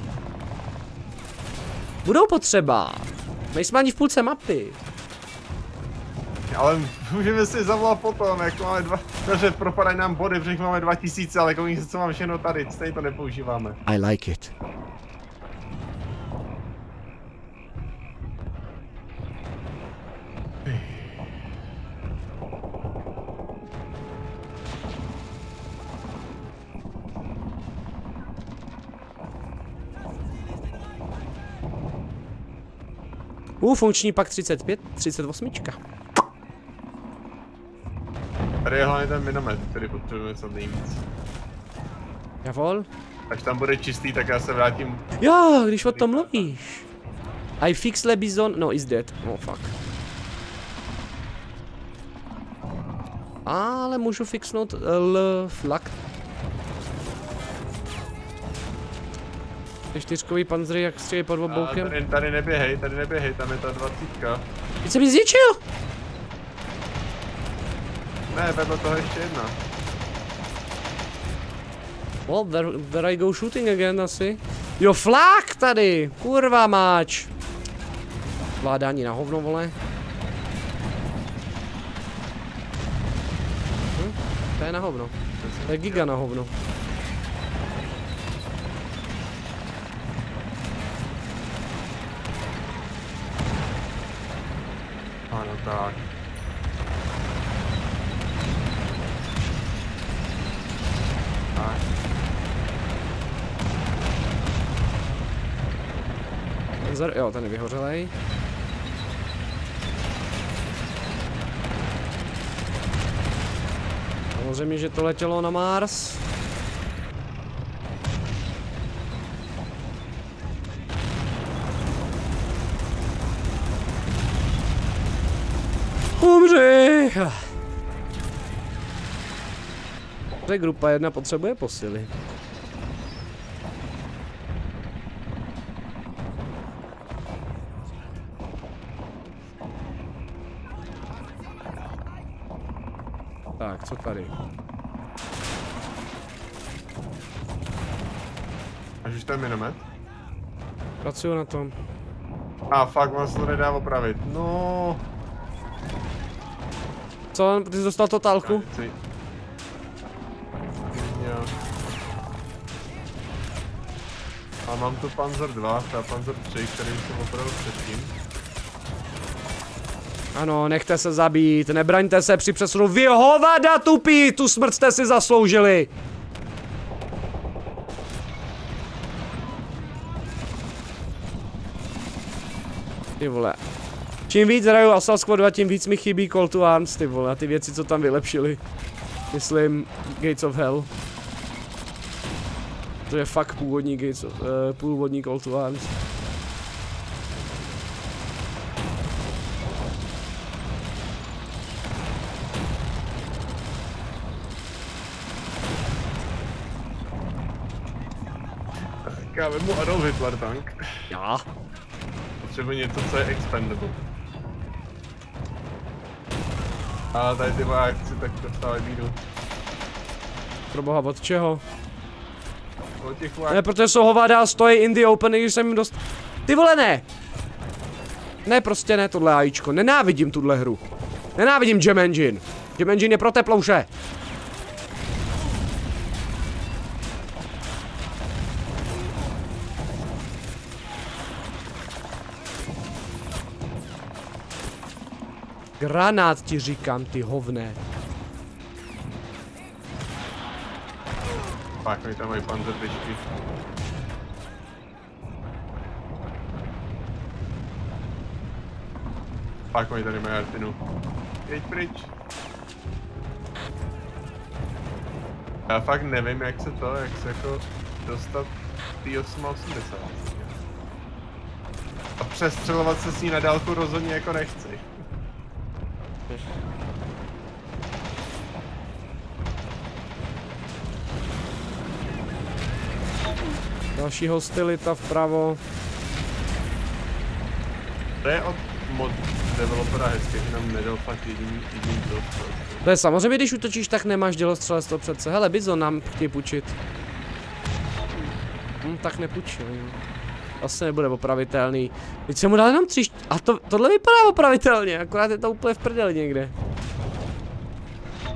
Budou potřeba. Nejsme ani v půlce mapy. Ale můžeme si zavolat potom, jako máme dva, protože propadají nám body, protože máme 2000, ale kolik se co mám všechno tady, stejně to nepoužíváme. I like it. Funkční pak 35, 38. Tady je hlavně ten minomet, který potřebujeme co nejvíc. Javol? Až tam bude čistý, tak já se vrátím. Jo, když o tom mluvíš. I fix Le Bison, no is dead, oh fuck. Ale můžu fixnout Flak. Ty čtyřkový panzery, jak střílí pod obloukem. Tady neběhej, tam je ta 20. Teď jsem ji zničil! Ne, vedle toho ještě jedna. Well, there I go shooting again asi. Jo, flak tady! Kurva máč! Vládání na hovno, vole. Hm, to je na hovno. To je giga na hovno. Ano, tak. Jo, ten je vyhořelej. Samozřejmě, že to letělo na Mars. Umři! Grupa 1 potřebuje posily. Tak, co tady? Až už ten minomet? Pracuju na tom. A fakt, vás to nedá opravit. No. Co, ty jsi dostal totálku? Jo. A mám tu Panzer 2, ta Panzer 3, který jsem opravil předtím. Ano, nechte se zabít, nebraňte se při přesunu, vy hovada tupí, tu smrt jste si zasloužili. Ty vole. Čím víc hraju Assault Squad 2, tím víc mi chybí Call to Arms, ty vole, a ty věci, co tam vylepšili. Myslím, Gates of Hell. To je fakt původní původní Call to Arms. Já vemu Adolf Hitler tank. Já. Potřebuji něco, co je expendable. A tady ty vojáci tak dostávají bídu. Pro boha, od čeho? Od těch vojáků. Ne, protože jsou hovada a stojí in the open, když jsem jim dost... Ty vole, ne! Ne, prostě ne, tohle ajíčko. Nenávidím tuhle hru. Nenávidím Jam Engine. Jam Engine je pro teplouše. Granát ti říkám, ty hovné. Pak mi tam mají panzerbičky. Pak mi tady mají artinu. Jeď pryč. Já fakt nevím, jak se jako dostat T-880. A přestřelovat se s ní na dálku rozhodně jako nechci. Další hostilita vpravo. To je od mod developera hezky, že nám nedal fakt jediný dělostřelec. To je samozřejmě, když utočíš, tak nemáš dělostřelectvo přece. Hele, Bizo nám chtějí půjčit. Hm, tak nepůjčil. Asi nebude opravitelný. Teď se mu dali nám tři... A tohle vypadá opravitelně, akorát je to úplně v prdeli někde.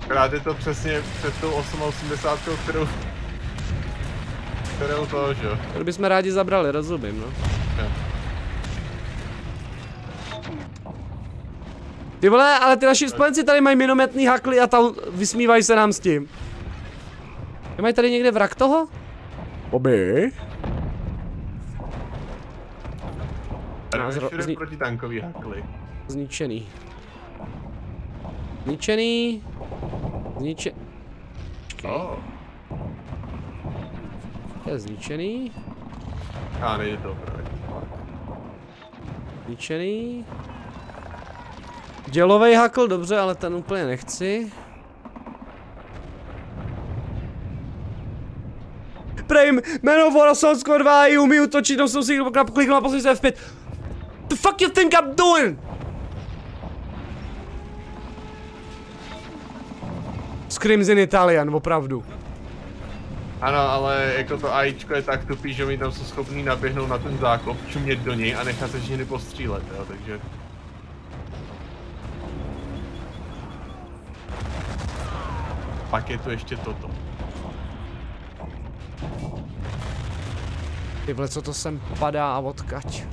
Akorát je to přesně před tou 880, kterou to, že jo. Kterou bychom rádi zabrali, rozumím, no. Okay. Ty vole, ale ty naši spojenci tady mají minometný hakly a tam vysmívají se nám s tím. Mají tady někde vrak toho? Oby. Protitankový hakly. Zničený. Zničený. Oh. Je zničený. A nejde to opravit. Zničený. Dělovej hakl, dobře, ale ten úplně nechci. Prejm, Men of War Assault Squad 2 i umí utočit, no jsem si klikl na poslední F5. The fuck you think I'm doing? Screams in Italian, opravdu. Ano, ale jako to AIčko je tak tupý, že oni tam jsou schopní naběhnout na ten záklop, čumět do něj a nechat se ženy postřílet, jo, takže... Pak je tu ještě toto. Tyhle, co to sem padá a odkaď.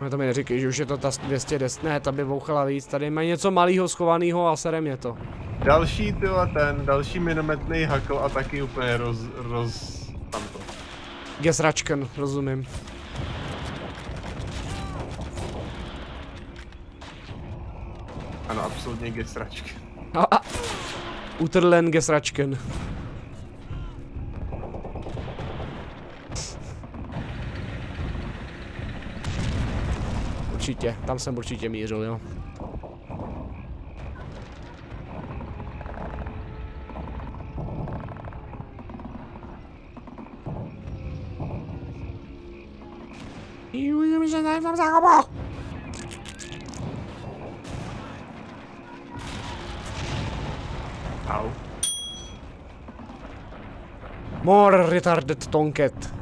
No to mi neříkej, že už je to ta 210, ne, ta by bouchala víc, tady má něco malého schovaného a serem je to. Další tyhle ten, další minometný hakl a taky úplně tamto. Gesračken, rozumím. Ano, absolutně gesračken. A utrlen gesračken. Určitě, tam jsem určitě mířil, jo. Au. More retarded tonket.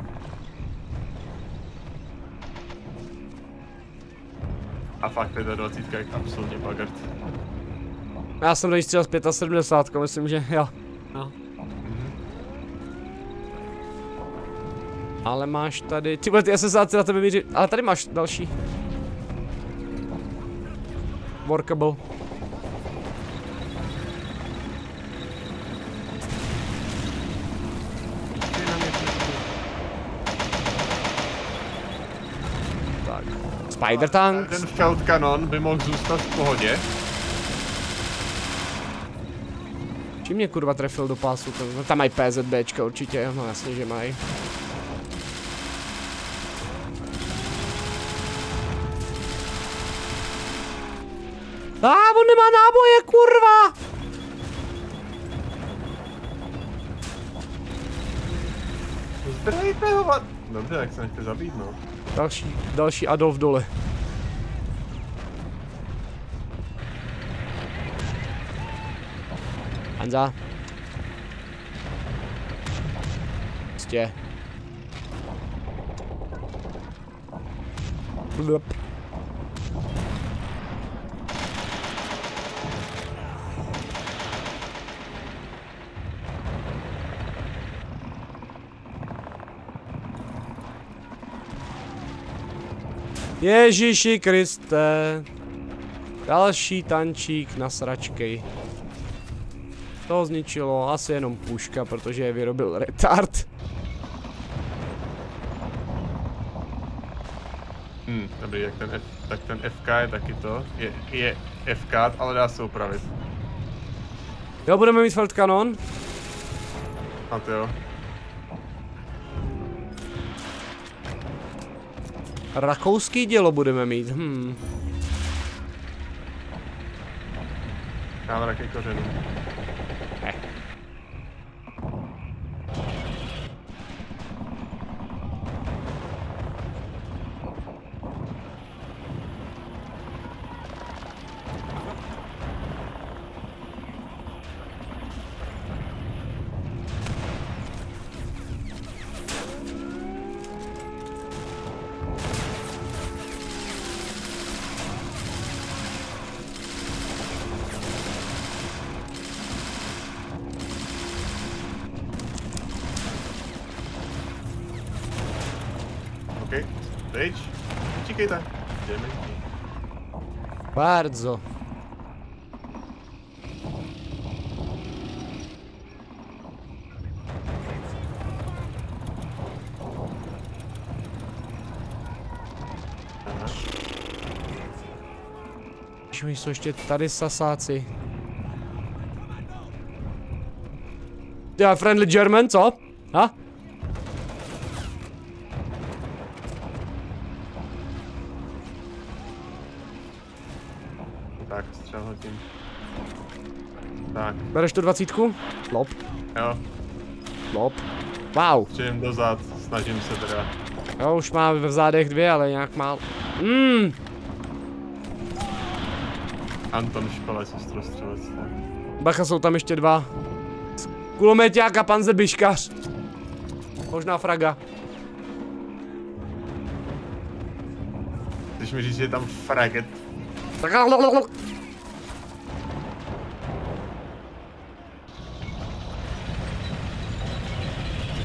A fakt je to 20 jak absolutně bagrt. Já jsem dojížděl střílel z 75, myslím, že jo. No. Ale máš tady, tyhle ty SSáci na tebe míří, ale tady máš další. Workable. Spider tank. Ten Feltkanon by mohl zůstat v pohodě. Čím mě kurva trefil do pásu? No, tam mají PZBčka určitě, no jasně, že mají. A on nemá náboje, kurva! Zdrejte ho! Dobře, tak se nechte zabít, no. Další Adolf dole. Hanza. Prostě. Blup. Ježiši Kriste. Další tančík na sračky. To zničilo asi jenom puška, protože je vyrobil retard. Dobrý, jak ten tak ten FK je taky to. Je FK, ale dá se opravit. Jo, budeme mít Feltkanon. A to jo. Rakouský dělo budeme mít, Návrh ke kořenům. Bardzo. Ježišmi, jsou ještě tady sasáci. Já friendly German, co? Ha? Tak, střel hodím. Tak. Bereš tu 20? Lop. Jo. Lop. Wow. Přijem dozad, snažím se teda. Jo, už mám v zádech dvě, ale nějak málo. Anton Špalec, ostrostřelec. Bacha, jsou tam ještě dva. Kulomeťák a panzerbiškař. Možná fraga. Když mi říct, že je tam fraget. Tak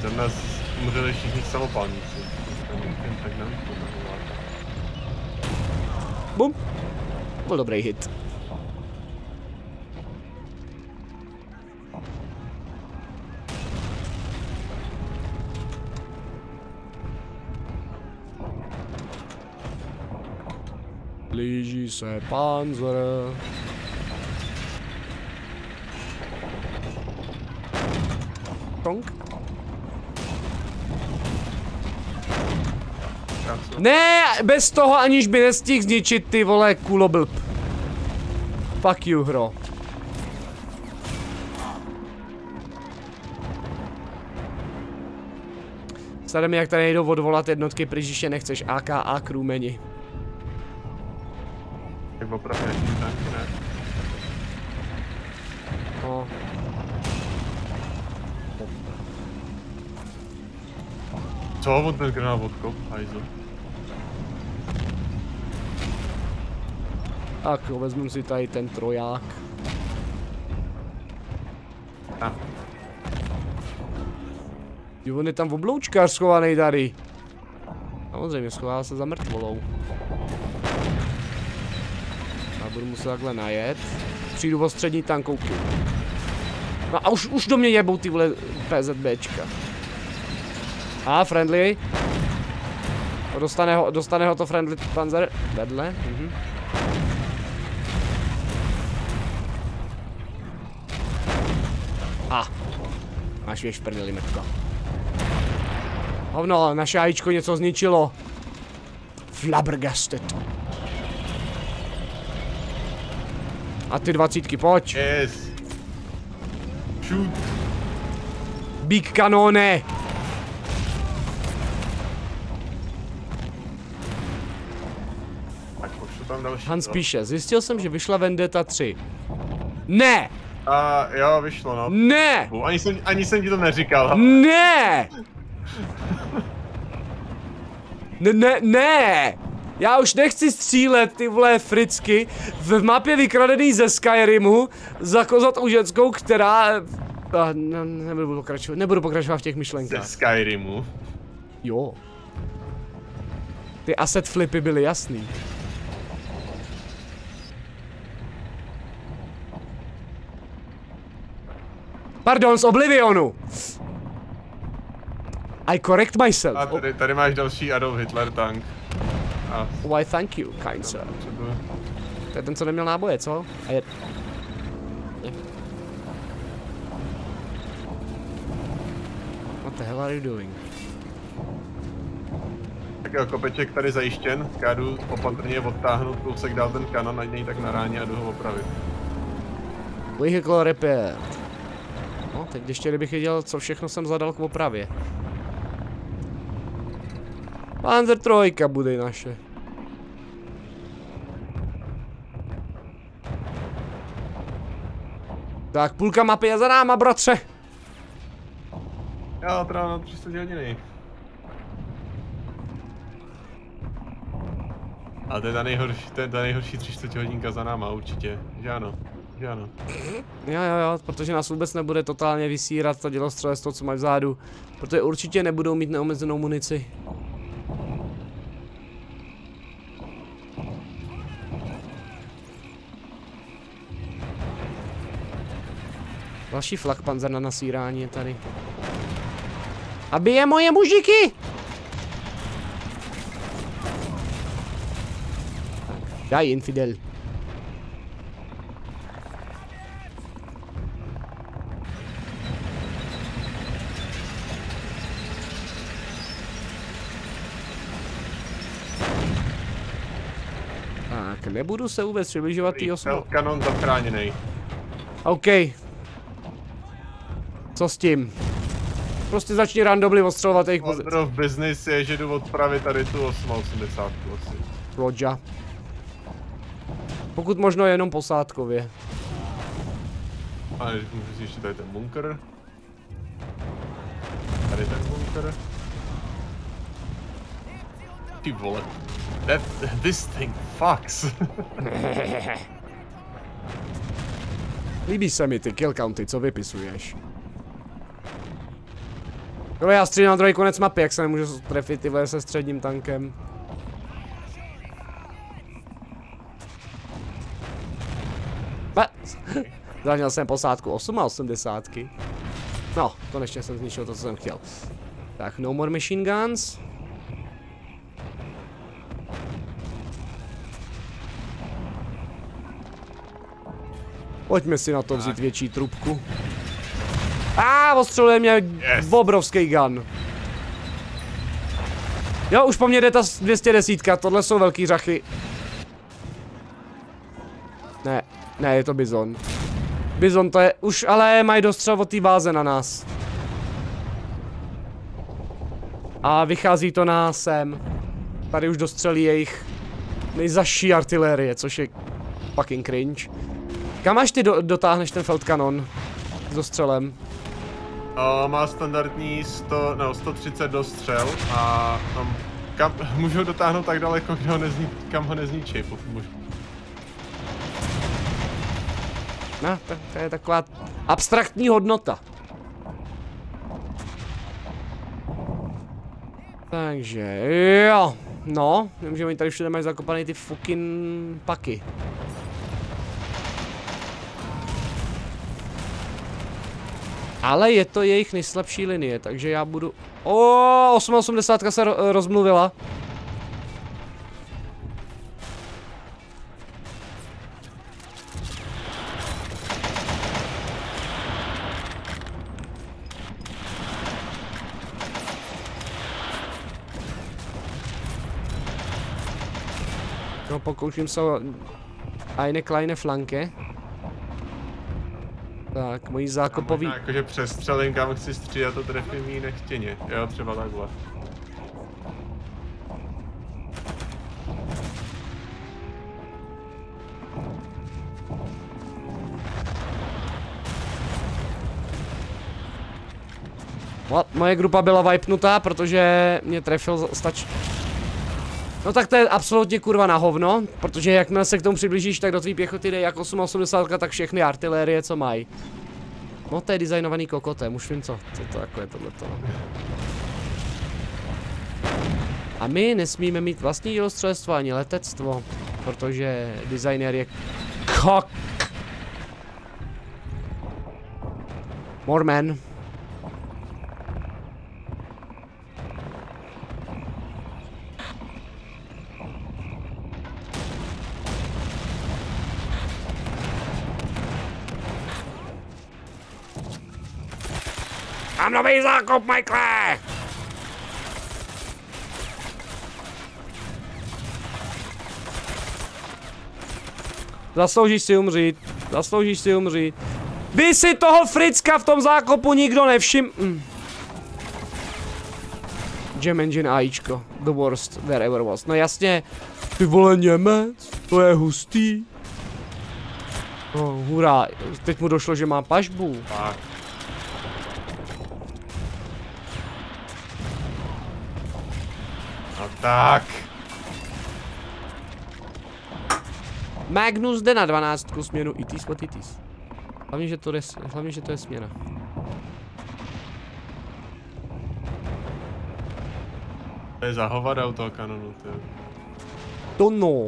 tam nás umřeli všichni samopalníci. Bum. Byl dobrý hit. Blíží se Panzer. Tonk. Ne, bez toho aniž by nestihl zničit ty vole kuloblb. Fuck you, hro. Sledujeme, jak tady nejdou odvolat jednotky, pryč, když je nechceš, aka krůmeni. Opravdu nějaký tanky, ne? No. Co on ten granát odkop, hajzl? Tak jo, vezmu si tady ten troják. Tak. Jo, on je tam v obloučkách schovaný tady. Samozřejmě, schová se za mrtvolou. Budu muset takhle najet. Přijdu o střední tankovky. No a už do mě jebou ty vole PZBčka. A friendly. Dostane ho to friendly Panzer vedle. A. Máš věž prdeli metka. Hovno, naše ajíčko něco zničilo. Flabbergasted. A ty 20, pojď. Yes. Shoot. Big kanone. Hans píše, zjistil jsem, že vyšla Vendetta 3. Ne! Jo, vyšlo, no. Ne! Ani jsem ti to neříkal. Ne! Ne! Já už nechci střílet ty vole fricky v mapě vykradený ze Skyrimu za kozatou ženskou, která... Nebudu pokračovat v těch myšlenkách. Ze Skyrimu? Jo. Ty asset flipy byly jasný. Pardon, z Oblivionu. I correct myself. A tady máš další Adolf Hitler tank. Why thank you, kind sir. To je ten, co neměl náboje, co? A je... What the hell are you doing? Tak jo, kopeček tady zajištěn. Já jdu opatrně odtáhnout kousek dál ten kanon, ať není tak na ráně, a jdu ho opravit. Vehicle repair. No, teď ještě kdybych věděl, co všechno jsem zadal k opravě. Panzer 3 bude naše. Tak, půlka mapy je za náma, bratře. Já teda na 300 hodiny. A to je ta nejhorší 300 hodinka za náma, určitě. Že ano? Že ano? Jo, protože nás vůbec nebude totálně vysírat to dělostřelec, to, co mají vzadu. Protože určitě nebudou mít neomezenou munici. Další flakpanzer na nasírání je tady. A bije moje mužiky! Daj, infidel. Nebudu se vůbec přibližovat tý osmu. Feltkanon zachráněnej. OK. Co s tím? Prostě začni randomly odstřelovat jejich pozici. Modro v business je, že jdu odpravit tady tu 880 asi. Roger. Pokud možno jenom posádkově. Ale můžu si ještě tady ten bunker. Tady ten bunker. Ty vole. This thing fucks. Líbí se mi ty kill county, co vypisuješ. No já střílím na druhý konec mapy, jak se nemůžu trefit tyhle se středním tankem. Zranil jsem posádku 8,80. No, konečně jsem zničil to, co jsem chtěl. Tak, no more machine guns. Pojďme si na to vzít větší trubku. A ostřeluje mě obrovský gun. Jo, už po mně jde ta 210, tohle jsou velký řachy. Ne, ne, je to bizon. Bizon to je, už ale mají dostřel od té báze na nás. A vychází to na sem. Tady už dostřelí jejich nejzaší artilérie, což je fucking cringe. Kam až ty dotáhneš ten Feltkanon s dostřelem? Má standardní 130 dostřel a kam můžu ho dotáhnout tak daleko, kde ho kam ho nezničí, pokud můžu. No, to je taková abstraktní hodnota. Takže jo, no, vím, že oni tady všude mají zakopané ty fucking paky. Ale je to jejich nejslabší linie, takže já budu... O, 880 se rozmluvila. No, pokouším se o eine kleine flanke. Tak, moji zákopový... Já jakože přestřelím, kam chci střídat, to trefím jí nechtěně. Jo, třeba takhle. Moje grupa byla vajpnutá, protože mě trefil stač... No tak to je absolutně kurva na hovno, protože jakmile se k tomu přiblížíš, tak do tvý pěchoty jde jak 8,80, tak všechny artilérie, co mají. No to je designovaný kokotem, už vím co to jako je tohleto. A my nesmíme mít vlastní dělostřelstvo ani letectvo, protože designer je kok. Mormen. Mám nový zákop, Michael! Zasloužíš si umřít, zasloužíš si umřít. Vy si toho Fricka v tom zákopu nikdo nevšiml. Jam Engine AIčko, the worst there ever was. No jasně, ty vole Němec, to je hustý. Oh, hurá, teď mu došlo, že má pažbu. Tak. Tak. Magnus jde na 12 směnu itis od itis. Hlavně, že to je směna. To je zahovada u toho kanonu, ty. To no.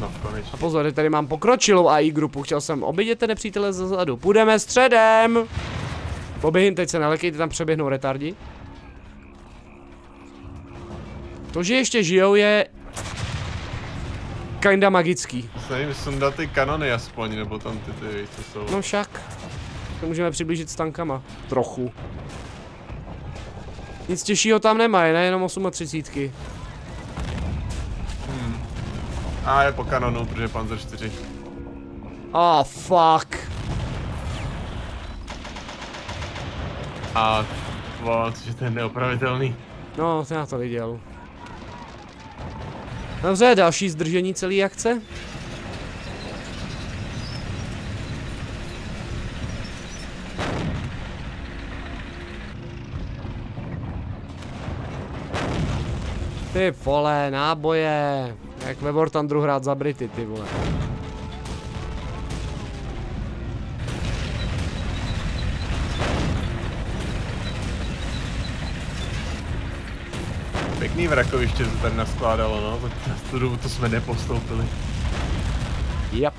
No, a pozor, tady mám pokročilou AI grupu, chtěl jsem obědět ten nepřítele zezadu. Půjdeme středem! Poběhím, teď se nelekejte, tam přeběhnou retardi. To, že ještě žijou, je... kinda magický. Nevím, sundat ty kanony aspoň, nebo tam ty co jsou. No však. To můžeme přiblížit s tankama. Trochu. Nic těžšího tam nemají, ne? Jenom 38. A je po kanonu, protože je Panzer 4. Ah, fuck. A což je ten neopravitelný. No, to já to viděl. Dobře, další zdržení celé akce. Ty vole, náboje. Jak ve Wartandru hrát za Brity, ty vole. Pěkný vrakoviště se tady naskládalo, no. V tu dobu to jsme nepostoupili. Yep.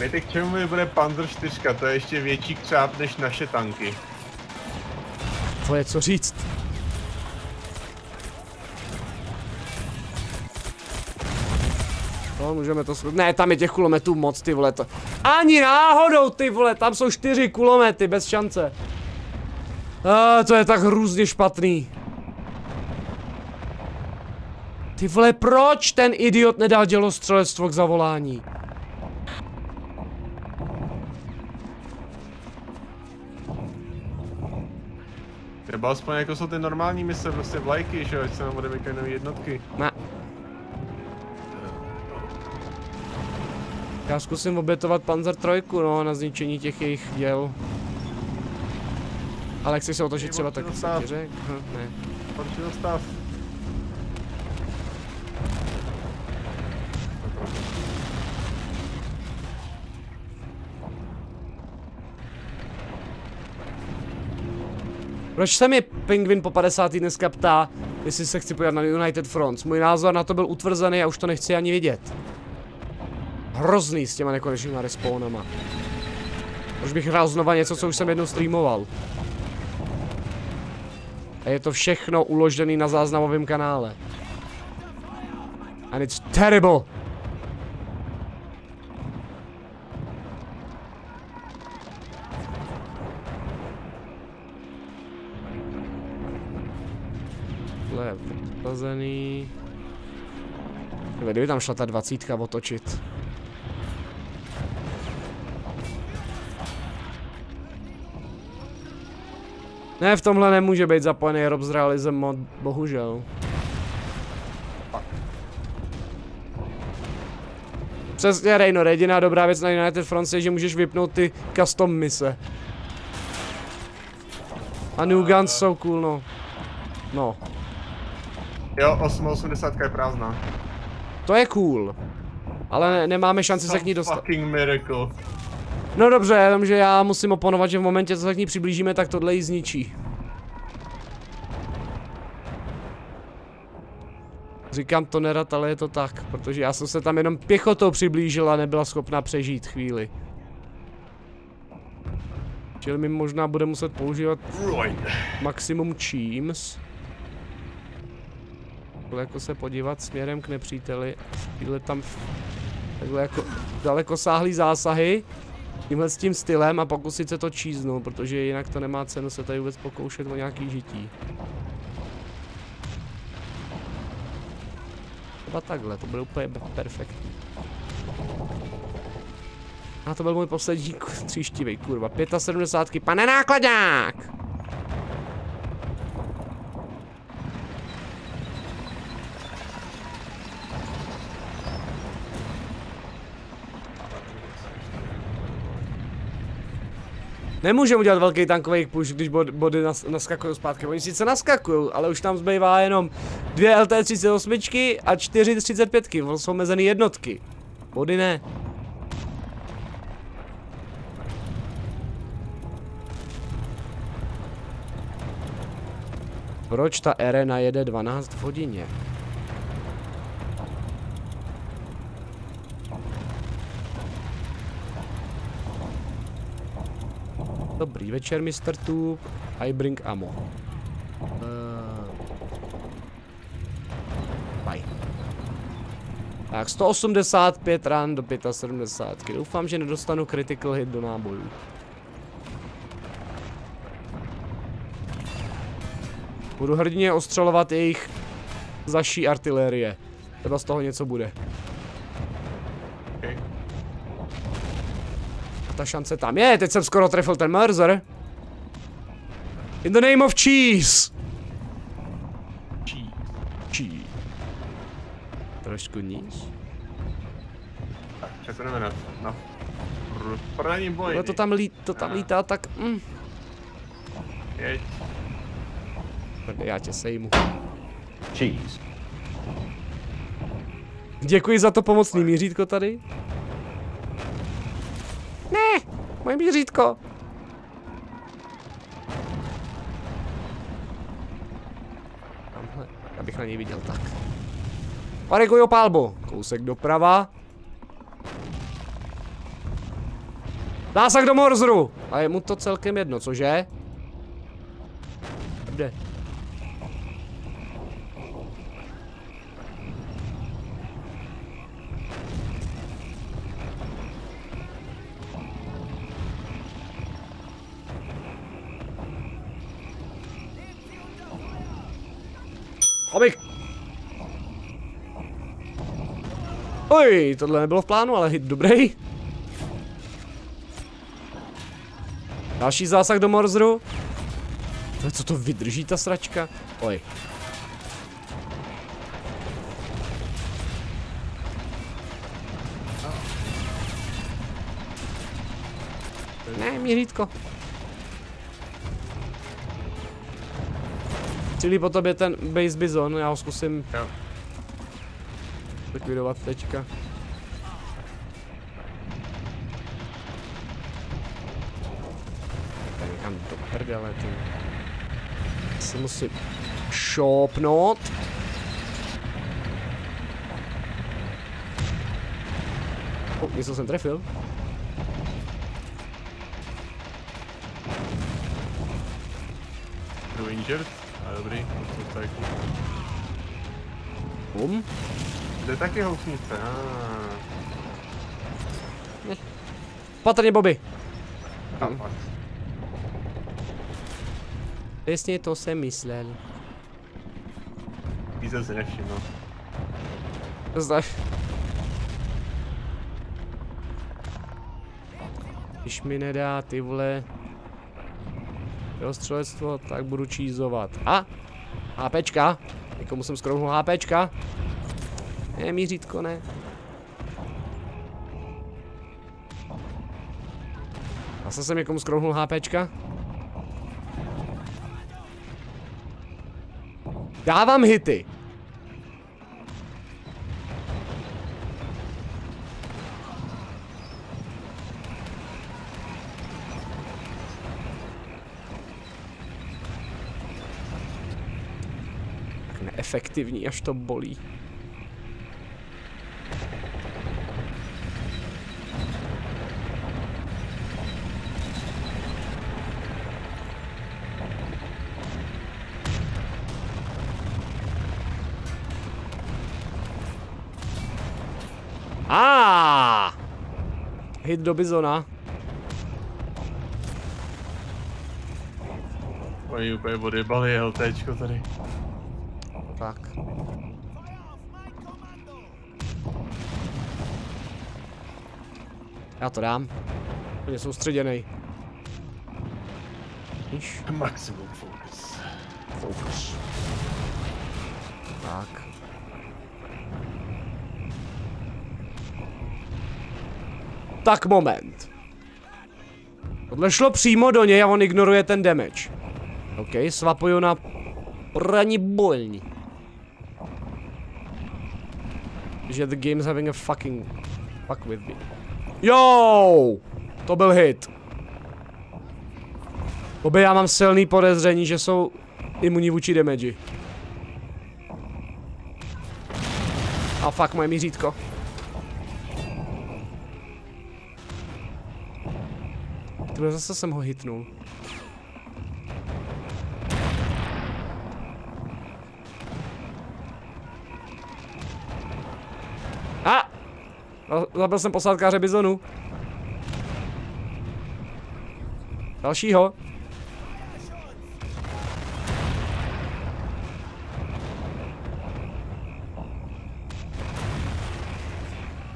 Víte, k čemu mi bude Panzer 4, to je ještě větší křáp než naše tanky. To je co říct. No, můžeme to shodnout. Ne, tam je těch kulometů moc, ty vole, to... Ani náhodou, ty vole, tam jsou 4 kulomety, bez šance. To je tak hrůzně špatný. Ty vole, proč ten idiot nedal dělostřelectvo k zavolání? Třeba aspoň jako jsou ty normální mise, prostě vlajky, že jo, ať se nám odemykají nové jednotky. Ne. Já zkusím obětovat Panzer 3, no, na zničení těch jejich děl. Ale chceš se otočit třeba tak, jak jsem ti řekl? Ne. Zastav. Proč se mi Pingvin po 50. dneska ptá, jestli se chci podívat na United Front? Můj názor na to byl utvrzený a už to nechci ani vidět. Hrozný s těma nekonečnýma respawnama. Už bych hrál znova něco, co už jsem jednou streamoval. A je to všechno uložené na záznamovém kanále. And it's terrible! Odplazený. Kdyby tam šla ta 20 otočit. Ne, v tomhle nemůže být zapojený Rob s realizem mod, bohužel. Přesně, Reino, jediná dobrá věc na United Front je, že můžeš vypnout ty custom mise. A New Guns jsou cool, no. No. Jo, 880 je prázdná. To je cool. Ale ne, nemáme šanci se k ní dostat. Fucking miracle. No dobře, jenomže já musím oponovat, že v momentě, co se k ní přiblížíme, tak tohle ji zničí. Říkám to nerad, ale je to tak, protože já jsem se tam jenom pěchotou přiblížil a nebyla schopná přežít chvíli. Čili mi možná bude muset používat maximum Cheems. Takhle jako se podívat směrem k nepříteli, spíle tam takhle jako dalekosáhlý zásahy tímhle s tím stylem a pokusit se to číznout, protože jinak to nemá cenu se tady vůbec pokoušet o nějaký žití. Třeba takhle, to bude úplně perfektní. A to byl můj poslední tříštivý, kurva, 75, pane nákladák! Nemůžeme udělat velký tankový push, když body naskakují zpátky. Oni sice naskakují, ale už tam zbývá jenom 2 LT38 a 4 35. Ono jsou omezené jednotky. Body ne. Proč ta arena jede 12 v hodině? Dobrý večer, Mr. Tube. I bring ammo. Bye. Tak 185 ran do 75. Doufám, že nedostanu critical hit do nábojů. Budu hrdinně ostřelovat jejich zaší artilérie. Třeba z toho něco bude. A ta šance tam je, teď jsem skoro trefil ten mörzer. In the name of cheese! Trošku níž. Tak, přesuneme na první boj. No to tam lítá, tak... Jeď. Já tě sejmu. Cheese. Děkuji za to pomocný mířítko tady. Ne, moje mířítko. Tamhle, abych na něj viděl tak. Parekuji o pálbu. Kousek doprava. Zásah do Morzru. A je mu to celkem jedno, cože? Kde? Obych. Oj, tohle nebylo v plánu, ale hit dobrý. Další zásah do Morzru. Co to vydrží ta sračka? Oj. Ne, mířítko. Cílí po tobě ten base bizon, já ho zkusím likvidovat teďka. Tady někam do prdele, ty. Si musím šopnout. Něco jsem trefil. Injured? A dobrý, to je cool. To je taky housnice, patrně Bobby. Přesně to jsem myslel. Ty se nevšiml. Zdaš. Když mi nedá ty vole střelectvo, tak budu čízovat. A? HPčka. Někomu jsem skrouhnul HPčka. Ne, mířítko, ne. Zase jsem někomu skrouhnul HPčka. Dávám hity. Tak neefektivní, až to bolí. Hit do bizona. Oni úplně odjebali LTčko tady. Tak. Já to dám. Oni jsou soustředěnej. Víš? Maximum focus. Focus. Tak. Tak moment. Tohle šlo přímo do něj a on ignoruje ten damage. OK, swapuju na praní bolní. Že the game's having a fucking fuck with me. Yo! To byl hit. Obě já mám silný podezření, že jsou imunní vůči damage. A fuck, moje mířítko. Zase jsem ho hitnul. Zabil jsem posádkáře bizonu. Dalšího.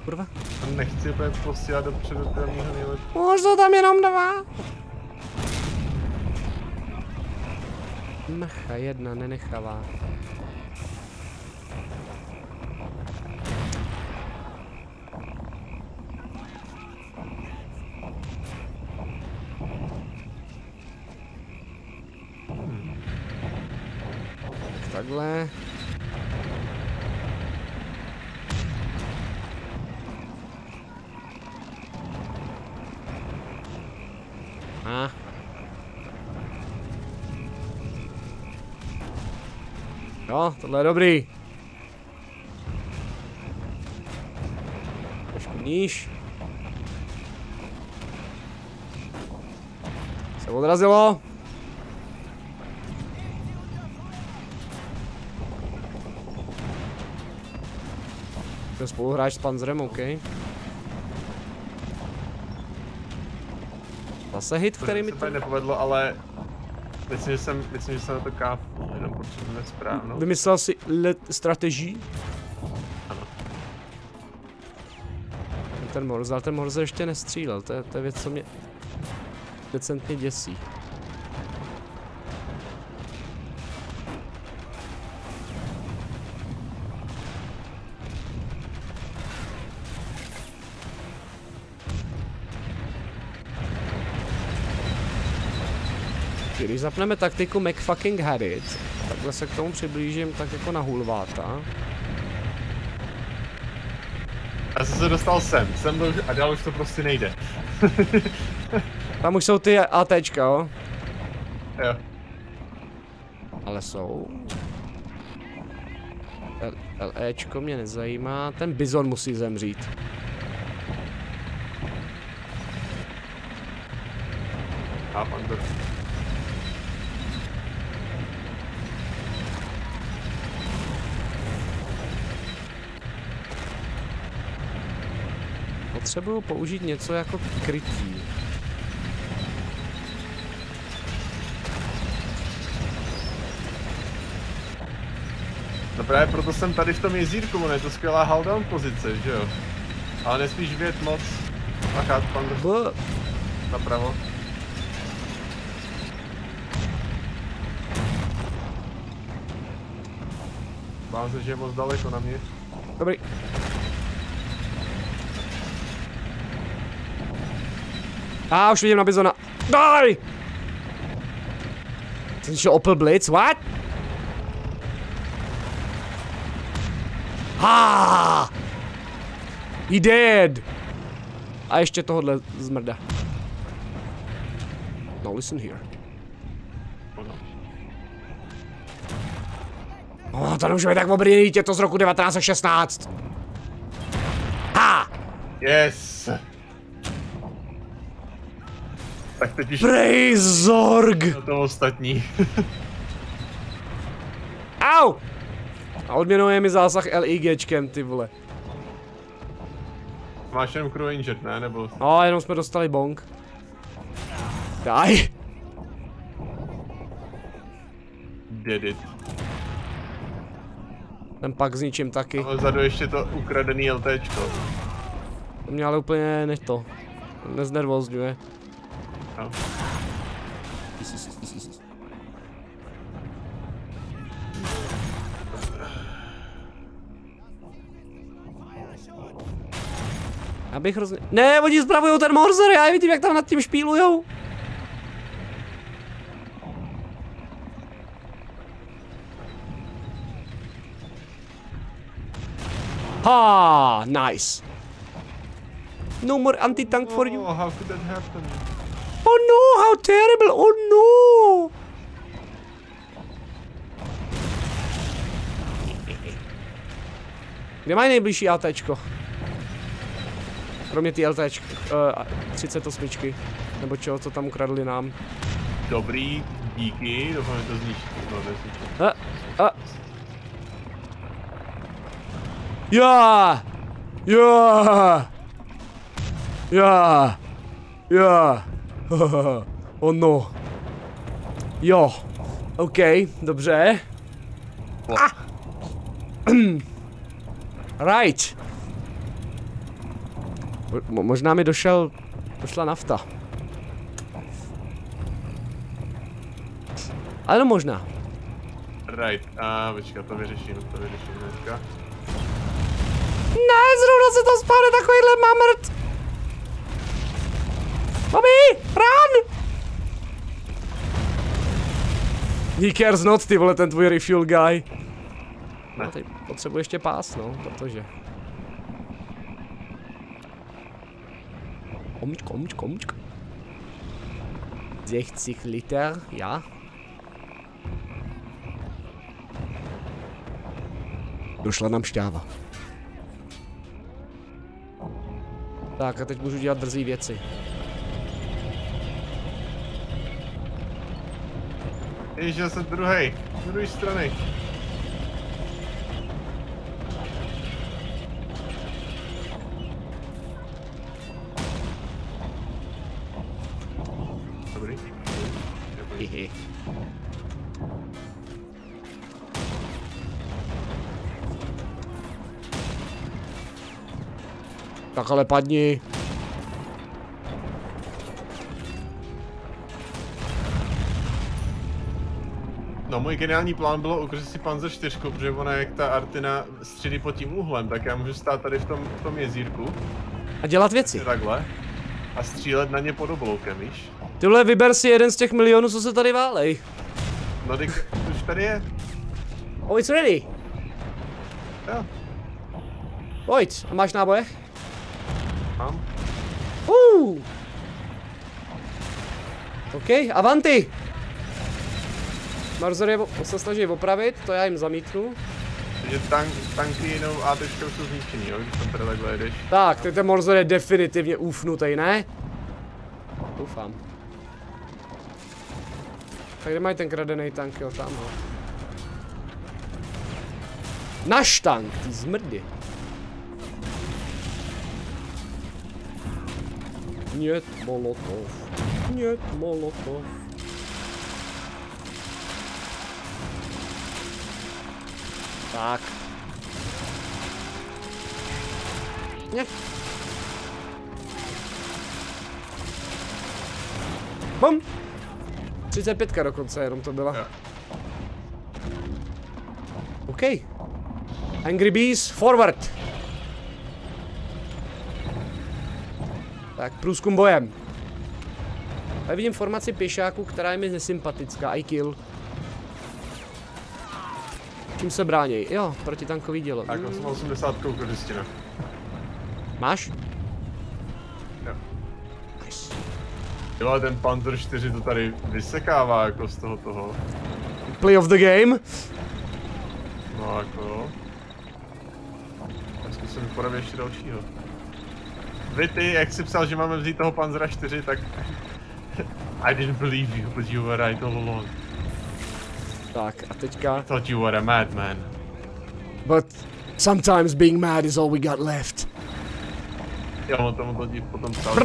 Kurva. Nechci opět posílat dopředu témního nejlepší. Už jsou tam jenom dva. Macha jedna nenechává. Takhle. A. Jo, tohle je dobrý. Trošku níž. Se odrazilo. To je spoluhráč s Panzerem, OK. Zase hit, který mi to... se nepovedlo, ale... myslím, že jsem na to kápu, jenom protože nesprávno. Vymyslel si let strategii? Ano. Ten Morze, ale ten Morze ještě nestřílel, to je věc, co mě... decentně děsí. Když zapneme taktiku McFucking Harrit, takhle se k tomu přiblížím tak jako na hulváta. Já jsem se dostal sem byl a dál už to prostě nejde. Tam už jsou ty ATčka, jo? Jo. Ale jsou. LEčko mě nezajímá, ten bizon musí zemřít. A Pandor. Potřebuju použít něco jako krytí. No právě proto jsem tady v tom jezírku, ono je to skvělá hold down pozice, že jo? Ale nesmíš vět moc. Achát, Pandor. Napravo. Bám se, že je moc daleko na mě. Dobrý. A už vidím na bizona. Daj! Jsem šel Opel Blitz, what? Ha! He dead! A ještě tohle zmrda. Now listen here. No, to nemůže být tak obrněný, je to z roku 1916. Ha! Yes! Tak teď už... Prejzorg! Na to ostatní. Au! A odměnuje mi zásah LIGčkem, ty vole. Máš jenom crew injured, ne? Nebo... No, jenom jsme dostali bong. Die! Did it. Ten pak zničím taky. No, vzadu ještě to ukradený LTčko. To mě ale úplně než to. Neznervozňuje. No. Abych hrozně... Ne, oni zpravujou ten Morzer, já je vidím, jak tam nad tím špílujou. Ha, nice. No more anti-tank for you. Oh, how could that happen? Oh no, how terrible! Oh no! Kde mají nejbližší ATčko? Kromě ty LTčky, 38, nebo čeho, co tam ukradli nám. Dobrý, díky, doufám, že to zničí. Já! Oh no. Jo. OK, dobře. Ah. Right. Možná mi došla nafta. Ale možná. Right, a počkat, to vyřeším dneska. Ne, zrovna se to spáne takovýhle mamrt! Mami, run! He cares not, ty vole, ten tvůj refuel guy. No, teď potřebuji ještě pás, no, protože... Omčko. 60 liter, ja. Došla nám šťáva. Tak a teď můžu dělat drzý věci. Ježel jsem druhej, z druhé strany. Dobrý. Tak ale padni. No, můj geniální plán bylo ukryt si Panzer 4, protože ona jak ta Artina střílí pod tím úhlem, tak já můžu stát tady v tom jezírku. A dělat věci. Takhle. A střílet na ně pod obloukem, víš? Tyhle, vyber si jeden z těch milionů, co se tady válej. No, už tady je. Oh, it's ready. Jo. Pojď, a máš náboje? Mám. OK, avanti! Marzor se snaží opravit, to já jim zamítnu. Takže tanky jenom a teďka jsou zničený, jo, když tam takhle jedeš. Tak, ten Marzor je definitivně úfnutej, ne? Doufám. Tak kde mají ten kradenej tank, jo, tam, jo. Naš tank, ty zmrdy. Nět Molotov, nět Molotov. Tak. Ne. Bum. 35 dokonce jenom to byla. OK. Angry Bees, forward. Tak, průzkum bojem. Tady vidím formaci pěšáků, která je mi nesympatická. I kill. Čím se bráněj? Jo, protitankový dělo. Tak, 80 koukudistina. Máš? Jo. Nice. Jo, ten Panther 4 to tady vysekává jako z toho. Play of the game? No, jako. Já zkusím podat ještě dalšího. Vy ty, jak jsi psal, že máme vzít toho Panzera 4, tak... I didn't believe you, but you were right all along. Tak, a teďka... I thought you were a madman. But sometimes being mad is all we got left. Jo, on tomu to potom psal.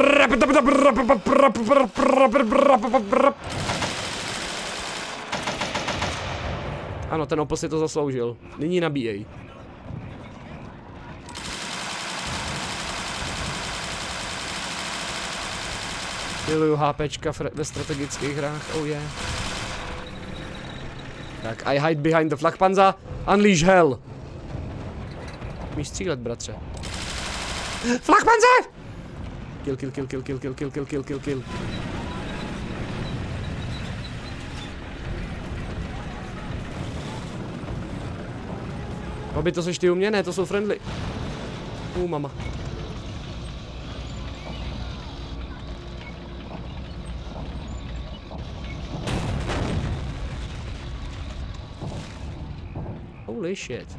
Ano, ten opl si to zasloužil. Nyní nabíjej. Miluju HPčka ve strategických hrách, oh yeah. Tak, I hide behind the Flakpanzer, unleash hell. Míš střílet, bratře. Flakpanzer! Kill. Babi, to seš ty u mě? Ne, to jsou friendly. Mama. Shit.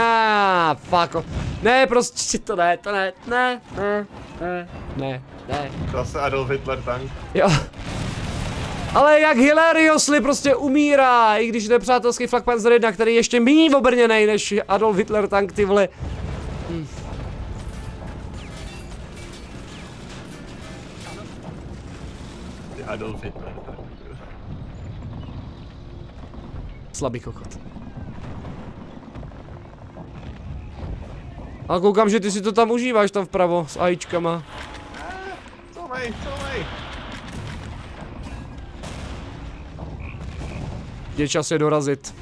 Ah, fuck off. Ne, prostě to ne. Zase Adolf Hitler tank. Jo. Ale jak hilariosly prostě umírá, i když nepřátelský Flakpanzer 1, který ještě méně obrněnej než Adolf Hitler tank, ty vole. Adolf Hitler. Slabý kokot. A koukám, že ty si to tam užíváš tam vpravo s ajíčkama. Co maj. Je čas je dorazit.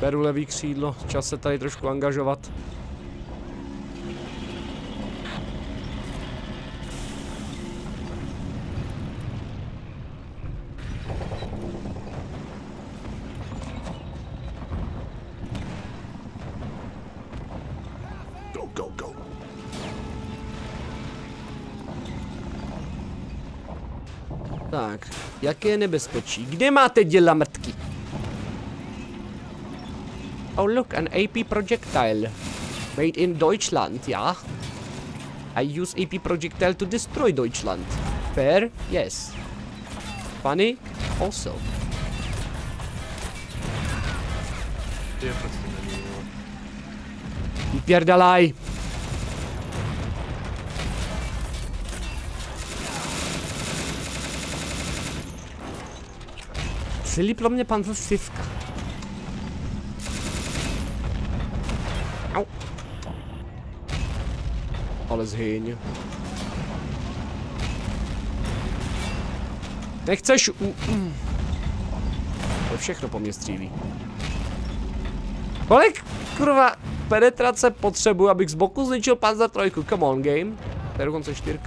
Beru levý křídlo, čas se tady trošku angažovat. Tak, jaké nebezpečí? Kde máte děla mrtky? Oh look, an AP projectile. Made in Deutschland, yeah? I use AP projectile to destroy Deutschland. Fair? Yes. Funny? Also. Vypěrdalaj! Celý pro mě pan Sivka. Au. Ale zhyň. Nechceš To všechno po mně střílí. Kolik kurva penetrace potřebuji, abych z boku zničil Panzer 3. Come on game. To je dokonce 4.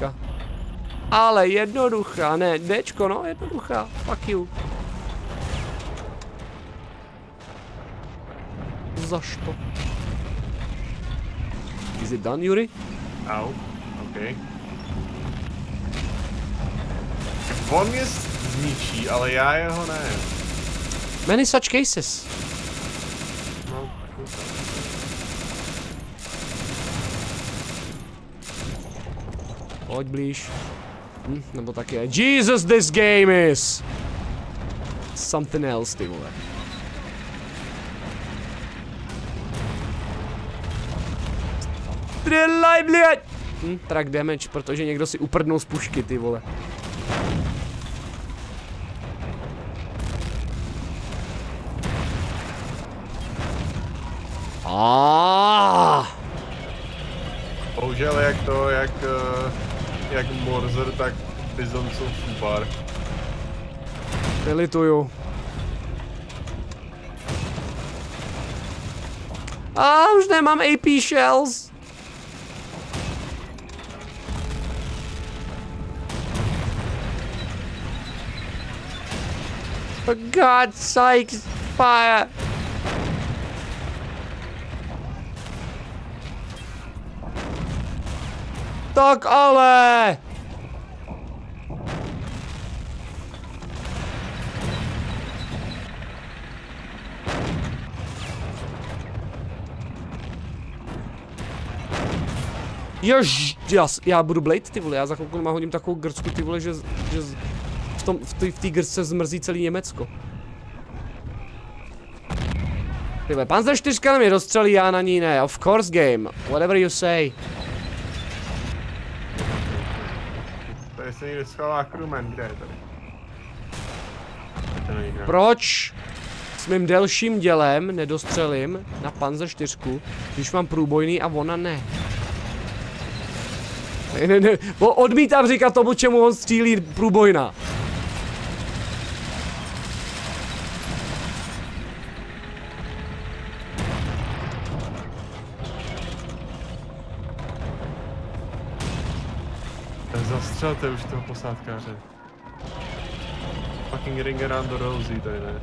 Ale jednoduchá, ne, Dčko, no, jednoduchá. Fuck you. Zaš to? Is it done, Yuri? Ow, okay. On mě zničí, ale já jeho ne. Many such cases. No. Pojď blíž. Nebo také. Jesus, this game is something else, ty vole. Track damage, protože někdo si uprdnul z pušky, ty vole. Bohužel jak to, jak Morzer, tak Bison jsou super. Nelituju. Už nemám AP shells. For God's sake, fire! Tak ale! Jež, já budu blade, ty vole, já za chvilku nahodím takovou grcku, ty vole, že v té grce zmrzí celý Německo. Tyhle, Panzer 4 na mě dostřelí, já na ní ne. Of course game, whatever you say. Tady se někde schová Krumen, kde je tady? Proč s mým delším dělem nedostřelím na Panzer 4, když mám průbojný a ona ne? Ne, odmítám říkat tomu, čemu on střílí průbojná. Zastřelte už toho posádkáře. Fucking ring around the rosy tady, ne?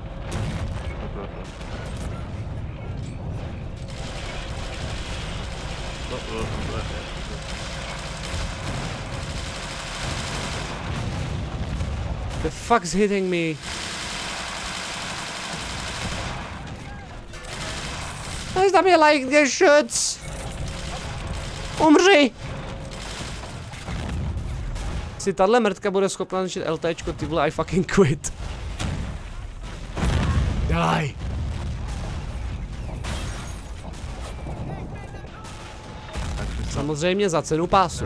The fuck's hitting me? Does that mean like the Geshütz? Umři! Jestli tahle mrtka bude schopná zničit LTčko, ty vole, I fucking quit. Die! Samozřejmě za cenu pásu.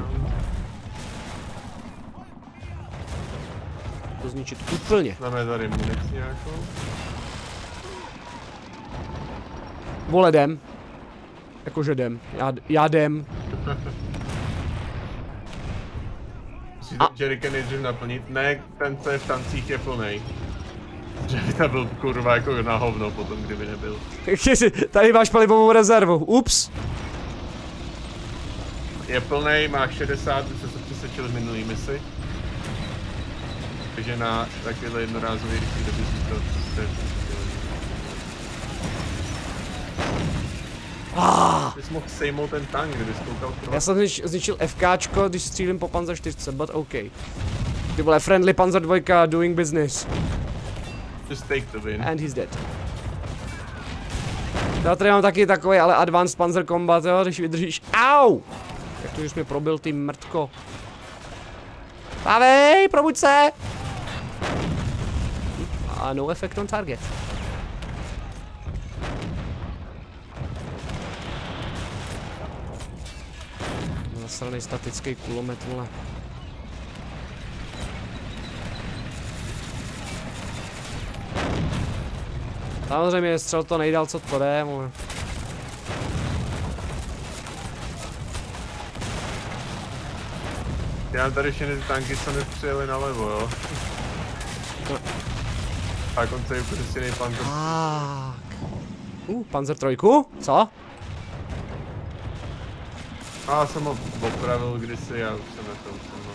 To zničit úplně. Máme tady munici nějakou. Vole, jdem. Jakože jdem. Já jdem. Musíš jerrycan nejdřív naplnit. Ne, ten co je v tancích je plnej. Že by tam byl kurva jako na hovno potom, kdyby nebyl. Tady máš palivovou rezervu. Ups. Je plnej, má 60, už se přesvědčil v minulý misi. Takže na takovýhle jednorázový rychlý doby to. Ty jsi mohl sejmout ten tank, kdyby jsi koukal krvat. Já jsem zničil FKčko, když střílím po Panzer 4, but OK. Ty vole, friendly Panzer 2, doing business. Just take the win. And he's dead. Já tady mám taky takový, ale advanced Panzer combat, jo, když vydržíš. Au! Jak to, že jsi mě probil, ty mrtko. Pávej, probuď se! A no effect on target. Nasraný statický kulomet, vole. Samozřejmě střel to nejdál, co to jde, vole. Já mám tady všechny ty tanky, co nepřijeli nalevo, jo? Tak on se je prostě nejpanzer. Panzer 3, co? A jsem ho opravil kdysi, já už jsem na to upravil.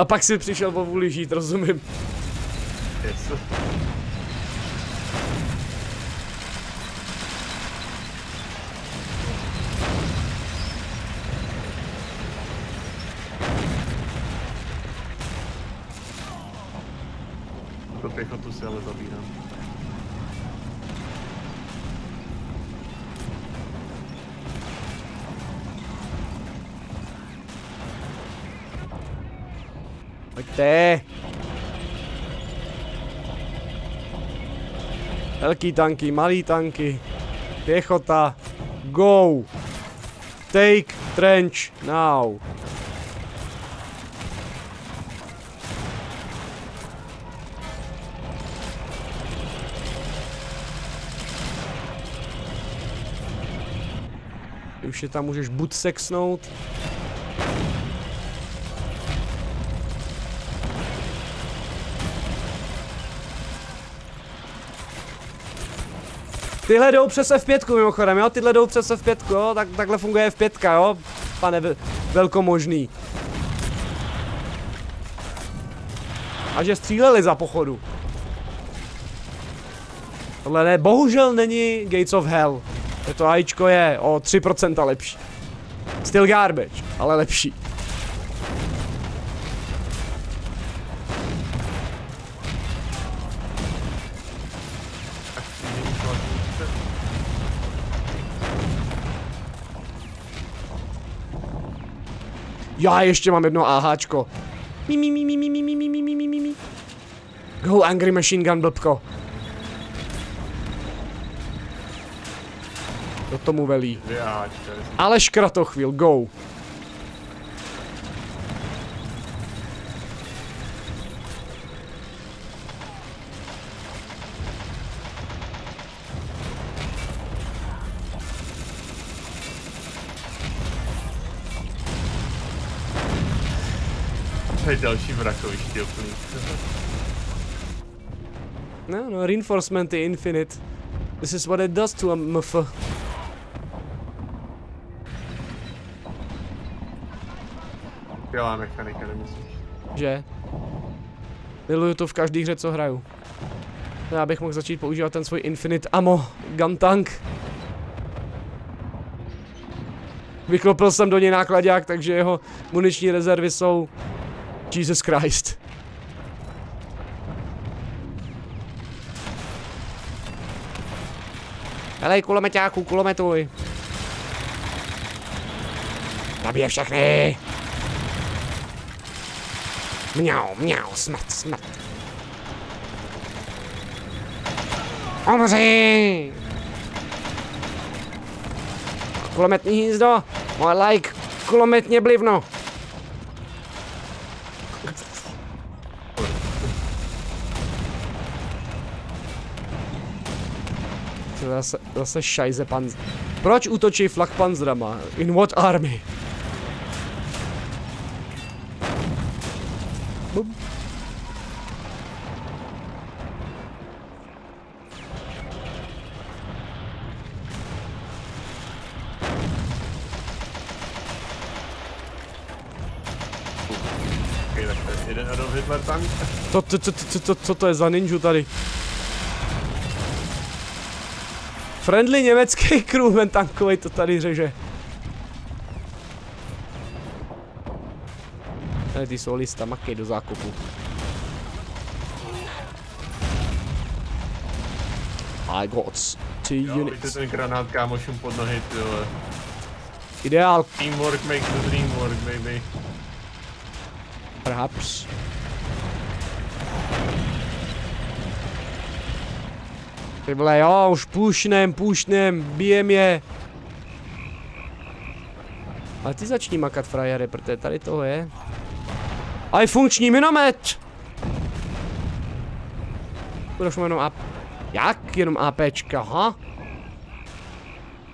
A pak si přišel po vůli žít, rozumím. Yes. To pěchotu si ale zabírám. Pojďte! Velký tanky, malý tanky, pěchota, go! Take trench now! Ty už je tam můžeš buď sexnout. Tyhle jdou přes F5 mimochodem, jo, tyhle jdou přes F5, jo, tak, takhle funguje F5, jo, pane velkomožný. A že stříleli za pochodu. Tohle ne, bohužel není Gates of Hell. To AIčko je o 3% lepší. Still garbage, ale lepší. Já ještě mám jedno AHčko. Go angry machine gun, blbko. Do tomu velí. Ale škratochvíl, go. Další vrakoviště úplně. No, no, reinforcement je infinite. This is what it does to a mf. Skvělá mechanika, nemyslíš? Že? Miluju to v každý hře, co hraju. Já bych mohl začít používat ten svůj infinite ammo gun tank. Vyklopil jsem do něj nákladák, takže jeho muniční rezervy jsou... Jesus Christ. Helej, kulomeťáku, kulometuj. Zabije všechny. Mňau, mňau, smrt, smrt. Umři! Kulometní hnízdo, můj like, kulometně blivno. Zase šajze panzer. Proč útočí flakpanzerama? In what army? Bum. Co to je za ninju tady? Friendly německý crewman tankovej to tady řeže. Ale ty jsou lista, makej do zákupu. I got two units. Jo, ten granát kámošům pod nohy, tyhle. Ideál. Teamwork makes the dream work, baby. Perhaps. Ty vole, jo, už půšnem, bijem je. Ale ty začni makat, frajere, protože tady toho je. A je funkční minomet! Budeš mu jenom AP. Jak? Jenom APčka, ha?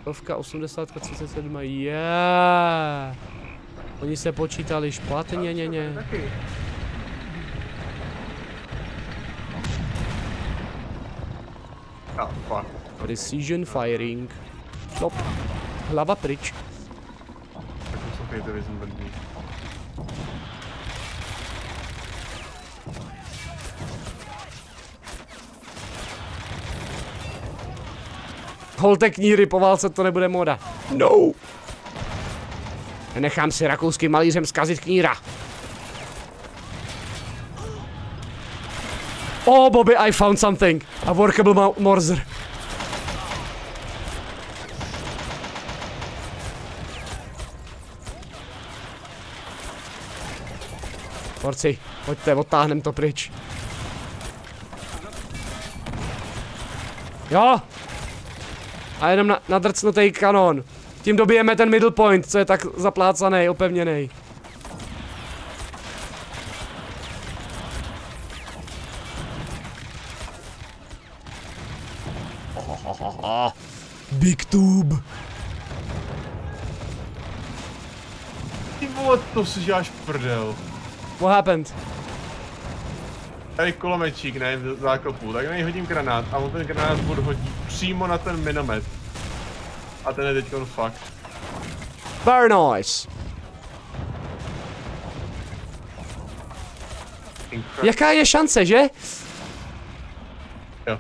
Stovka, 80, 37, yeah. Oni se počítali špatně, ne. Precision firing. Stop. Hlava pryč. Holte kníry, po válce to nebude moda. No! Nechám si rakouským malířem zkazit kníra. Oh, Bobby, I found something. A workable morzer. Porci, pojďte, odtáhnem to pryč. Jo! A jenom nadrcnutý kanon. Tím dobijeme ten middle point, co je tak zaplácaný, opevněný. Big tube. Ty vole, to si děláš prdel. What happened? Tady kolomečík na zákopu, tak na něj hodím granát a on ten granát budu hodit přímo na ten minomet. A ten je teďkon fakt. Very nice. Incredible. Jaká je šance, že? Jo.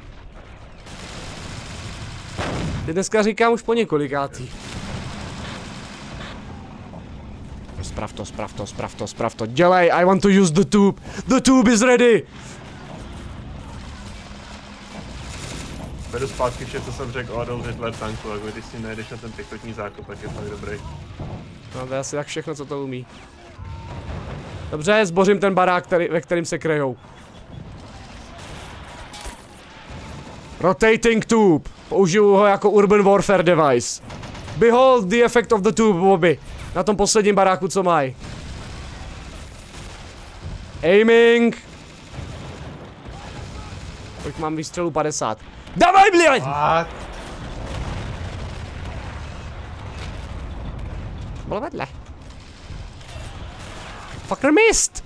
Ty dneska říkám už po několikátý. Sprav to, dělej, I want to use the tube is ready! Vedu zpátky vše, co jsem řekl o Adolf Hitler tanku, a když si nejdeš na ten pěknotní zákop, tak je fakt dobrý. No to je asi tak všechno, co to umí. Dobře, zbořím ten barák, ve kterým se krejou. Rotating tube! Použiju ho jako urban warfare device. Behold the effect of the tube, Bobby. Na tom posledním baráku, co mají. Aiming. Kolik mám výstřelů? 50. Davaj, blíj! Bylo vedle. Fucker missed!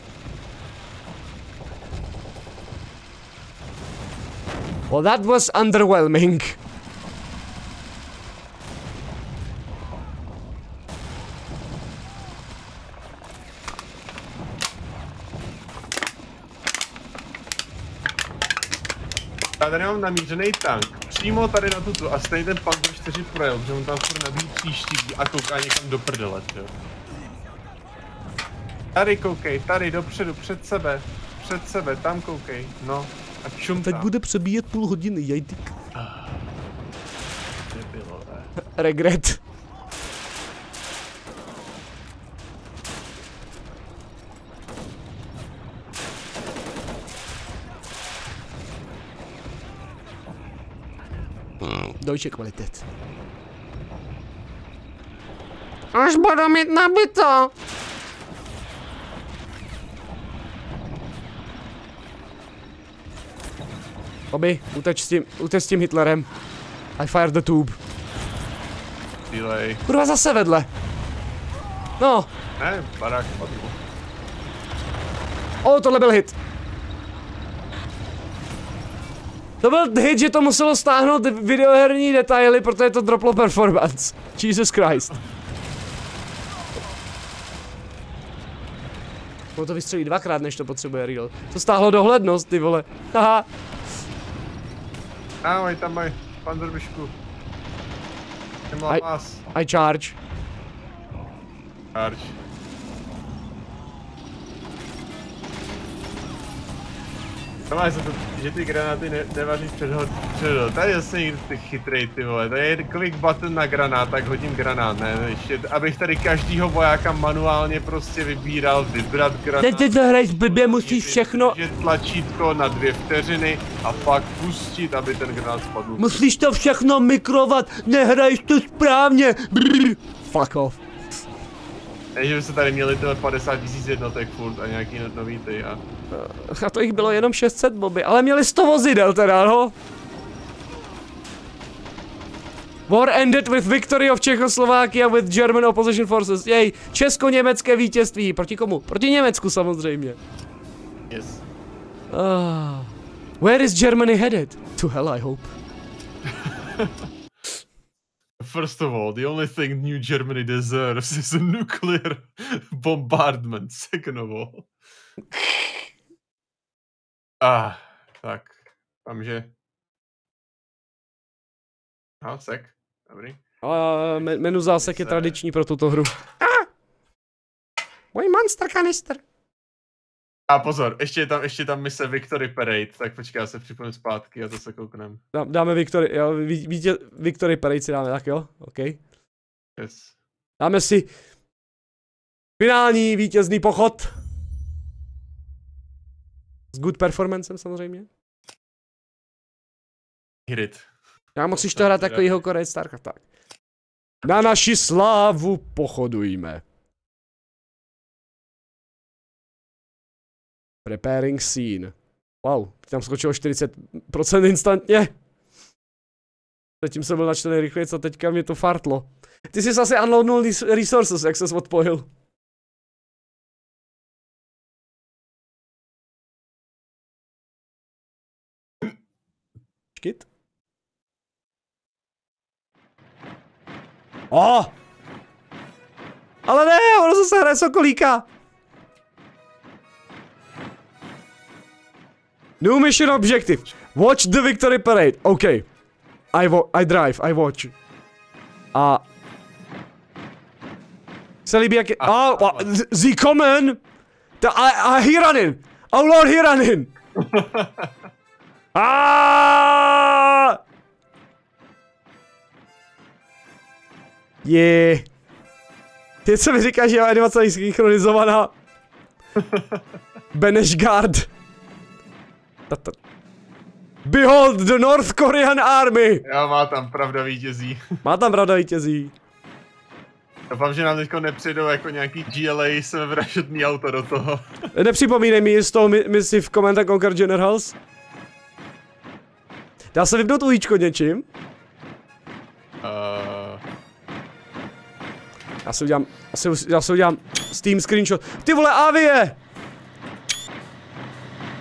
Well, that was underwhelming. Já tady mám namířený tank, přímo tady na tuto a stejně ten Panzer 4 projel, protože on tam furt nabíjí příští a kouká někam do prdele, jo. Tady koukej, tady dopředu, před sebe, tam koukej, no a čumtá. Teď bude přebíjet půl hodiny, jajtyk. Nebylo, ne. Regret. Dojče kvalitet. Až budu mít nabito. Obi, uteč s tím Hitlerem. I fired the tube. Delay. Kurva zase vedle. No. Ne, barák padl. O, tohle byl hit. To byl hit, že to muselo stáhnout videoherní detaily, protože to droplo performance. Jesus Christ. Ono to vystřelí dvakrát, než to potřebuje real. To stáhlo dohlednost, ty vole. Haha. Ahoj, tam mají Panzerbišku. I charge. Charge. To máš za to, že ty granáty nevaříš předhod. Tady je zase někdo chytrej, ty vole, tady je klik button na granát, tak hodím granát, ne, ještě, abych tady každýho vojáka manuálně prostě vybíral, vybrat granát. Teď to hraješ blbě, musíš všechno... tlačítko na 2 vteřiny a pak pustit, aby ten granát spadl. Musíš to všechno mikrovat, nehraješ to správně, brrrr. Fuck off. Ne, že by se tady měli tyhle 50 000 jednotek furt a nějaký nový ty a... A to jich bylo jenom 600, Bobby, ale měli 100 vozidel teda, no? War ended with victory of Czechoslovakia with German opposition forces. Jej, česko-německé vítězství. Proti komu? Proti Německu samozřejmě. Yes. Where is Germany headed? To hell, I hope. First of all, the only thing New Germany deserves is a nuclear bombardment. Second of all. Ah, tak, tam že... No, sek, dobrý. Menu zásek je tradiční pro tuto hru. Můj monster kanister. A pozor, ještě je tam mise Victory Parade, tak počkej, já se připomenu zpátky a to se koukneme. Dáme Victory, jo, Victory Parade si dáme, tak jo, ok. Yes. Dáme si... finální vítězný pochod. S good performancem samozřejmě. Hit. Já musíš to hrát jako jeho Korejc Starcraft, tak. Na naši slávu pochodujme. Preparing scene. Wow, tam skočilo 40% instantně. Zatím jsem byl načtený rychleji, co teďka mě to fartlo. Ty jsi asi unloadnul resources, jak ses odpojil. Kit? Oh! Ale ne, ono zase hraje sokolíka. New mission objective. Watch the victory parade. OK. I drive, I watch. A... se líbí jak je... the common! He run in! Oh lord, he run in! Ah! Je. Teď se mi říká, že je animace synchronizovaná. Benešgard. Behold the North Korean Army! Jo, má tam pravda vítězí. Má tam pravda vítězí. Doufám, že nám teďko nepřijdou jako nějaký GLA sebevražedný auto do toho. Nepřipomínej mi z toho misi v Command & Conquer Generals. Dá se vypnout ujíčko něčím? Já si udělám Steam screenshot. Ty vole, avie!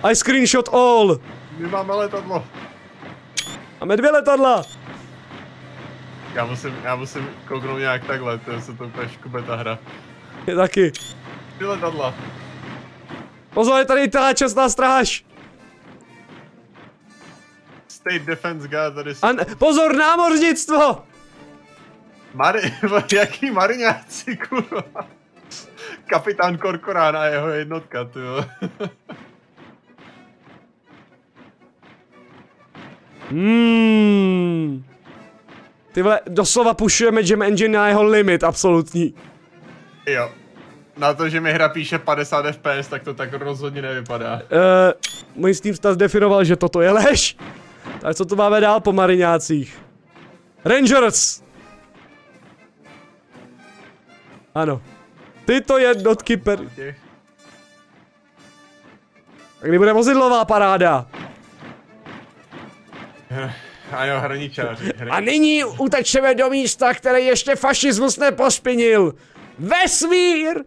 I screenshot all! My máme letadlo. Máme 2 letadla! Já musím kouknout nějak takhle, to se to úplně škube ta hra. Je taky. 2 letadla. Pozor, je tady ta čestná stráž! State Defense Guard tady jsou. Pozor, námořnictvo! Jaký mariňáci, kurva? Kapitán Korkorán a jeho jednotka, tu jo. Ty vole, doslova pušujeme Jam Engine na jeho limit, absolutní. Jo. Na to, že mi hra píše 50 fps, tak to tak rozhodně nevypadá. Můj Steam Stats definoval, že toto je lež. Tak co to máme dál po mariňácích? Rangers! Ano. Tyto jednotky per... A kdy bude vozidlová paráda? Ano, hraničáři. A nyní utečeme do místa, které ještě fašismus nepošpinil. Vesmír!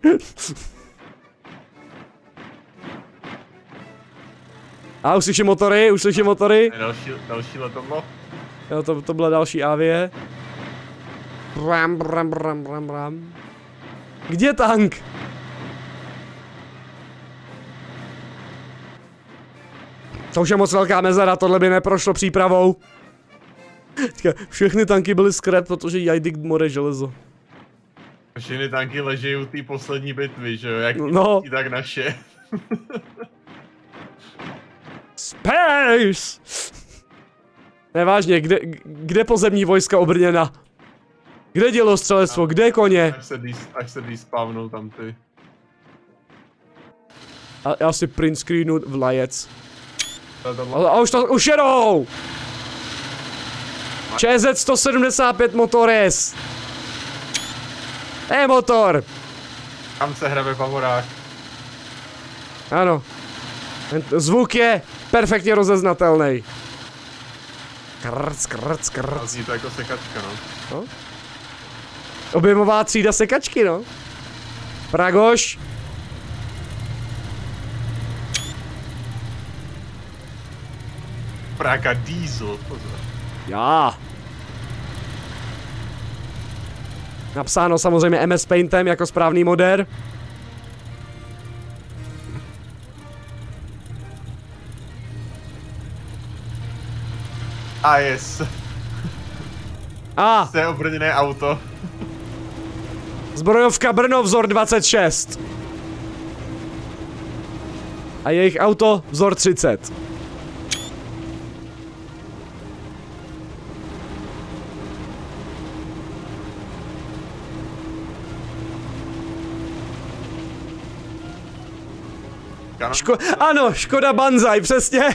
A už slyším motory, už slyším motory. Další letadlo. Jo, to byla další avie. Ram, ram, ram, ram, ram. Kde tank? To už je moc velká mezera, tohle by neprošlo přípravou. Všechny tanky byly scrap, protože jajdik more železo. Všechny tanky leží u té poslední bitvy, že jo? Jak no. Tak naše. Space! Nevážně, kde pozemní vojska obrněna? Kde dělostřelectvo? Kde koně? Až se despawnou tam ty. A já si print screenu vlajec. A už jedou! ČZ-175 motores! Motor! Tam se hrabe pavorák. Ano. Zvuk je perfektně rozeznatelný. Krc, krc, krc. Zní to jako sekačka, no. Objemová třída sekačky, no. Pragoš. Praga diesel, pozor. Já. Napsáno samozřejmě MS Paintem jako správný moder. A yes. A. To je obrněné auto. Zbrojovka Brno vzor 26. A jejich auto vzor 30. Ano, Škoda Banzai, přesně.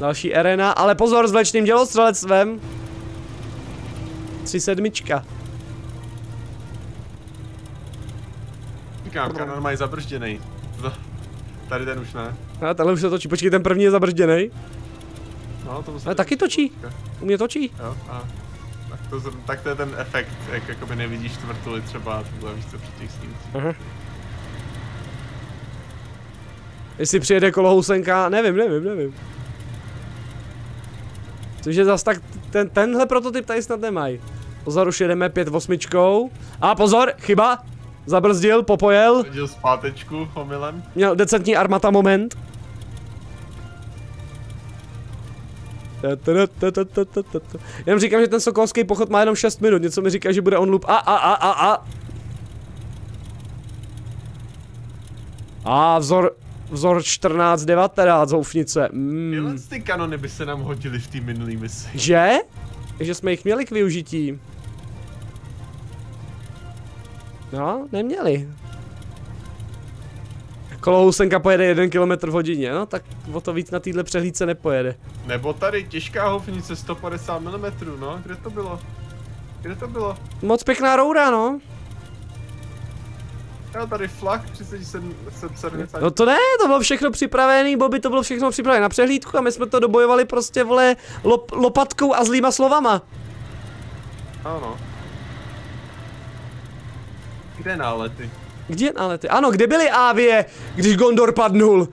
Další arena, ale pozor s vlečným dělostřelectvem. 37. Říkám, kanon mají zabržděnej. Tady ten už ne. A tenhle už se točí, počkej, ten první je zabržděnej. No, to musím. Ale taky točí. U mě točí. Jo, aha. Tak to je ten efekt, jak jakoby nevidíš čtvrtuli třeba, tohle víš co při těch snímcích. Jestli přijede kolohousenka, nevím. Cože zas tak, tenhle prototyp tady snad nemají. Pozor, už jedeme 5-8. A pozor, chyba! Zabrzdil, popojel. Hodil zpátečku, omylem. Měl decentní armata moment. Jenom říkám, že ten sokolský pochod má jenom 6 minut, něco mi říká, že bude on loop. A vzor 14-9 teda, zoufnice. Tyhle ty kanony by se nám hodily v té minulý misi. Že? Takže jsme jich měli k využití. No, neměli. Kolohousenka pojede 1 km/h, no tak o to víc na téhle přehlídce nepojede. Nebo tady těžká houfnice 150 mm, no, kde to bylo? Moc pěkná rouda, no. Já tady flak 37. No to ne, to bylo všechno připravený, Bobby, to bylo všechno připravené na přehlídku a my jsme to dobojovali prostě, vole, lopatkou a zlýma slovama. Ano. Kde nálety? Kde nálety? Ano, kde byly ávie, když Gondor padnul?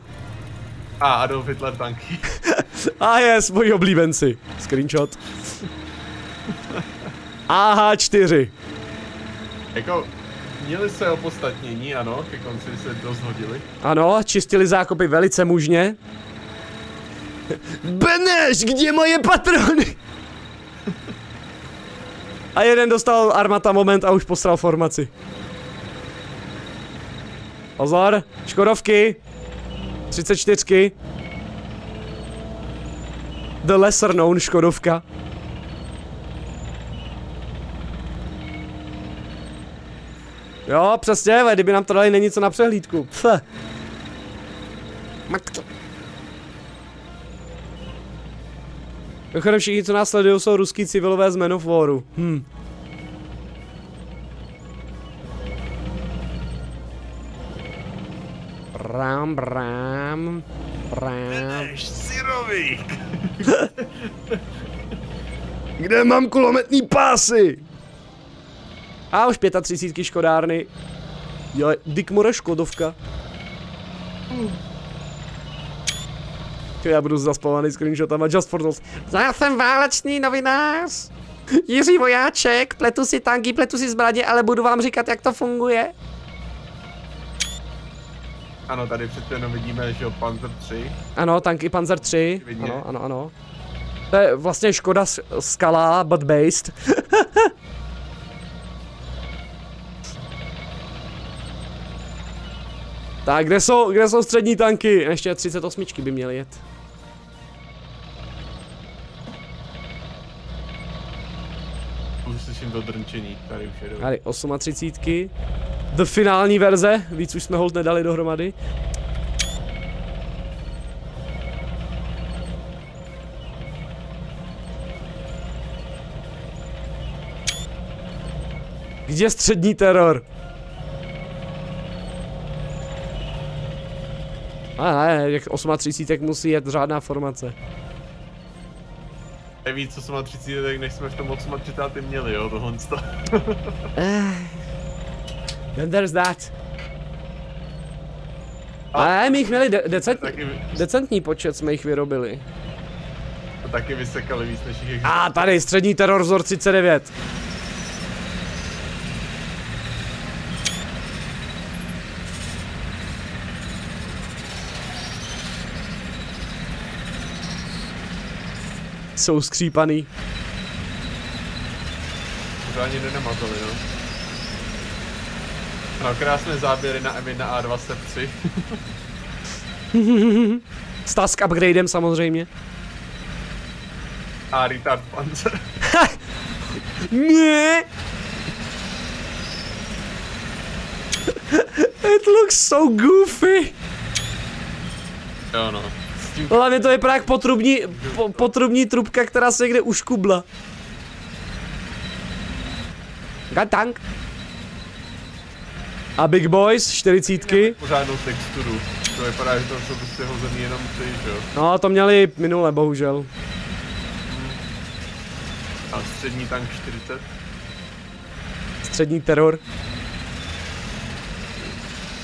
A Adolf Hitler tanky. A yes, moji oblíbenci. Screenshot. AH4. Jako, Měli se opodstatnění, ano, ke konci se dost hodili. Ano, čistili zákopy velice mužně. Beneš, kde moje patrony? A jeden dostal armata moment a už posral formaci. Pozor, škodovky. 34. The lesser known škodovka. Jo, přesně, kdyby nám to dali, není co na přehlídku. Pfe. Matky. Dochodem všichni, co nás sledují, jsou ruský civilové z Men of Waru. Hm. Brám, brám, brám. Syrovík. Kde mám kulometní pásy? A už 35 škodárny. Jo, dikmore škodovka. Já budu zaspavaný screenshotama Just for those. Já jsem válečný novinář. Jiří Vojáček, pletu si tanky, pletu si zbraně, ale budu vám říkat, jak to funguje. Ano, tady přece jenom vidíme, že Panzer 3. Ano, tanky Panzer 3. Ano, ano, ano. To je vlastně Škoda Skala, but based. Tak, kde jsou střední tanky? Ještě 38 by měly jet. Už slyším to drnčení, tady už jedou. Tady 38. The finální verze, víc už jsme holt nedali dohromady. Kde střední teror? A ne, jak 38 musí jet řádná formace. Je víc 38, než jsme v tom 38 měli, jo, tohle. Then there's that. Ale my jich měli decentní počet, jsme jich vyrobili. A taky vysekali víc než jich. A tady, střední teror vzor 39. Jsou skřípaný. Pořádně nenamatali, no. No, krásné záběry na M1 a A2 sepci. S task upgradem samozřejmě. A retard panzer. Ne. It looks so goofy. Jo no. Hlavně to je právě potrubní trubka, která se někde uškubla. Got tank. A big boys, 40. Pořádnou texturu, to vypadá, že tam jsou prostě hozený jenom ty, že jo? No, to měli minule, bohužel. A střední tank 40. Střední teror.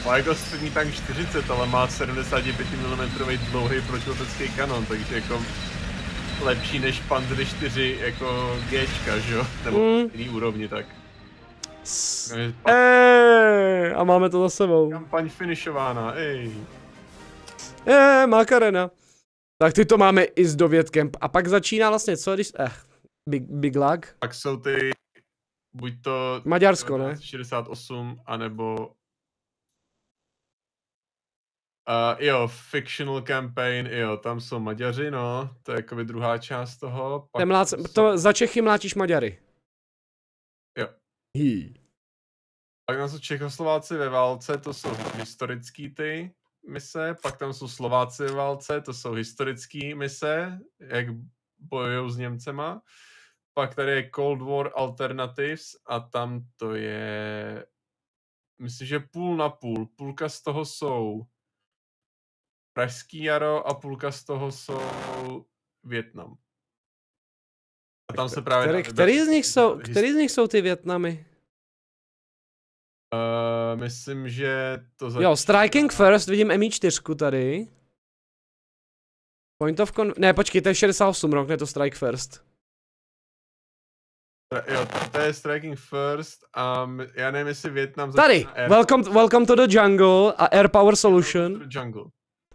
Má jako střední tank 40, ale má 75 mm dlouhý protiletecký kanon, takže jako lepší než Panzer 4 jako Gčka, že jo? Nebo jiný úrovni, tak. A máme to za sebou. Kampaň finišována, ej. Makarena. Tak ty to máme i s dovědkem. A pak začíná vlastně co, když... big lag. Pak jsou ty... Buď to... Maďarsko, ne? 68, anebo... jo, fictional campaign, jo, tam jsou Maďaři, no, to je jakoby druhá část toho. To za Čechy mlátíš Maďary. Jo. Pak tam jsou Čechoslováci ve válce, to jsou historický ty mise, pak tam jsou Slováci ve válce, to jsou historický mise, jak bojujou s Němcema. Pak tady je Cold War Alternatives a tam to je, myslím, že půl na půl, půlka z toho jsou Pražský jaro a půlka z toho jsou Vietnam. A tam se právě... Který z nich jsou ty Vietnamy? Myslím, že to... Jo, Striking First, vidím MI4 tady. Point of... Ne, počkej, to je 68 rok, ne to Strike First. Jo, to je striking first a já nevím, jestli Vietnam... Tady! Welcome to the jungle a Air Power Solution.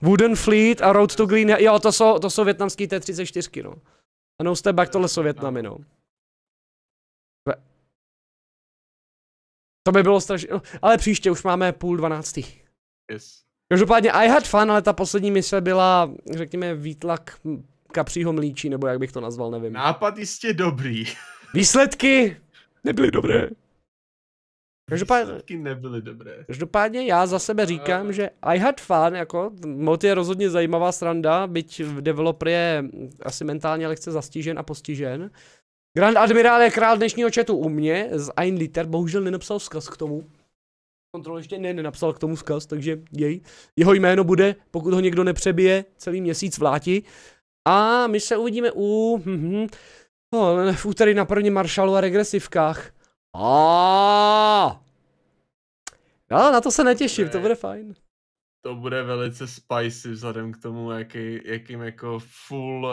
Wooden Fleet a Road to Green... Jo, to jsou vietnamský T-34, no. A No Step Back, tohle jsou Vietnamy, no. To by bylo strašně... No, ale příště už máme 11:30. Yes. Každopádně I had fun, ale ta poslední mise byla, řekněme, výtlak kapřího mlíčí, nebo jak bych to nazval, nevím. Nápad jistě dobrý. Výsledky nebyly dobré. Výsledky nebyly dobré. Každopádně já za sebe říkám, že I had fun, jako, mod je rozhodně zajímavá sranda, byť developer je asi mentálně lehce zastižen a postižen. Grand Admirál je král dnešního chatu u mě, z Ein Liter, bohužel nenapsal vzkaz k tomu. Kontrol ještě nenapsal k tomu vzkaz, takže jej. Jeho jméno bude, pokud ho někdo nepřebije, celý měsíc v láti. A my se uvidíme u... v úterý na první Marshallu a regresivkách. No, na to se netěším, to bude fajn. To bude velice spicy vzhledem k tomu, jakým jako full...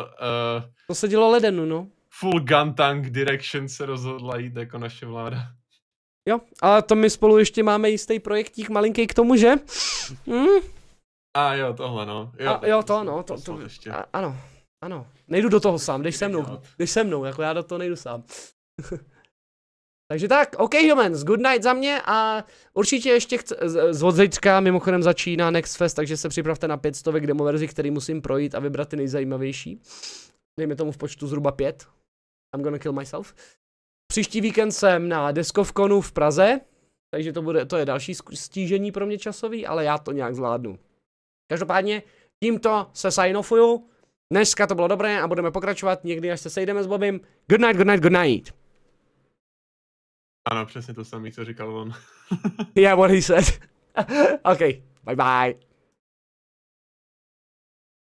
To se dělo ledenu, no. Full gun tank direction se rozhodla jít jako naše vláda. Jo, a to my spolu ještě máme jistý projektík malinký k tomu, že? A jo, tohle no. Ano, ano. Nejdu do toho sám, jdeš se mnou, jako já do toho nejdu sám. Takže tak, ok humans, good night za mě a určitě ještě od zítřka mimochodem začíná Next Fest, takže se připravte na 500 demo verzi, který musím projít a vybrat ty nejzajímavější. Dejme tomu v počtu zhruba 5. I'm gonna kill myself. Příští víkend jsem na Deskovkonu v Praze, takže to je další stížení pro mě časový, ale já to nějak zvládnu. Každopádně tímto se sign offuju. Dneska to bylo dobré a budeme pokračovat někdy, až se sejdeme s Bobem. Good night, good night, good night. Ano, přesně to samé, co říkal on. Yeah, what he said. Okay, bye bye.